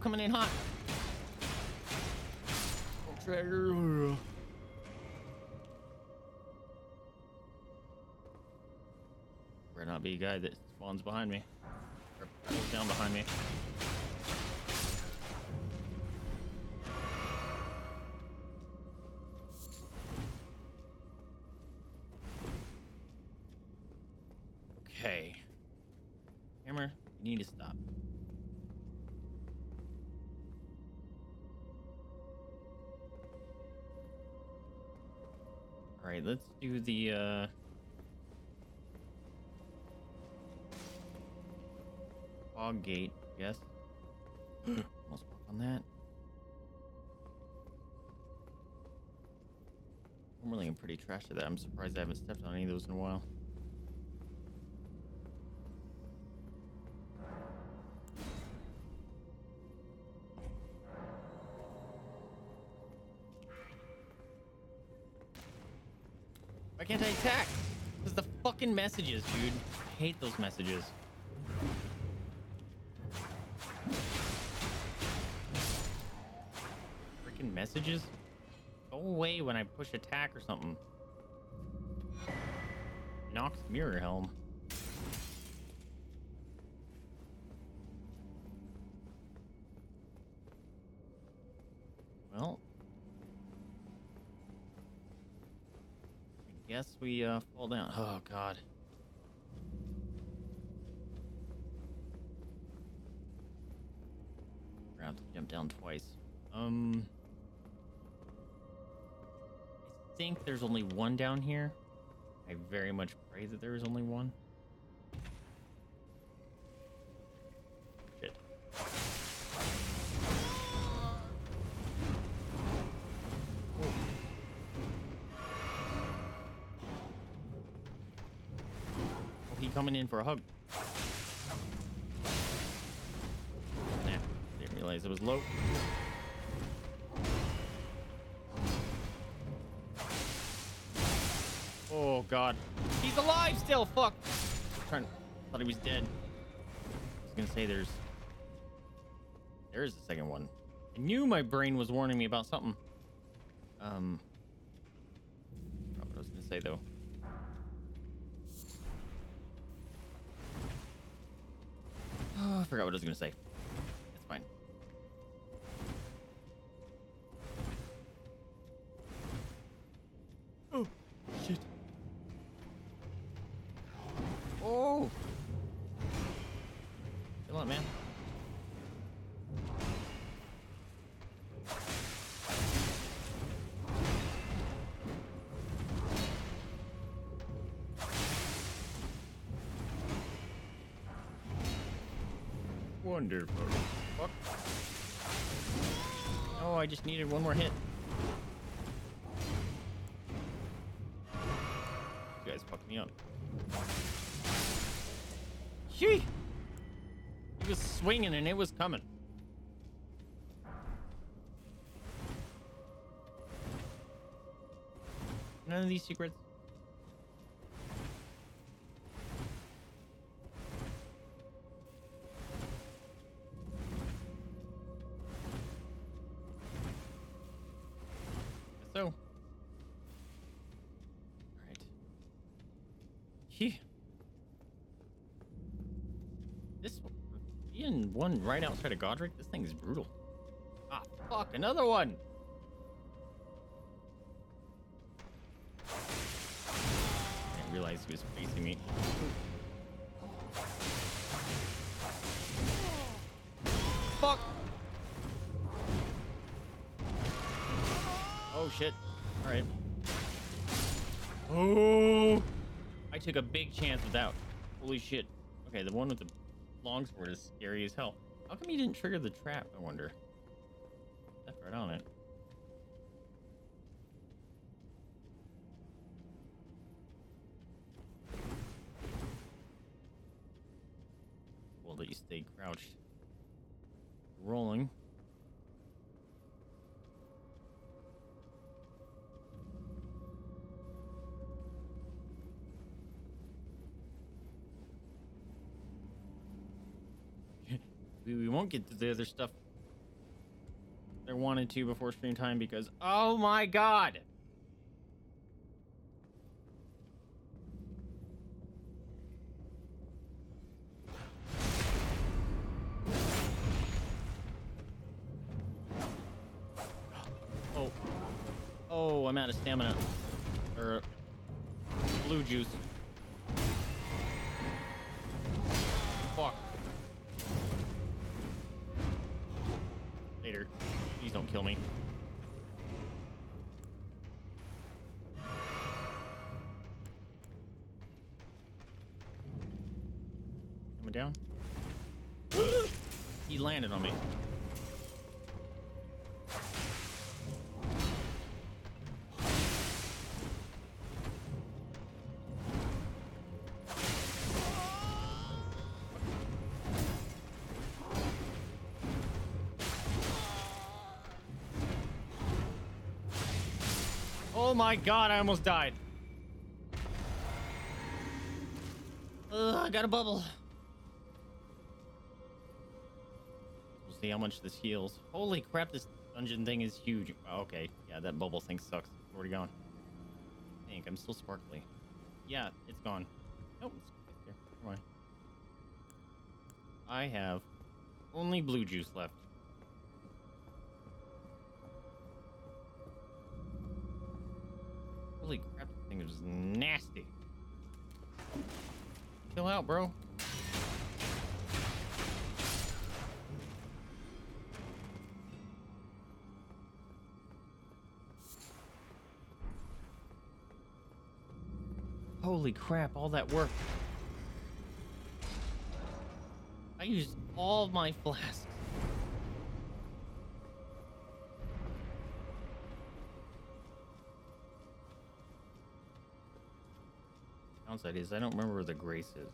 Coming in hot. Treasure. Better not be a guy that spawns behind me. Or goes down behind me. Okay. Hammer, you need to stop. Alright, let's do the uh fog gate, I guess. Almost walk on that. Normally I'm pretty trash at that. I'm surprised I haven't stepped on any of those in a while. Can't I attack? Because the fucking messages, dude. I hate those messages. Freaking messages? Go away when I push attack or something. Nox mirror helm. Well. Guess we uh, fall down. Oh god. We're gonna have to jump down twice. Um, I think there's only one down here. I very much pray that there is only one. Shit. you coming in for a hug? Nah, didn't realize it was low. Oh god, he's alive still. Fuck. I'm trying to, thought he was dead. I was gonna say there's there is a second one. I knew my brain was warning me about something. Um, I don't know what I was gonna say though. Oh, I forgot what I was gonna say. It's fine. Oh shit. Oh, chill out, man. Wonderful. Fuck. Oh, I just needed one more hit. You guys fucked me up. He was swinging and it was coming. None of these secrets. So, all right. He. This being one right outside of Godrick, this thing is brutal. Ah, fuck, another one. I didn't realize he was facing me. Fuck. Oh shit. All right. Oh, I took a big chance without. Holy shit. Okay, the one with the longsword is scary as hell. How come you didn't trigger the trap, I wonder? That's right on it. We'll let you stay crouched. Rolling. We won't get to the other stuff I wanted to before stream time because oh my god, oh oh I'm out of stamina or blue juice. Fuck. Later. Please don't kill me. Coming down. He landed on me. Oh my god, I almost died. Ugh, I got a bubble. We'll see how much this heals. Holy crap, this dungeon thing is huge. Oh, okay, yeah, that bubble thing sucks. It's already gone. I think I'm still sparkly. Yeah, it's gone. Nope, it's here. Come on. I have only blue juice left. Holy crap, this thing is nasty. Chill out, bro. Holy crap, all that work. I used all my flasks. Downside is I don't remember where the grace is.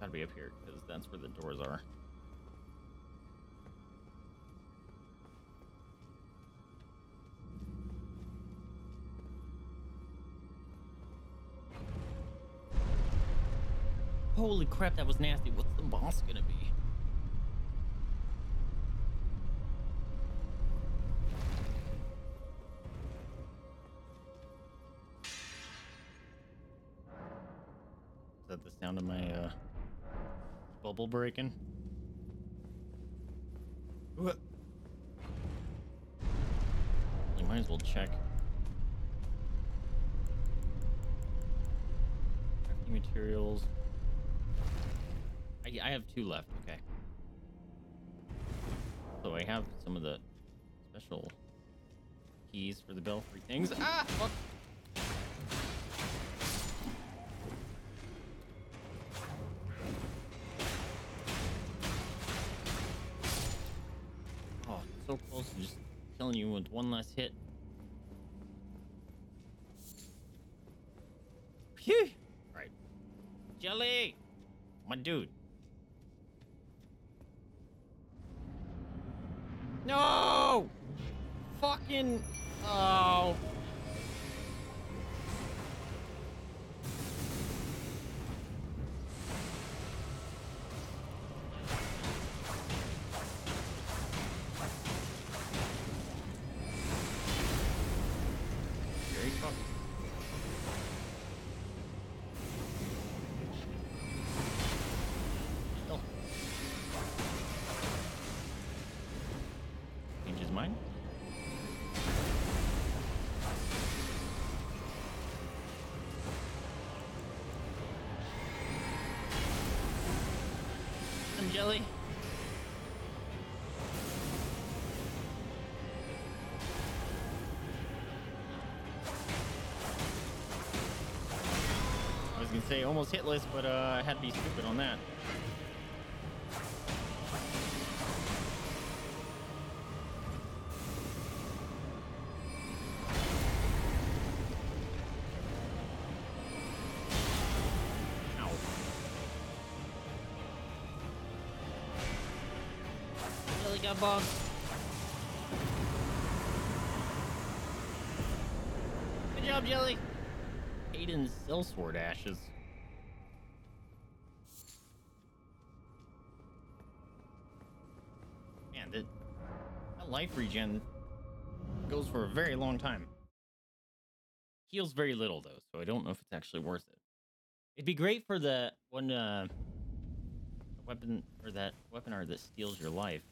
Gotta be up here because that's where the doors are. Holy crap, that was nasty. What's the boss gonna be? Is that the sound of my uh, bubble breaking? What? I might as well check. Crafting materials. I have two left, okay. So I have some of the special keys for the Belfry things. Ah! Fuck! Oh, so close to just killing you with one last hit. Phew! Alright. Jelly! My dude. No! Fucking... Oh. Very fucking... Jelly. I was gonna say almost hitless, but uh, I had to be stupid on that. Bob. Good job, Jelly. Hayden's sellsword ashes. Man, that, that life regen goes for a very long time. Heals very little though, so I don't know if it's actually worth it. It'd be great for the one uh, weapon or that weapon art that steals your life.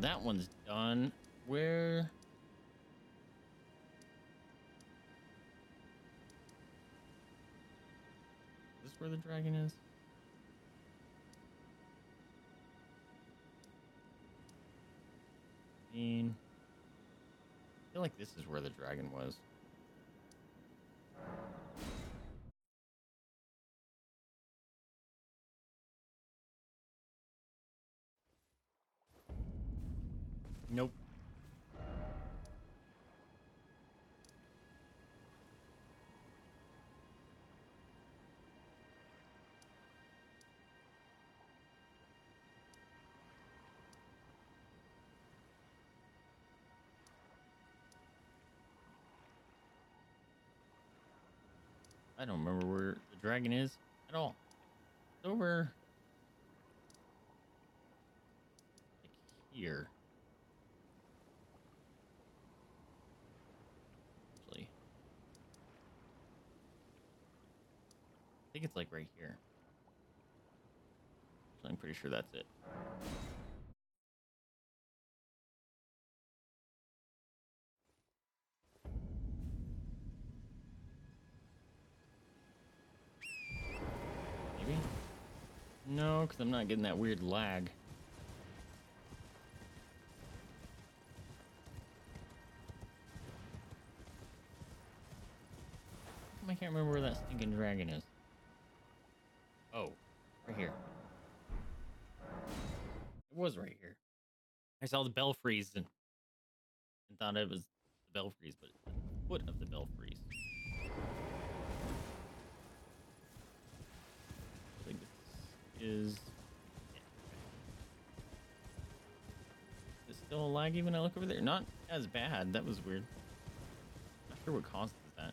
That one's done. Where? Is this where the dragon is? I mean, I feel like this is where the dragon was. Nope. I don't remember where the dragon is at all. It's over like here. I think it's like right here. So I'm pretty sure that's it. Maybe? No, because I'm not getting that weird lag. I can't remember where that stinking dragon is. Oh, right here. It was right here. I saw the belfries and, and thought it was the belfries, but it's the foot of the belfries. I think this is... Yeah, okay. Is it still a lag even when I look over there? Not as bad. That was weird. Not sure what caused that.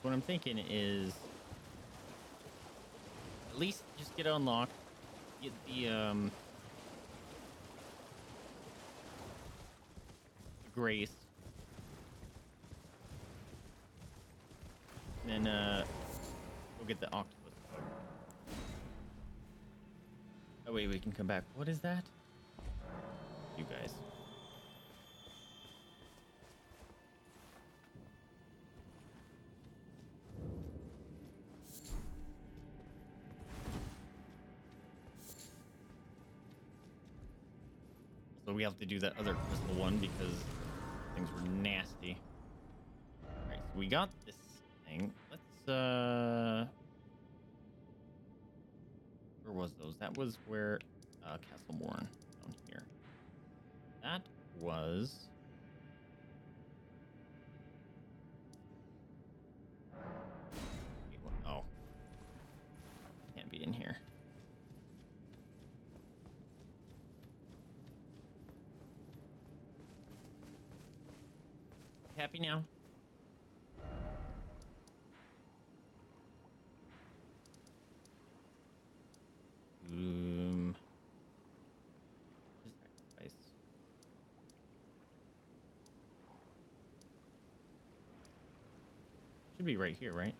What I'm thinking is at least just get unlocked, get the um the grace, and then uh we'll get the octopus. Oh wait, we can come back. What is that? You guys. We have to do that other crystal one because things were nasty. All right, so we got this thing. Let's uh where was those? That was where uh Castle Morne, down here. That was oh can't be in here. Happy now. Um, sacrifice. Should be right here, right? Is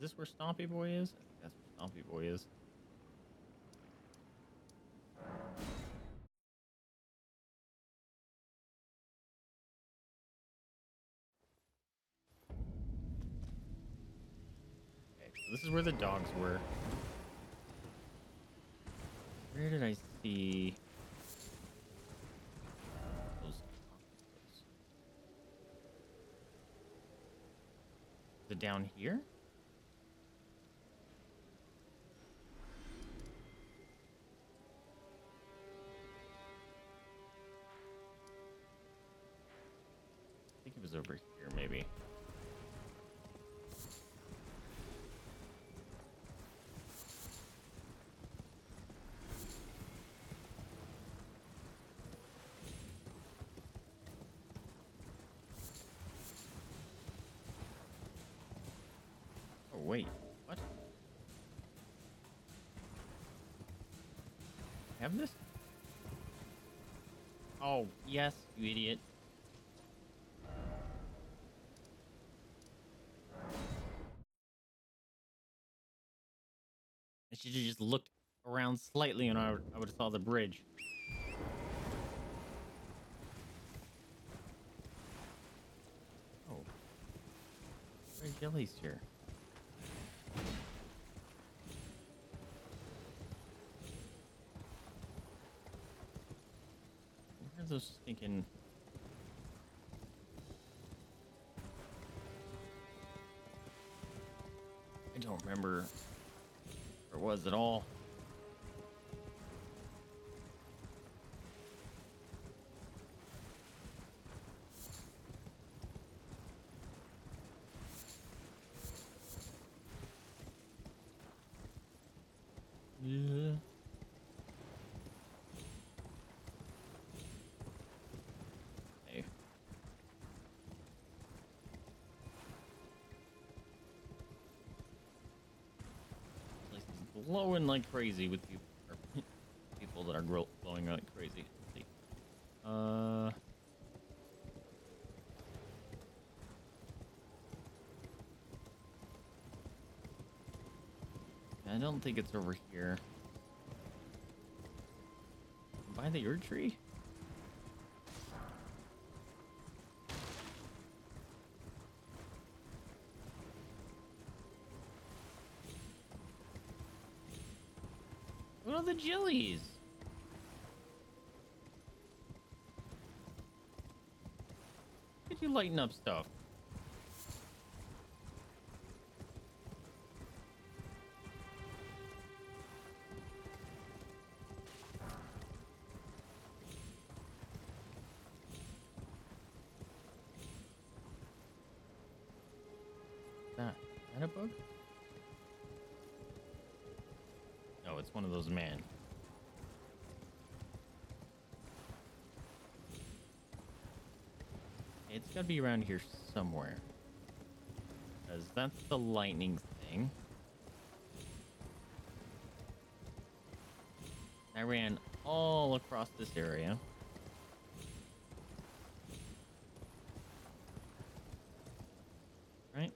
this where Stompy Boy is? I think that's where Stompy Boy is. This is where the dogs were. Where did I see those? Is it down here? I think it was over here, maybe. Wait, what? Have this? Oh, yes, you idiot. I should have just looked around slightly and I would, I would have saw the bridge. Oh. Where's Jelly's here? I was thinking I don't remember where it was at all. Yeah. Glowing like crazy with people, people that are glowing like crazy. Let's see. Uh, I don't think it's over here. By the Erdtree? The jellies. you lighting up stuff? That, that a bug? No, it's one of those men. It's gotta be around here somewhere, because that's the lightning thing. I ran all across this area. Right?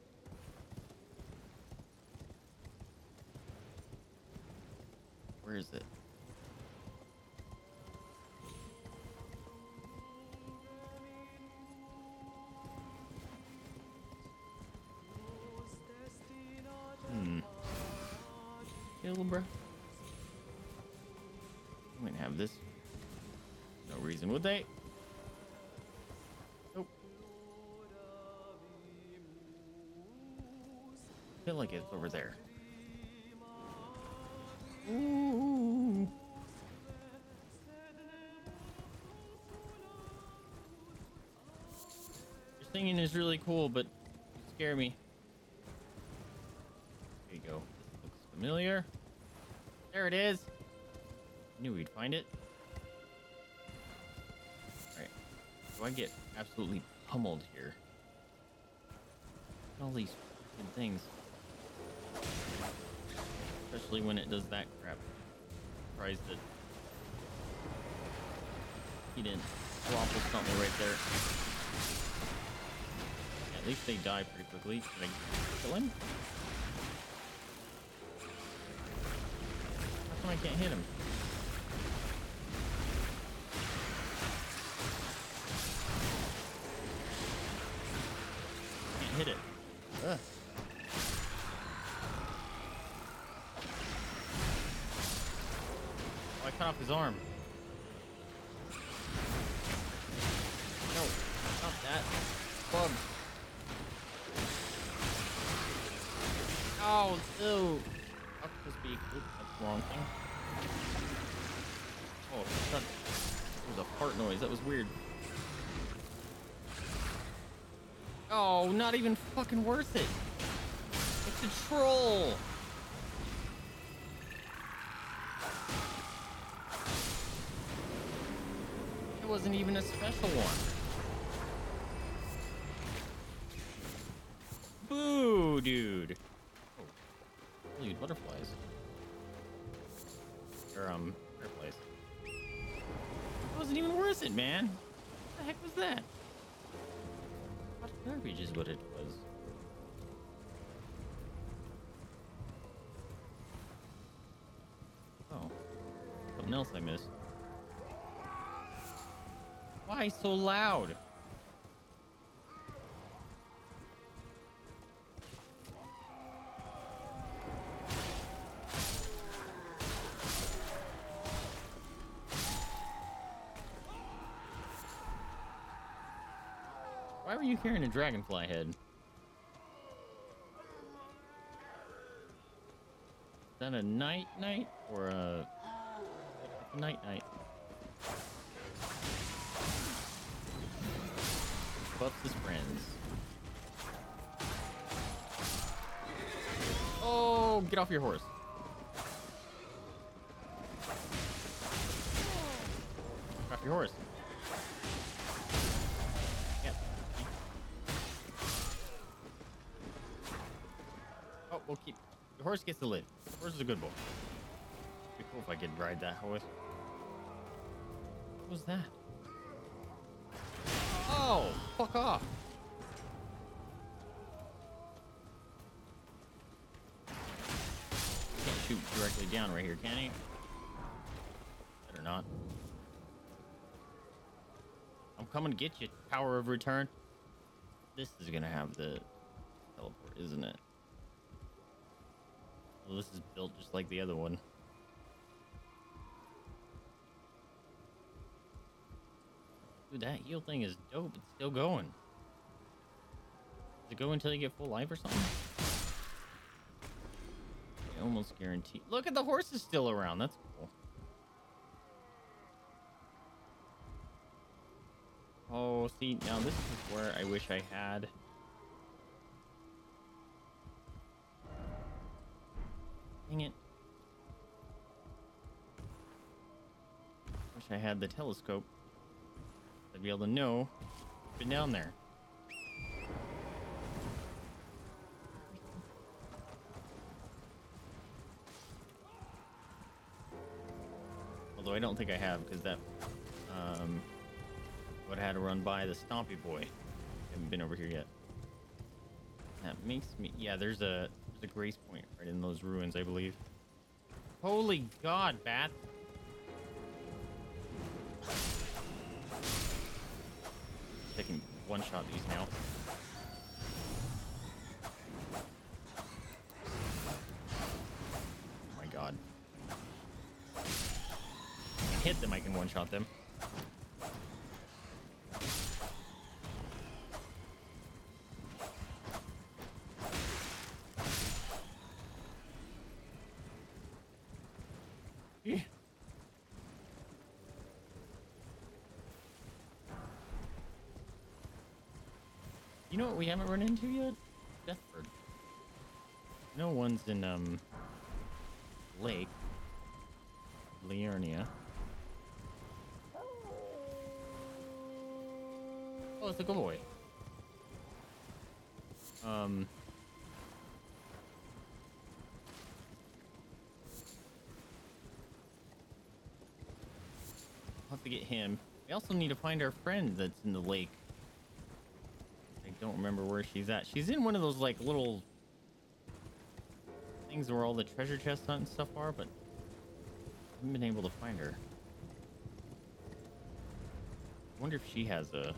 Where is it? Bruh. I wouldn't have this. No reason, would they? Nope. I feel like it's over there. Ooh. Your singing is really cool, but you scare me. There you go. This looks familiar. There it is. Knew we'd find it. All right. Do I get absolutely pummeled here? All these fucking things. Especially when it does that crap. Surprised that he didn't waffle something right there. Yeah, at least they die pretty quickly. Should I kill him? I can't hit him. Can't hit it. Ugh. Oh, I cut off his arm. No, not that. Bug. Oh, ew. I'll just be. That's the wrong thing. Oh, that was a fart noise. That was weird. Oh, not even fucking worth it. It's a troll. It wasn't even a special one. Boo, dude. Oh, holy butterflies. Or, um, her place. It wasn't even worth it, man. What the heck was that? What garbage is what it was. Oh. Something else I missed. Why so loud? Why were you carrying a dragonfly head? Is that a night night or a night night? Buffs his friends. Oh, get off your horse. Get off your horse. We'll keep the horse gets the lid. The horse is a good boy. It'd be cool if I could ride that horse. What was that? Oh, fuck off. Can't shoot directly down right here, can he? Better not. I'm coming to get you, Tower of Return. This is gonna have the teleport, isn't it? Well, this is built just like the other one. Dude, that heel thing is dope. It's still going. to go until you get full life or something? I almost guarantee. Look at the horses still around. That's cool. Oh, see, now this is where I wish I had. Dang it. Wish I had the telescope. I'd be able to know. Been down there. Although I don't think I have, because that um would have had to run by the Stompy Boy. Haven't been over here yet. That makes me, yeah, there's a there's a grace point right in those ruins, I believe. Holy God, bat. I can one shot these now. Oh my God. If I hit them, I can one shot them. You know what we haven't run into yet? Deathbird. No one's in um Lake Liurnia. Oh, it's a good boy. Um I'll have to get him. We also need to find our friend that's in the lake. Don't remember where she's at. She's in one of those like little things where all the treasure chests and stuff are, but I haven't been able to find her. I wonder if she has a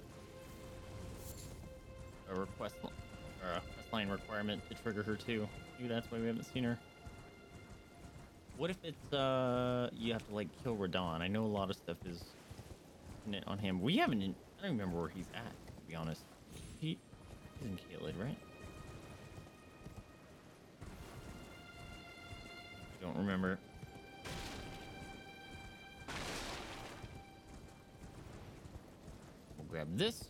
a request or a quest line requirement to trigger her too. Maybe that's why we haven't seen her. What if it's uh you have to like kill Radagon? I know a lot of stuff is on him. We haven't. I don't remember where he's at, to be honest. He, he's in Caelid, right? Don't remember. We'll grab this.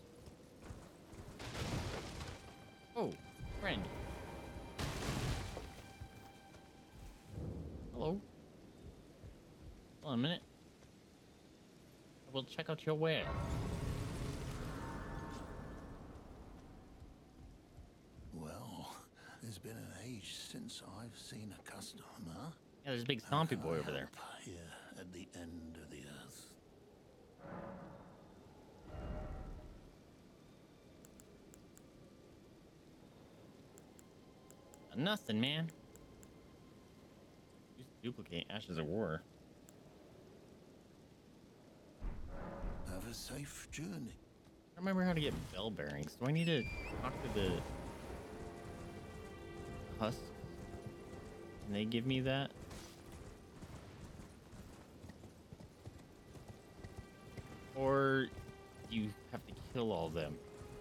Oh, friend. Hello. Hold on a minute. I will check out your wares. It's been an age since I've seen a customer. Yeah, there's a big stompy boy over there. Here at the end of the earth. Nothing, man. Just duplicate Ashes of War. Have a safe journey. I remember how to get bell bearings. Do I need to talk to the Husk? Can they give me that? Or do you have to kill all of them?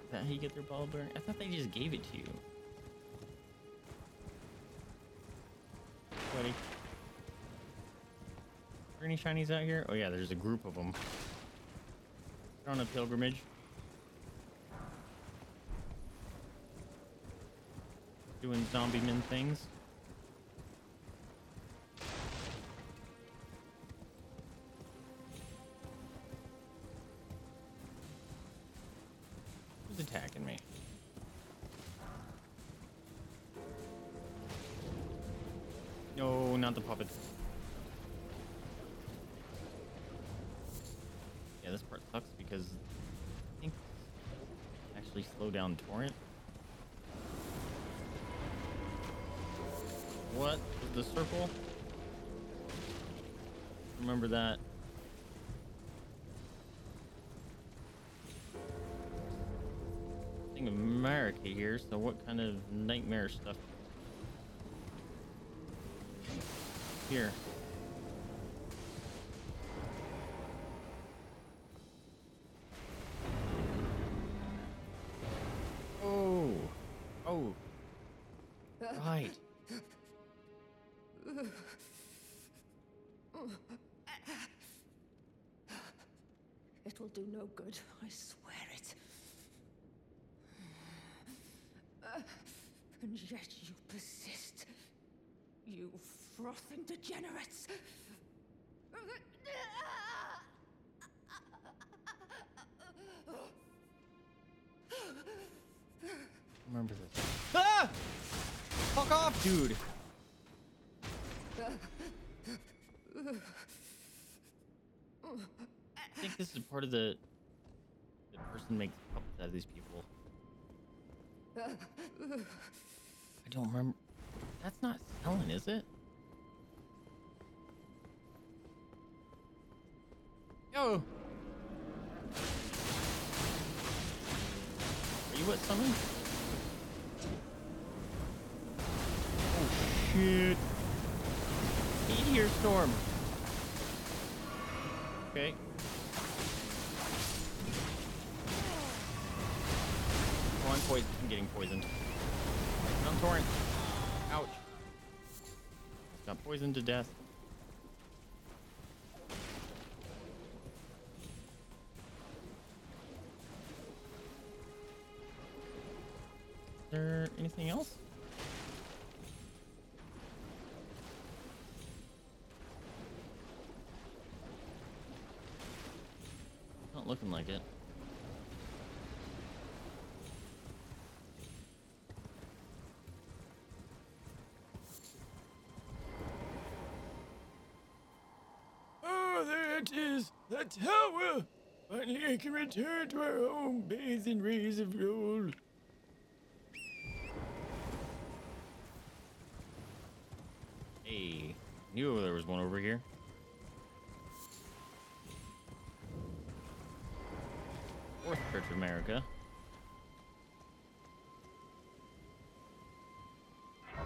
Is that how you get their ball bearing? I thought they just gave it to you. Buddy. Are there any shinies out here? Oh yeah, there's a group of them. They're on a pilgrimage. Doing zombie men things. Who's attacking me? No, not the puppet. Yeah, this part sucks because I think actually slow down Torrent. What? The circle? Remember that. I think America here, so what kind of nightmare stuff? Here. Oh! It will do no good, I swear it. And yet you persist. You frothing degenerates. Remember this. Ah! Fuck off, dude. I think this is part of the the person makes puppets out of these people. I don't remember. That's not selling, is it? Yo! Are you at summon? Oh shit! Meteor storm! Okay. Oh, I'm poisoned. I'm getting poisoned. I'm Torrent. Ouch. Got poisoned to death. Is there anything else? Not looking like it. The tower! But I can return to our own base and rays of gold. Hey, knew there was one over here. Fourth Church of America. I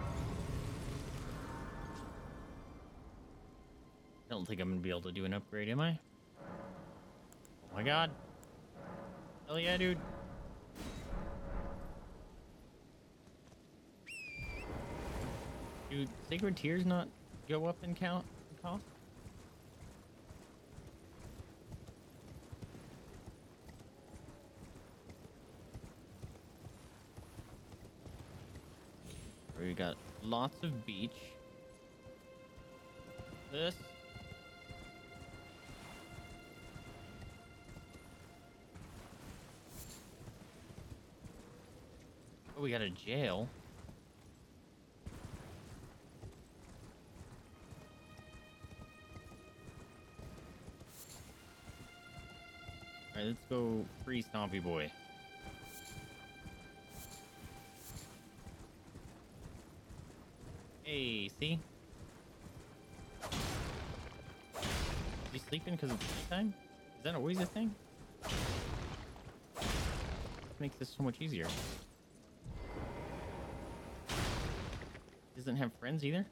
don't think I'm gonna be able to do an upgrade, am I? Oh my god. Hell yeah, dude. Dude, Sacred Tears not go up in count and cost? We got lots of beach. This. Oh, we got a jail. All right, let's go free Stompy Boy. Hey, see? You sleeping because it's nighttime? Is that always a thing? Makes this so much easier. Doesn't have friends either.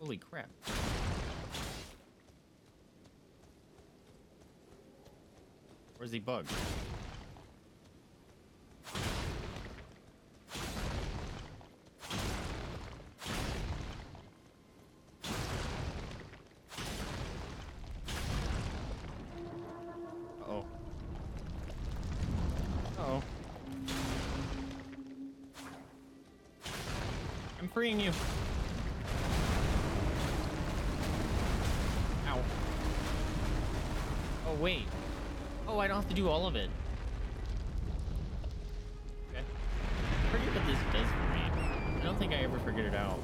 Holy crap. Where's the bug? Freeing you. Ow. Oh, wait. Oh, I don't have to do all of it. Okay. I forget what this does for me. I don't think I ever figured it out.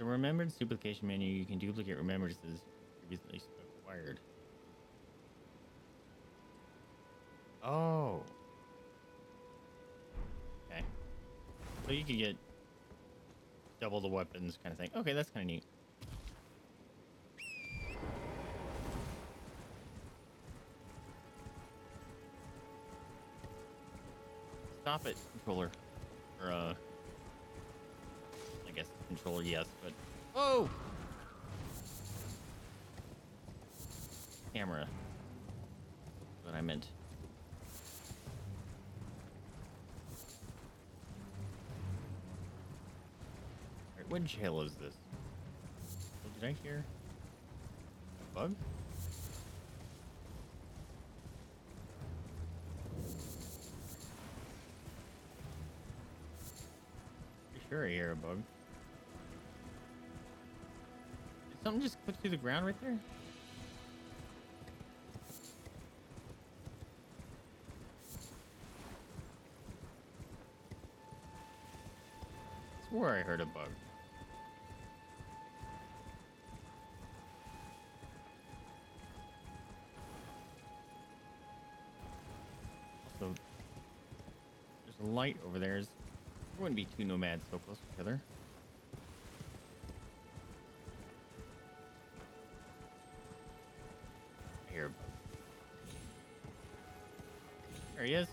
Remembrance duplication menu, you can duplicate remembrances previously acquired. Oh. Okay. So you can get double the weapons kind of thing. Okay, that's kind of neat. Stop it, controller. Or, uh... I guess controller, yes, but... Whoa! Camera. That's what I meant. Alright, which hill is this? What did I hear? A bug? Sure, I hear a bug. Did something just click through the ground right there? I swore I heard a bug. Also, there's a light over there. Is There wouldn't be two nomads so close together. Here. There he is.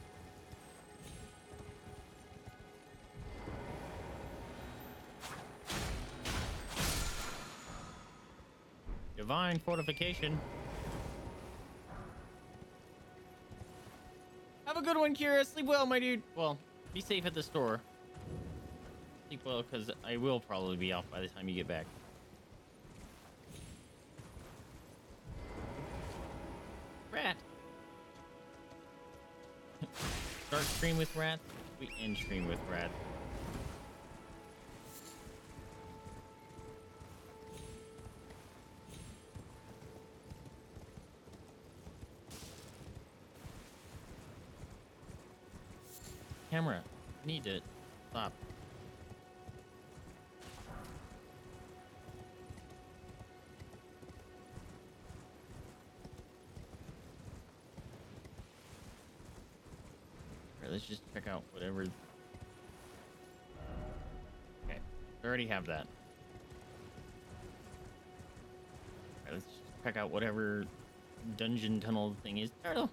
Divine fortification. Have a good one, Kira. Sleep well, my dude. Well, be safe at the store. Sleep well, because I will probably be off by the time you get back. Rat. Start stream with rats. We end stream with rats. Camera, need it. Stop. Let's just check out whatever. Okay, we already have that. All right, let's just check out whatever dungeon tunnel thing is. Turtle.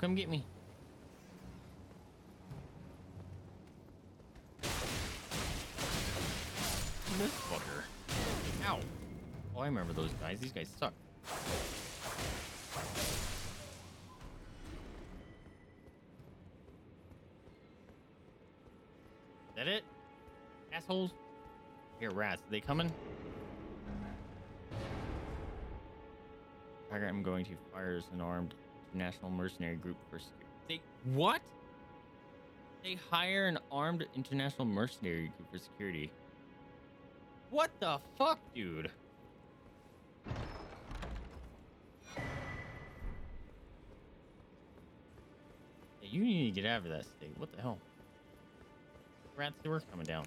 Come get me. This fucker. Ow. Oh, I remember those guys. These guys suck. That it? Assholes? Here, rats. Are they coming? I'm going to fire as an armed international mercenary group for security. They what? They hire an armed international mercenary group for security. What the fuck, dude? Hey, you need to get out of that state. What the hell? Rats, they were coming down.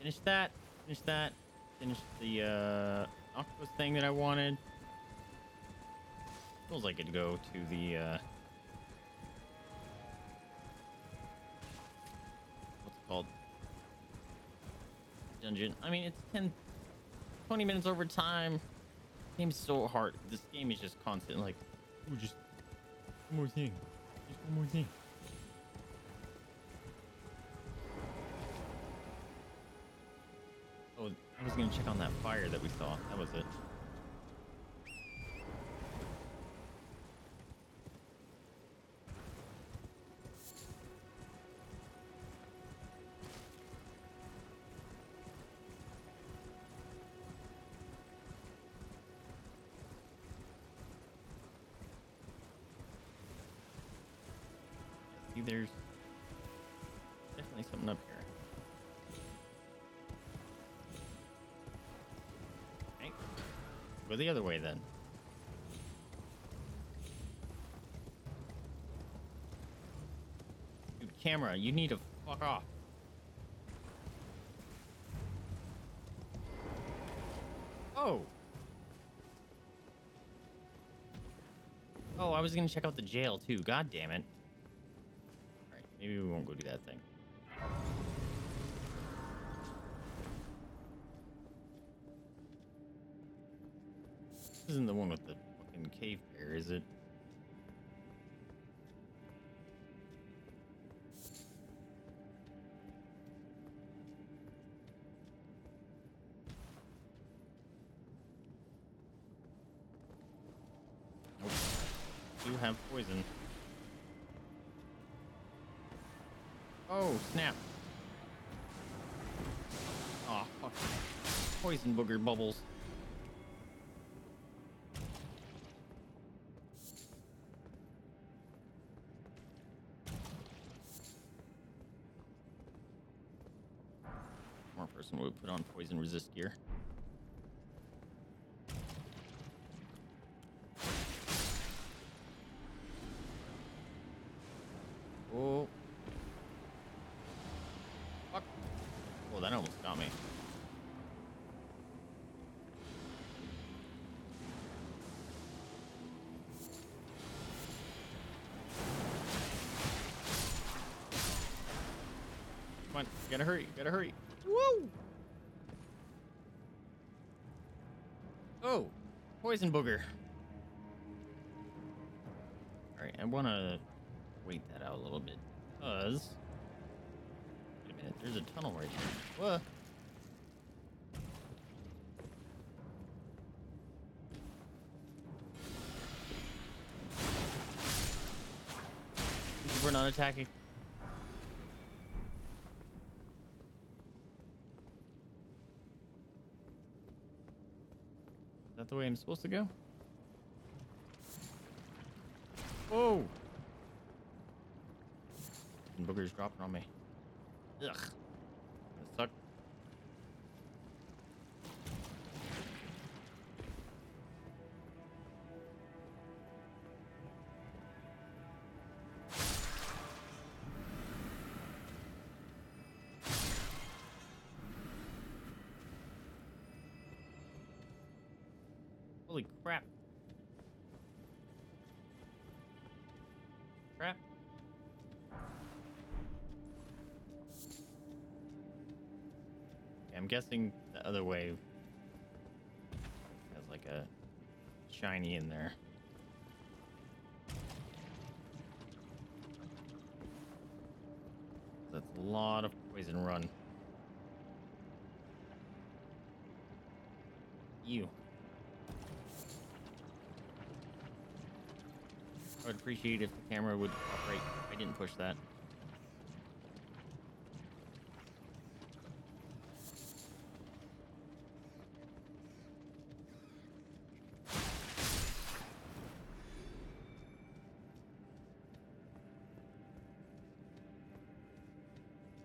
Finish that, finish that, finish the uh, octopus thing that I wanted. Feels like I could go to the, uh, what's it called? Dungeon. I mean, it's ten, twenty minutes over time. This game's so hard. This game is just constant, like, ooh, just one more thing, just one more thing. I was gonna check on that fire that we saw. That was it. See, there's definitely something up here. Go the other way, then. Dude, camera, you need to fuck off. Oh! Oh, I was gonna check out the jail, too. God damn it. Alright, maybe we won't go do that thing. This isn't the one with the fucking cave bear, is it? Nope. You have poison. Oh, snap. Aw, oh, fuck. Poison booger bubbles. We put on poison resist gear. Oh. Fuck. Oh, that almost got me. Come on, gotta hurry, gotta hurry. Woo! Oh, poison booger. All right, I want to wait that out a little bit. Cause, wait a minute, there's a tunnel right here. What? We're not attacking. Is that the way I'm supposed to go? Oh! And booger's dropping on me. Ugh. That sucked. Holy crap. Crap. Okay, I'm guessing the other way has like a shiny in there. That's a lot of poison run. Ew. I would appreciate if the camera would operate. I didn't push that.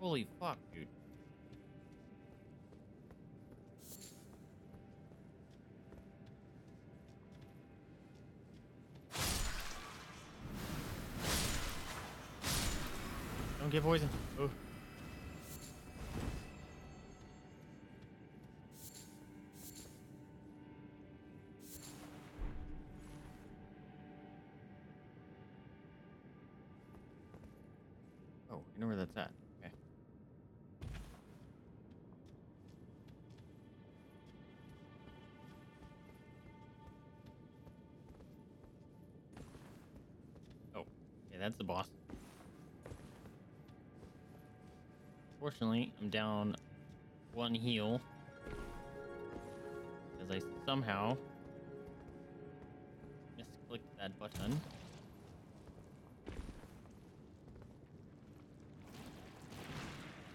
Holy fuck, dude. Get poison. Oh. Oh, I know where that's at. Okay. Oh, yeah, that's the boss. Fortunately, I'm down one heal as I somehow misclicked that button.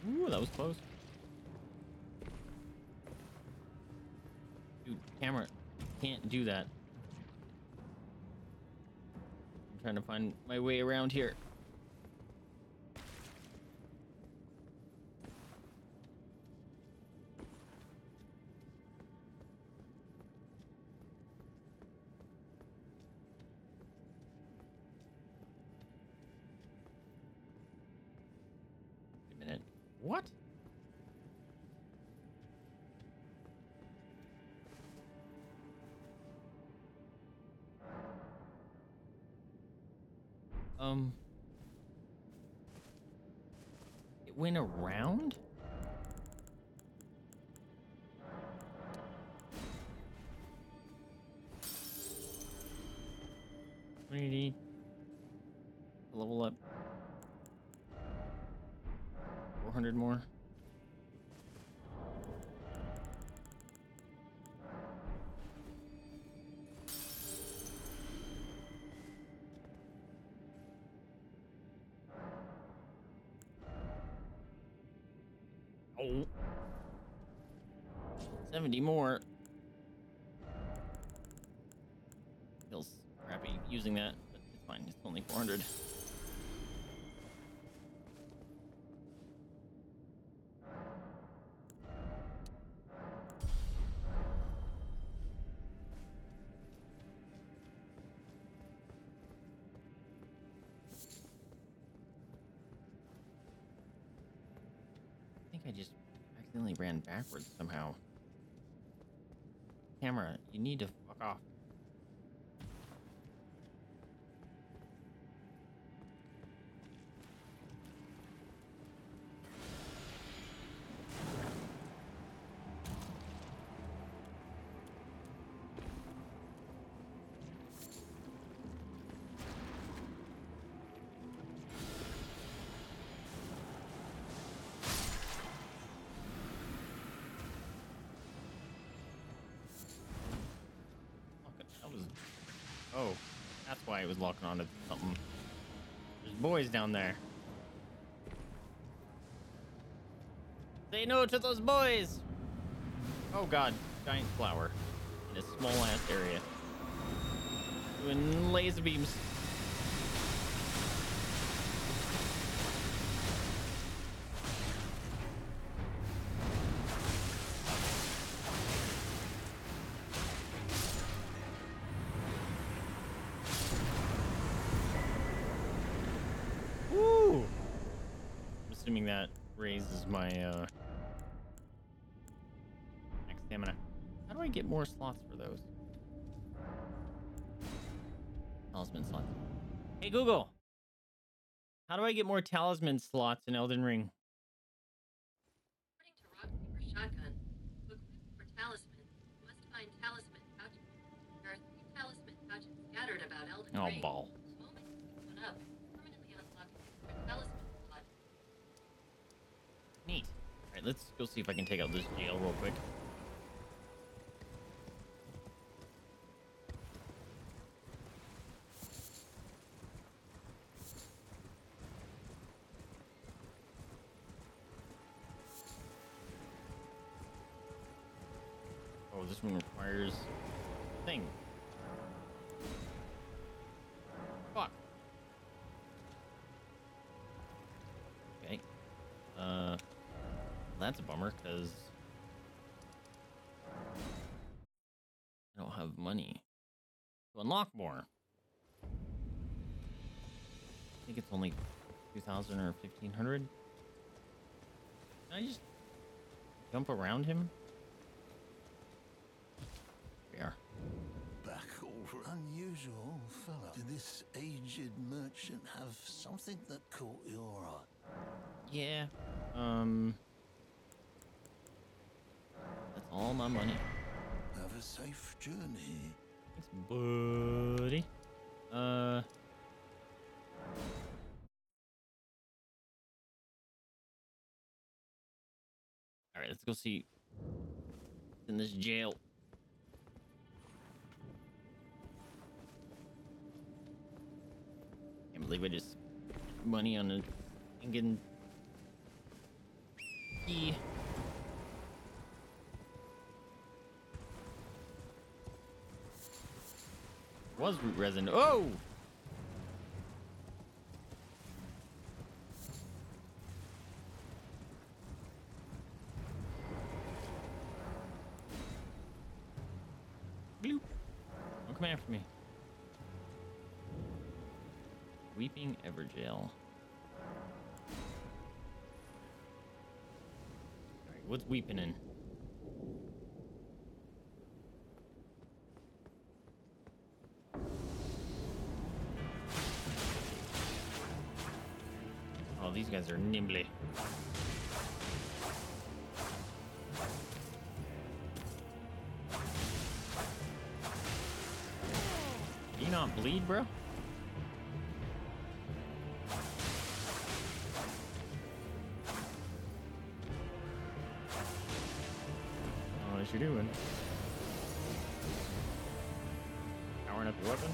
Ooh, that was close. Dude, camera, you can't do that. I'm trying to find my way around here. Um. It went around? What do you need? Level up. four hundred more. Oh. seventy more. Feels crappy using that, but it's fine. It's only four hundred. Backwards somehow. Camera, you need to fuck off. Oh, that's why it was locking onto something. There's boys down there. Say no to those boys! Oh god, giant flower in a small ass area. Doing laser beams. Raises my uh max stamina. How do I get more slots for those? Talisman slots. Hey Google, how do I get more talisman slots in Elden Ring? According to Rockkeeper Shotgun, look for talisman. You must find talisman pouches. There are three talisman pouches scattered about Elden oh, Ring. Oh ball. Neat. Alright, let's go see if I can take out this jail real quick. Oh, this one requires a thing. Fuck. Okay. Uh... That's a bummer, because I don't have money to unlock more. I think it's only two thousand or fifteen hundred. Can I just jump around him? Yeah. Backhaul for unusual fella. Did this aged merchant have something that caught your eye? Yeah. Um... All my money. Have a safe journey. Thanks, buddy. Uh. All right, let's go see what's in this jail. Can't believe I just put money on a fucking key. Was root resin. Oh! Bloop. Don't come after me. Weeping Evergale. All right, what's weeping in? these guys are nimbly. Do you not bleed, bro? What you doing? Powering up your weapon.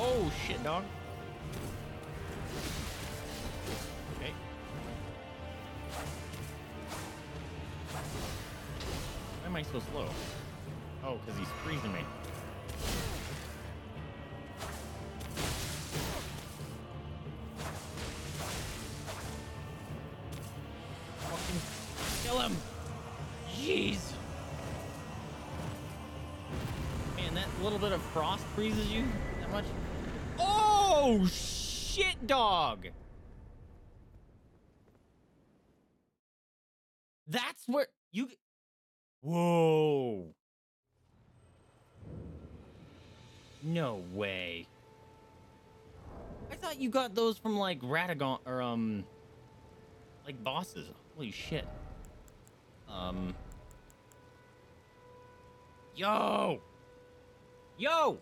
Oh shit, dog. Okay. Why am I so slow? Oh, because he's freezing me. Kill him! Jeez! Man, that little bit of frost freezes you that much? Oh, shit, dog! That's where you... Whoa! No way. I thought you got those from, like, Radagon, or, um... like, bosses. Holy shit. Um. Yo! Yo!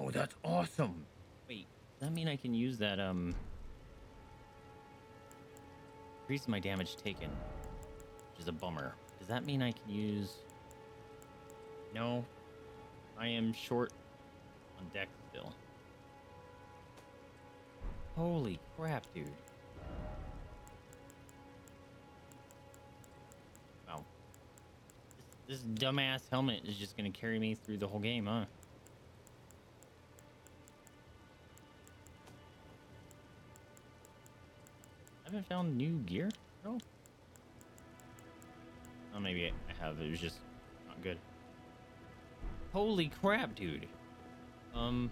Oh, that's awesome! Wait, does that mean I can use that, um... increase my damage taken, which is a bummer. Does that mean I can use... No. I am short on deck still. Holy crap, dude. Wow. This, this dumbass helmet is just gonna carry me through the whole game, huh? I haven't found new gear at all. Oh, maybe I have. It was just not good. Holy crap, dude. Um...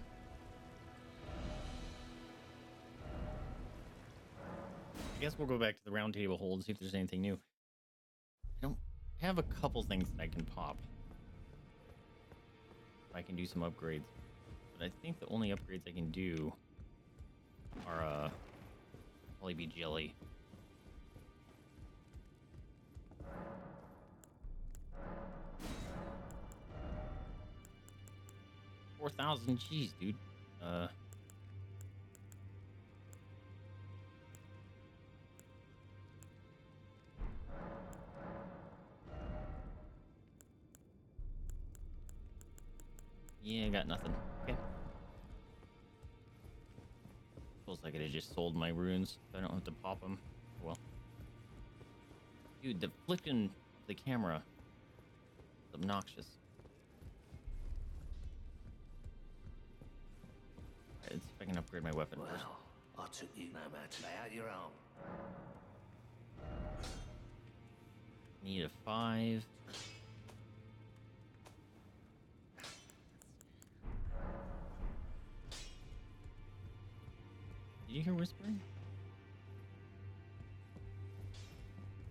I guess we'll go back to the round table hold and see if there's anything new. I don't have a couple things that I can pop. I can do some upgrades. But I think the only upgrades I can do are, uh, probably be jelly. four thousand, jeez, dude. Uh... Yeah, I got nothing. Okay. Feels like I could have just sold my runes. I don't have to pop them. Well. Dude, the flicking of the camera is obnoxious. Alright, let's see if I can upgrade my weapon well, first. I took you no match. Lay out your own. Need a five. Did you hear whispering?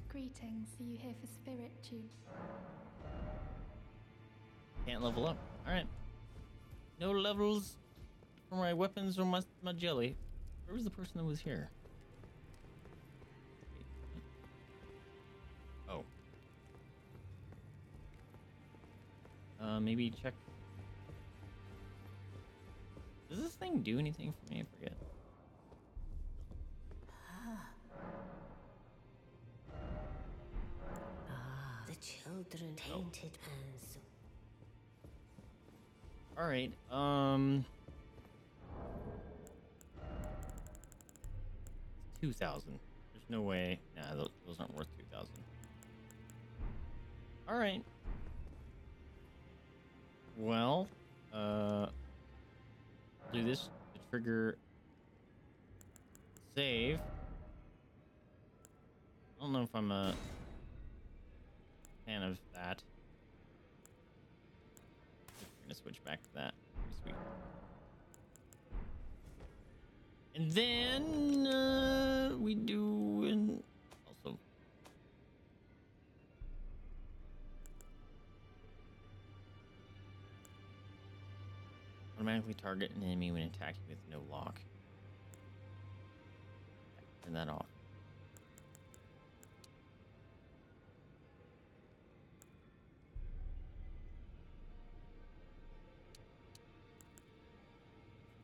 Greetings, are you here for spirit tube? Can't level up. Alright. No levels for my weapons or my, my jelly. Where was the person that was here? Oh. Uh, maybe check. Does this thing do anything for me? I forget. Children tainted hands. Oh. All right. Um. Two thousand. There's no way. Nah, those, those aren't worth two thousand. All right. Well, uh, do this to trigger save. I don't know if I'm a. Uh, fan of that. We're gonna switch back to that. Pretty sweet. And then uh, we do an also automatically target an enemy when attacking with no lock. Turn that off.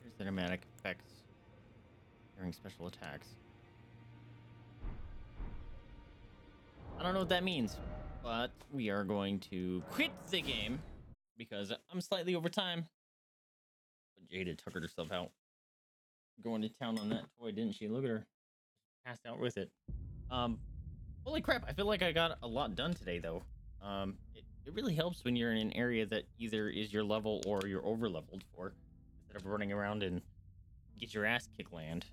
Here's the dramatic effects during special attacks. I don't know what that means, but we are going to quit the game because I'm slightly over time. But Jada tuckered herself out. Going to town on that toy, didn't she? Look at her. Passed out with it. Um, holy crap, I feel like I got a lot done today, though. Um, it, it really helps when you're in an area that either is your level or you're over-leveled for, instead of running around and get your ass kick land.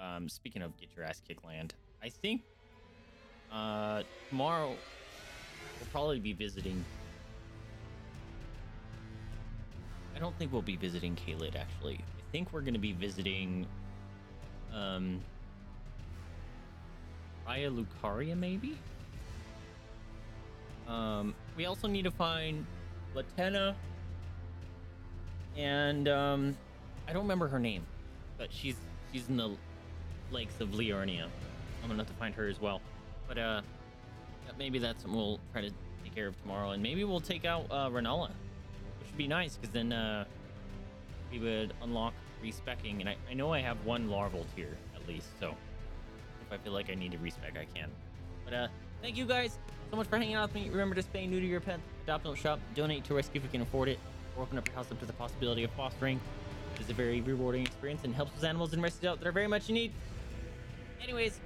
Um, speaking of get your ass kick land, I think uh, tomorrow we'll probably be visiting... I don't think we'll be visiting Caelid, actually. I think we're going to be visiting... Um... Raya Lucaria, maybe? Um, we also need to find Latenna. And, um, I don't remember her name. But she's she's in the lakes of Liurnia. I'm gonna have to find her as well. But, uh, maybe that's something we'll try to take care of tomorrow. And maybe we'll take out, uh, Renala. Which would be nice, because then, uh, we would unlock respecking. And I, I know I have one larval tier, at least, so... I feel like I need to respec, I can. But uh, thank you guys so much for hanging out with me. Remember to spay new to your pet, adopt, don't shop, donate to rescue if you can afford it, or open up your house up to the possibility of fostering. It is a very rewarding experience and helps with animals and rescues out that are very much in need. Anyways,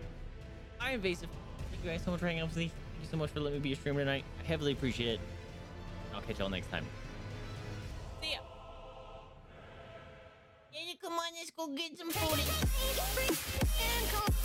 I am Vasive. Thank you guys so much for hanging out with me. Thank you so much for letting me be a streamer tonight. I heavily appreciate it. I'll catch y'all next time. See ya. Yeah, come on, let's go get some food.